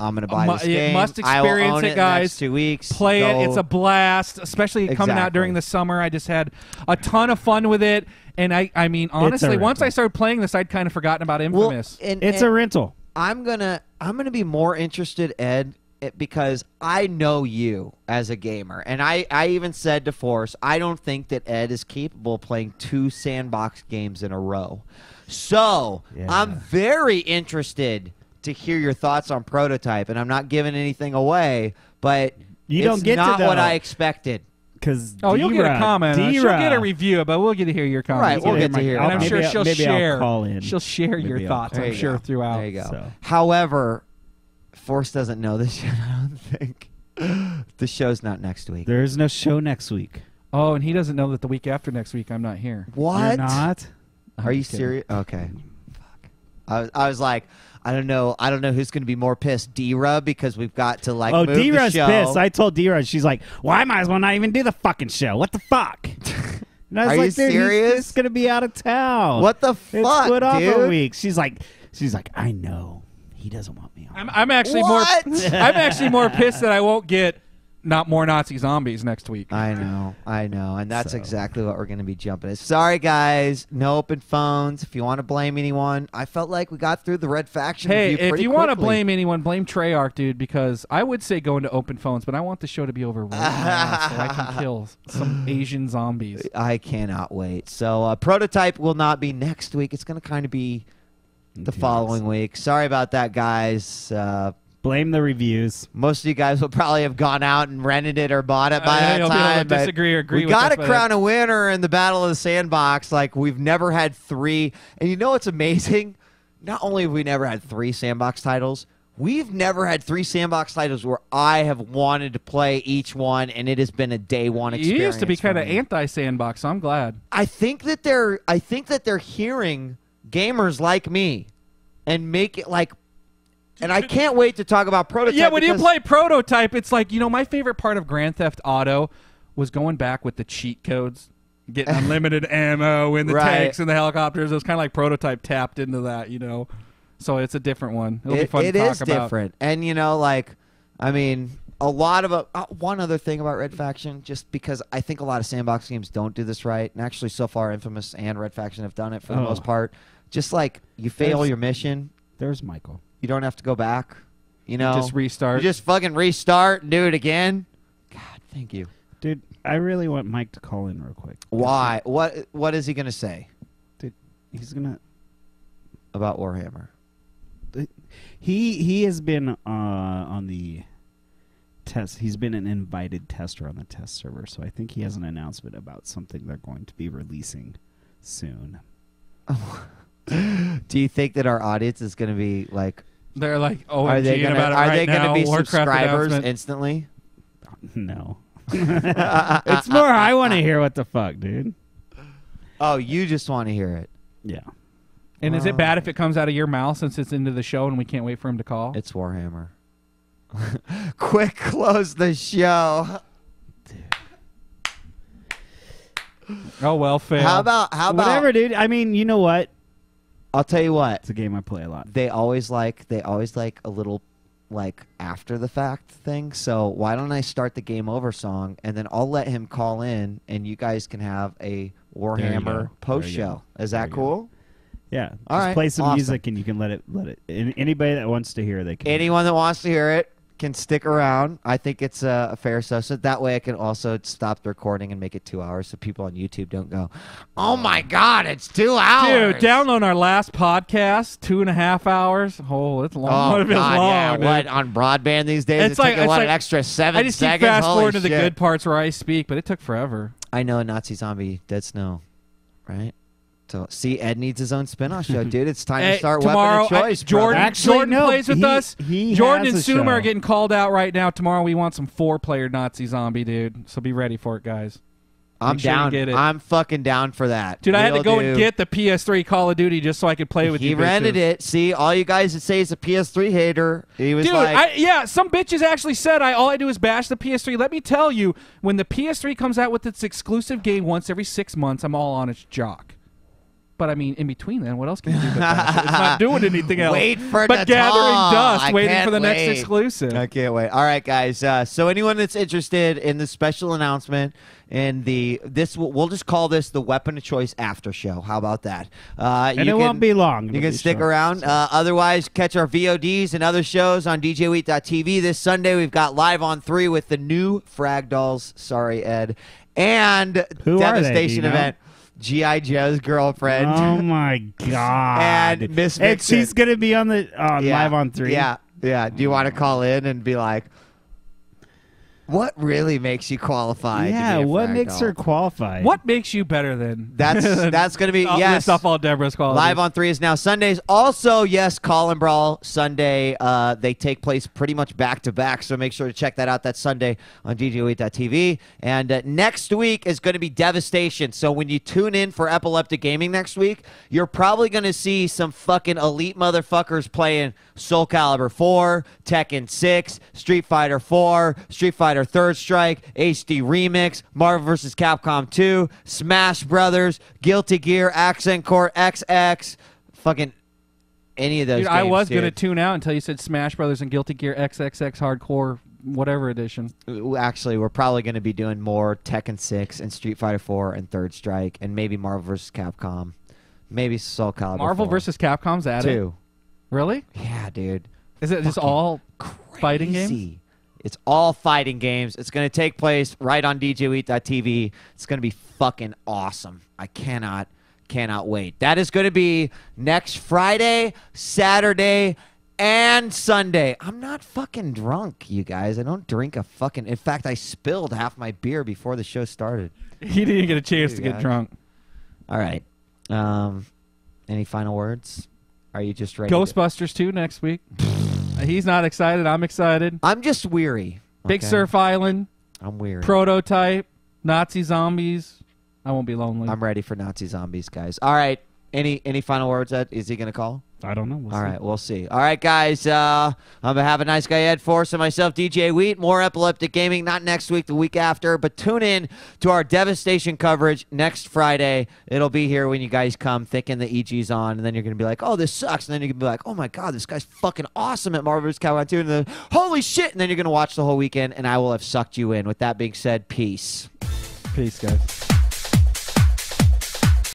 I'm gonna buy this game. You must experience it, guys. Next two weeks. Play it. It's a blast, especially coming out during the summer. I just had a ton of fun with it, and I, I mean, honestly, once I started playing this, I'd kind of forgotten about Infamous. Well, and, it's and a rental. I'm gonna, I'm gonna be more interested, Ed, because I know you as a gamer, and I, I even said to Force, I don't think that Ed is capable of playing two sandbox games in a row. So yeah. I'm very interested. To hear your thoughts on Prototype, and I'm not giving anything away, but you don't it's get not to what I expected. Because oh, you'll get a comment. She'll get a review, but we'll get to hear your comments. Right, we'll get to hear, and I'm sure she'll share. She'll share your thoughts. I'm sure throughout. There you go. However, Force doesn't know this yet. I don't think the show's not next week. There is no show next week. Oh, and he doesn't know that the week after next week I'm not here. What? You're not? Are you serious? Okay. Fuck. I was. I was like. I don't know. I don't know who's going to be more pissed, D-Ra, because we've got to like. Oh, move D-Ra's the show. Pissed. I told D-Ra, she's like, "Well, I might as well not even do the fucking show. What the fuck?" And I was Are like, you serious? It's going to be out of town. What the fuck, it's put off dude? A week. She's like, she's like, I know he doesn't want me on. I'm, I'm actually what? more. I'm actually more pissed that I won't get. not more Nazi zombies next week. I know, I know, and that's so. exactly what we're going to be jumping at. Sorry, guys, no open phones. If you want to blame anyone, I felt like we got through the Red Faction. Hey, review if you want to blame anyone, blame Treyarch, dude, because I would say go into open phones, but I want the show to be over right now so I can kill some Asian zombies. I cannot wait. So uh, Prototype will not be next week. It's going to kind of be the Dude, following week. Sorry about that, guys. Uh, Blame the reviews. Most of you guys will probably have gone out and rented it or bought it by uh, that time. But disagree or agree we with got to crown a winner in the Battle of the Sandbox. Like, we've never had three. And you know what's amazing? Not only have we never had three Sandbox titles, we've never had three Sandbox titles where I have wanted to play each one, and it has been a day one experience. You used to be kind of anti-Sandbox, so I'm glad. I think that they're. I think that they're hearing gamers like me, and make it like. And I can't wait to talk about Prototype. Yeah, when you play Prototype, it's like, you know, my favorite part of Grand Theft Auto was going back with the cheat codes, getting unlimited ammo in the right. tanks and the helicopters. It was kind of like Prototype tapped into that, you know. So it's a different one. It'll it, be fun it to talk about. It is different. And, you know, like, I mean, a lot of... A, uh, one other thing about Red Faction, just because I think a lot of sandbox games don't do this right. And actually, so far, Infamous and Red Faction have done it for oh. the most part. Just like, you fail there's, your mission. There's Michael. You don't have to go back, you know. You just restart. You just fucking restart and do it again. God, thank you, dude. I really want Mike to call in real quick. Why? What? What is he gonna say? Dude, he's gonna about Warhammer. He he has been uh, on the test. He's been an invited tester on the test server, so I think he has an announcement about something they're going to be releasing soon. Oh. Do you think that our audience is going to be like? They're like, oh, are they going right to be Warcraft subscribers instantly? No. It's more. I want to hear what the fuck, dude. Oh, you just want to hear it. Yeah. And wow. Is it bad if it comes out of your mouth since it's into the show and we can't wait for him to call? It's Warhammer. Quick, close the show. Dude. Oh well, fail. How about how about whatever, dude? I mean, you know what? I'll tell you what. It's a game I play a lot. They always like they always like a little like after the fact thing. So why don't I start the game over song and then I'll let him call in and you guys can have a Warhammer post show. Is that cool? Yeah. All right. Just play some awesome. music and you can let it let it. And anybody that wants to hear, they can. Anyone that wants to hear it can stick around. I think it's uh, a fair assessment. That way I can also stop the recording and make it two hours so people on YouTube don't go, oh my God, it's two hours. Dude, download our last podcast, two and a half hours. Oh, it's long. Oh, it feels long, yeah. What, on broadband these days, it's it like, took a lot like, an extra seven seconds. I just seconds? keep fast Holy forward shit. to the good parts where I speak, but it took forever. I know, Nazi Zombie, Dead Snow, right? So, see, Ed needs his own spin-off show, dude. It's time hey, to start tomorrow, Weapon of Choice. I, Jordan, Actually, Jordan no, plays with he, us. He Jordan and Suma show. are getting called out right now. Tomorrow we want some four-player Nazi Zombie, dude. So be ready for it, guys. I'm Make down. Sure get it. I'm fucking down for that. Dude, Real I had to go dude. and get the P S three Call of Duty just so I could play with he you He rented bitches. it. See, all you guys that say is a P S three hater. He was dude, like, I, yeah, some bitches actually said I all I do is bash the P S three. Let me tell you, when the P S three comes out with its exclusive game once every six months, I'm all on its jock. But, I mean, in between then, what else can you do? But that? It's not doing anything else. Wait for But Natal. gathering dust, I waiting for the wait. next exclusive. I can't wait. All right, guys. Uh, so anyone that's interested in the special announcement and the this, we'll just call this the Weapon of Choice after show. How about that? Uh, and you it can, won't be long. You can stick short. around. Uh, otherwise, catch our V O Ds and other shows on D J Wheat dot T V. This Sunday, we've got Live on three with the new Fragdals. Sorry, Ed. And Who Devastation they, event. Know? G I. Joe's girlfriend. Oh my God! And Miss and she's gonna be on the uh, yeah. Live on three. Yeah, yeah. Do you want to call in and be like, what really makes you qualified? Yeah, to be a what makes her qualified? What makes you better than? That's that's gonna be I'll yes. Off all Deborah's qualities. Live on three is now Sundays. Also, yes, Call and Brawl Sunday. Uh, they take place pretty much back to back. So make sure to check that out. That Sunday on D J Wheat dot T V. And uh, next week is gonna be Devastation. So when you tune in for Epileptic Gaming next week, you're probably gonna see some fucking elite motherfuckers playing Soul Calibur four, Tekken six, Street Fighter four, Street Fighter. Third Strike, H D Remix, Marvel versus. Capcom two, Smash Brothers, Guilty Gear, Accent Core, X X, fucking any of those dude, games, I was dude. gonna tune out until you said Smash Brothers and Guilty Gear, X X X Hardcore whatever edition. Actually, we're probably going to be doing more Tekken six and Street Fighter four and Third Strike and maybe Marvel versus. Capcom. Maybe Soul Calibur. Marvel four. Versus Capcom's at it? Two. Really? Yeah, dude. Is it just all crazy. Fighting games? It's all fighting games. It's going to take place right on D J Wheat dot T V. It's going to be fucking awesome. I cannot, cannot wait. That is going to be next Friday, Saturday, and Sunday. I'm not fucking drunk, you guys. I don't drink a fucking... In fact, I spilled half my beer before the show started. He didn't get a chance dude, to get guys. drunk. All right. Um, any final words? Are you just ready? Ghostbusters two next week. He's not excited. I'm excited. I'm just weary. Big okay. Surf Island. I'm weary. Prototype. Nazi zombies. I won't be lonely. I'm ready for Nazi zombies, guys. All right. Any any final words? That is he gonna call? I don't know. We'll All see. right, we'll see. All right, guys. Uh, I'm gonna have a nice guy Ed Force and myself, D J Wheat. More Epileptic Gaming, not next week, the week after, but tune in to our Devastation coverage next Friday. It'll be here when you guys come, thinking the E G's on, and then you're gonna be like, "Oh, this sucks," and then you're gonna be like, "Oh my God, this guy's fucking awesome at Marvel versus. Capcom two," and then holy shit, and then you're gonna watch the whole weekend, and I will have sucked you in. With that being said, peace. Peace, guys.